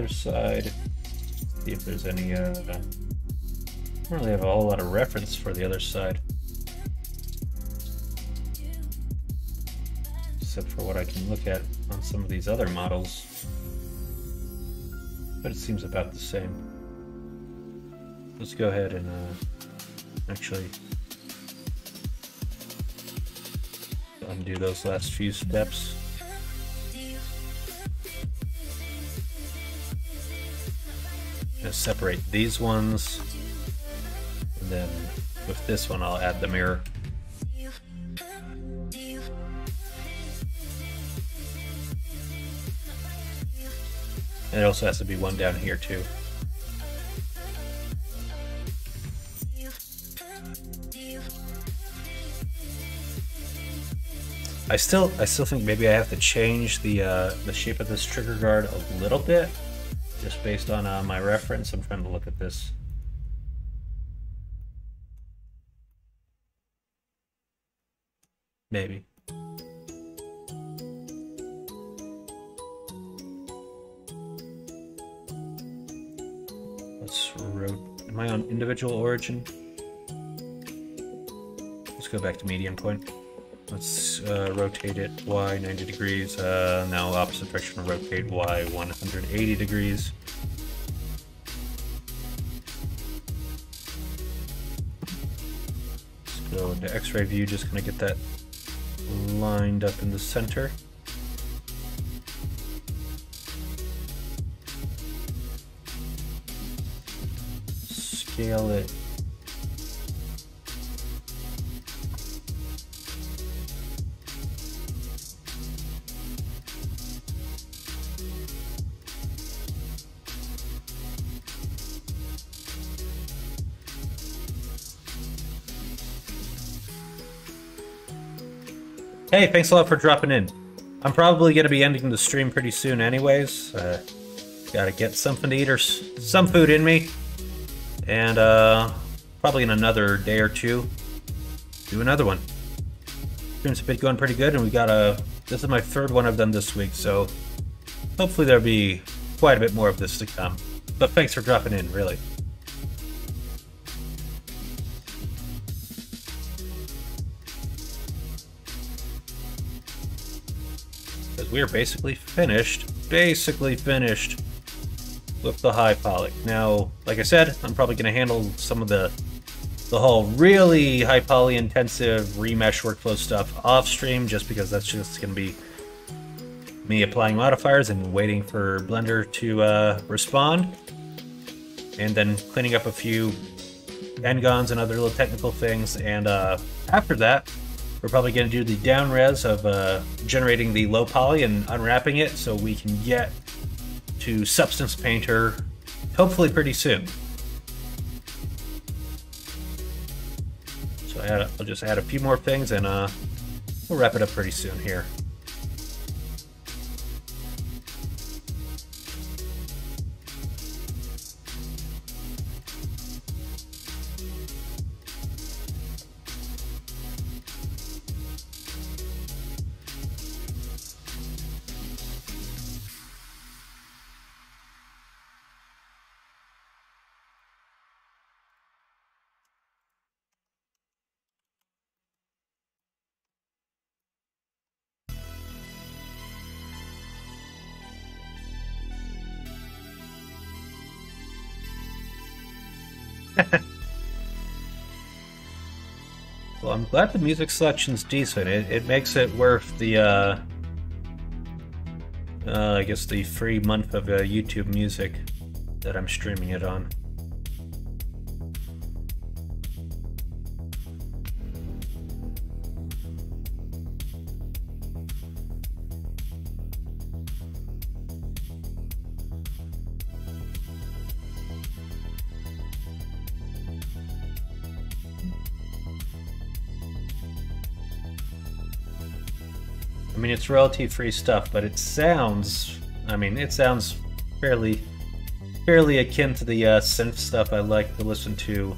Side, see if there's any uh I don't really have a whole lot of reference for the other side except for what I can look at on some of these other models, but it seems about the same. Let's go ahead and uh actually undo those last few steps. Separate these ones, and then with this one I'll add the mirror. And it also has to be one down here too. I still I still think maybe I have to change the uh, the shape of this trigger guard a little bit. Just based on uh, my reference, I'm trying to look at this. Maybe. Let's rotate. Am I on individual origin? Let's go back to median point. Let's uh, rotate it Y ninety degrees. Uh, now opposite direction, rotate Y one hundred eighty degrees. Let's go into X-ray view, just gonna get that lined up in the center. Scale it. Hey, thanks a lot for dropping in. I'm probably going to be ending the stream pretty soon anyways. Uh, gotta get something to eat or s some food in me. And uh, probably in another day or two, do another one. Stream's been going pretty good, and we got a This is my third one I've done this week, so hopefully there'll be quite a bit more of this to come. But thanks for dropping in, really. Because we are basically finished, basically finished with the high poly. Now, like I said, I'm probably going to handle some of the the whole really high poly intensive remesh workflow stuff off stream, just because that's just going to be me applying modifiers and waiting for Blender to uh, respond, and then cleaning up a few endgons and other little technical things. And uh, after that, we're probably going to do the down res of uh, generating the low poly and unwrapping it so we can get to Substance Painter hopefully pretty soon. I'll just add a few more things and uh, we'll wrap it up pretty soon here. Well, I'm glad the music selection's decent. It, it makes it worth the, uh, uh, I guess the free month of uh, YouTube Music that I'm streaming it on. I mean, it's royalty-free stuff, but it sounds, I mean, it sounds fairly, fairly akin to the uh, synth stuff I like to listen to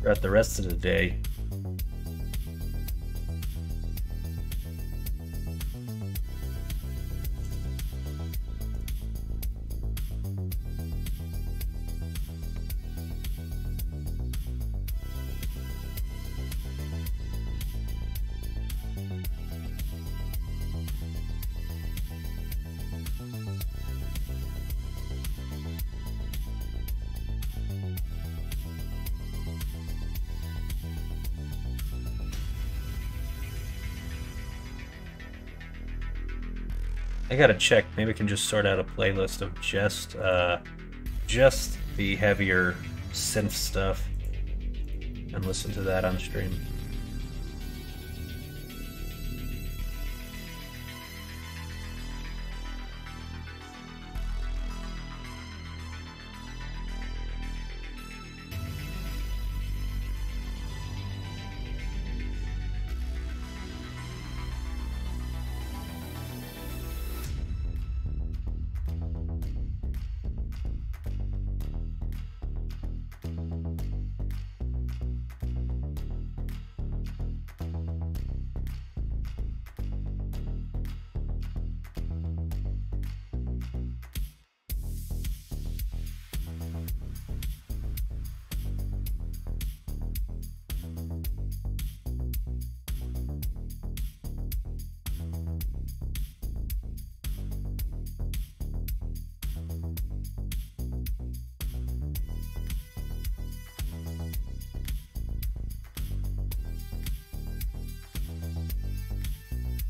throughout the rest of the day. I gotta check. Maybe I can just sort out a playlist of just, uh, just the heavier synth stuff and listen to that on stream.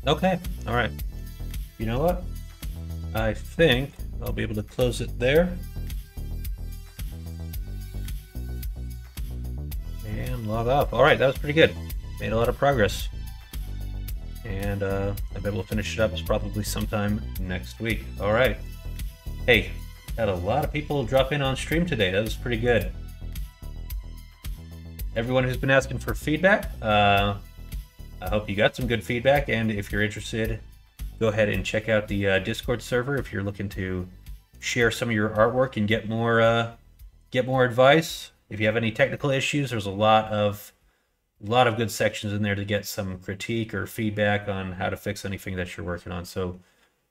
Okay, all right. You know what? I think I'll be able to close it there. And log off. All right, that was pretty good. Made a lot of progress. And uh, I'll be able to finish it up. It's probably sometime next week. All right. Hey, had a lot of people drop in on stream today. That was pretty good. Everyone who's been asking for feedback, uh, I hope you got some good feedback, and if you're interested, go ahead and check out the uh, Discord server if you're looking to share some of your artwork and get more uh, get more advice. If you have any technical issues, there's a lot of a lot of good sections in there to get some critique or feedback on how to fix anything that you're working on. So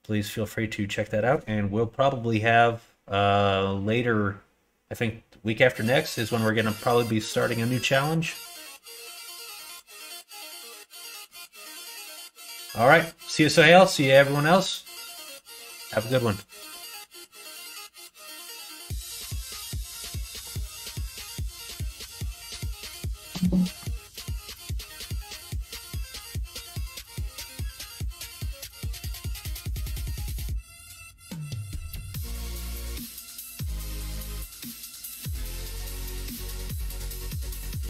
please feel free to check that out. And we'll probably have uh, later, I think week after next is when we're going to probably be starting a new challenge. All right. See you, Sahel. See you, everyone else. Have a good one. Mm-hmm.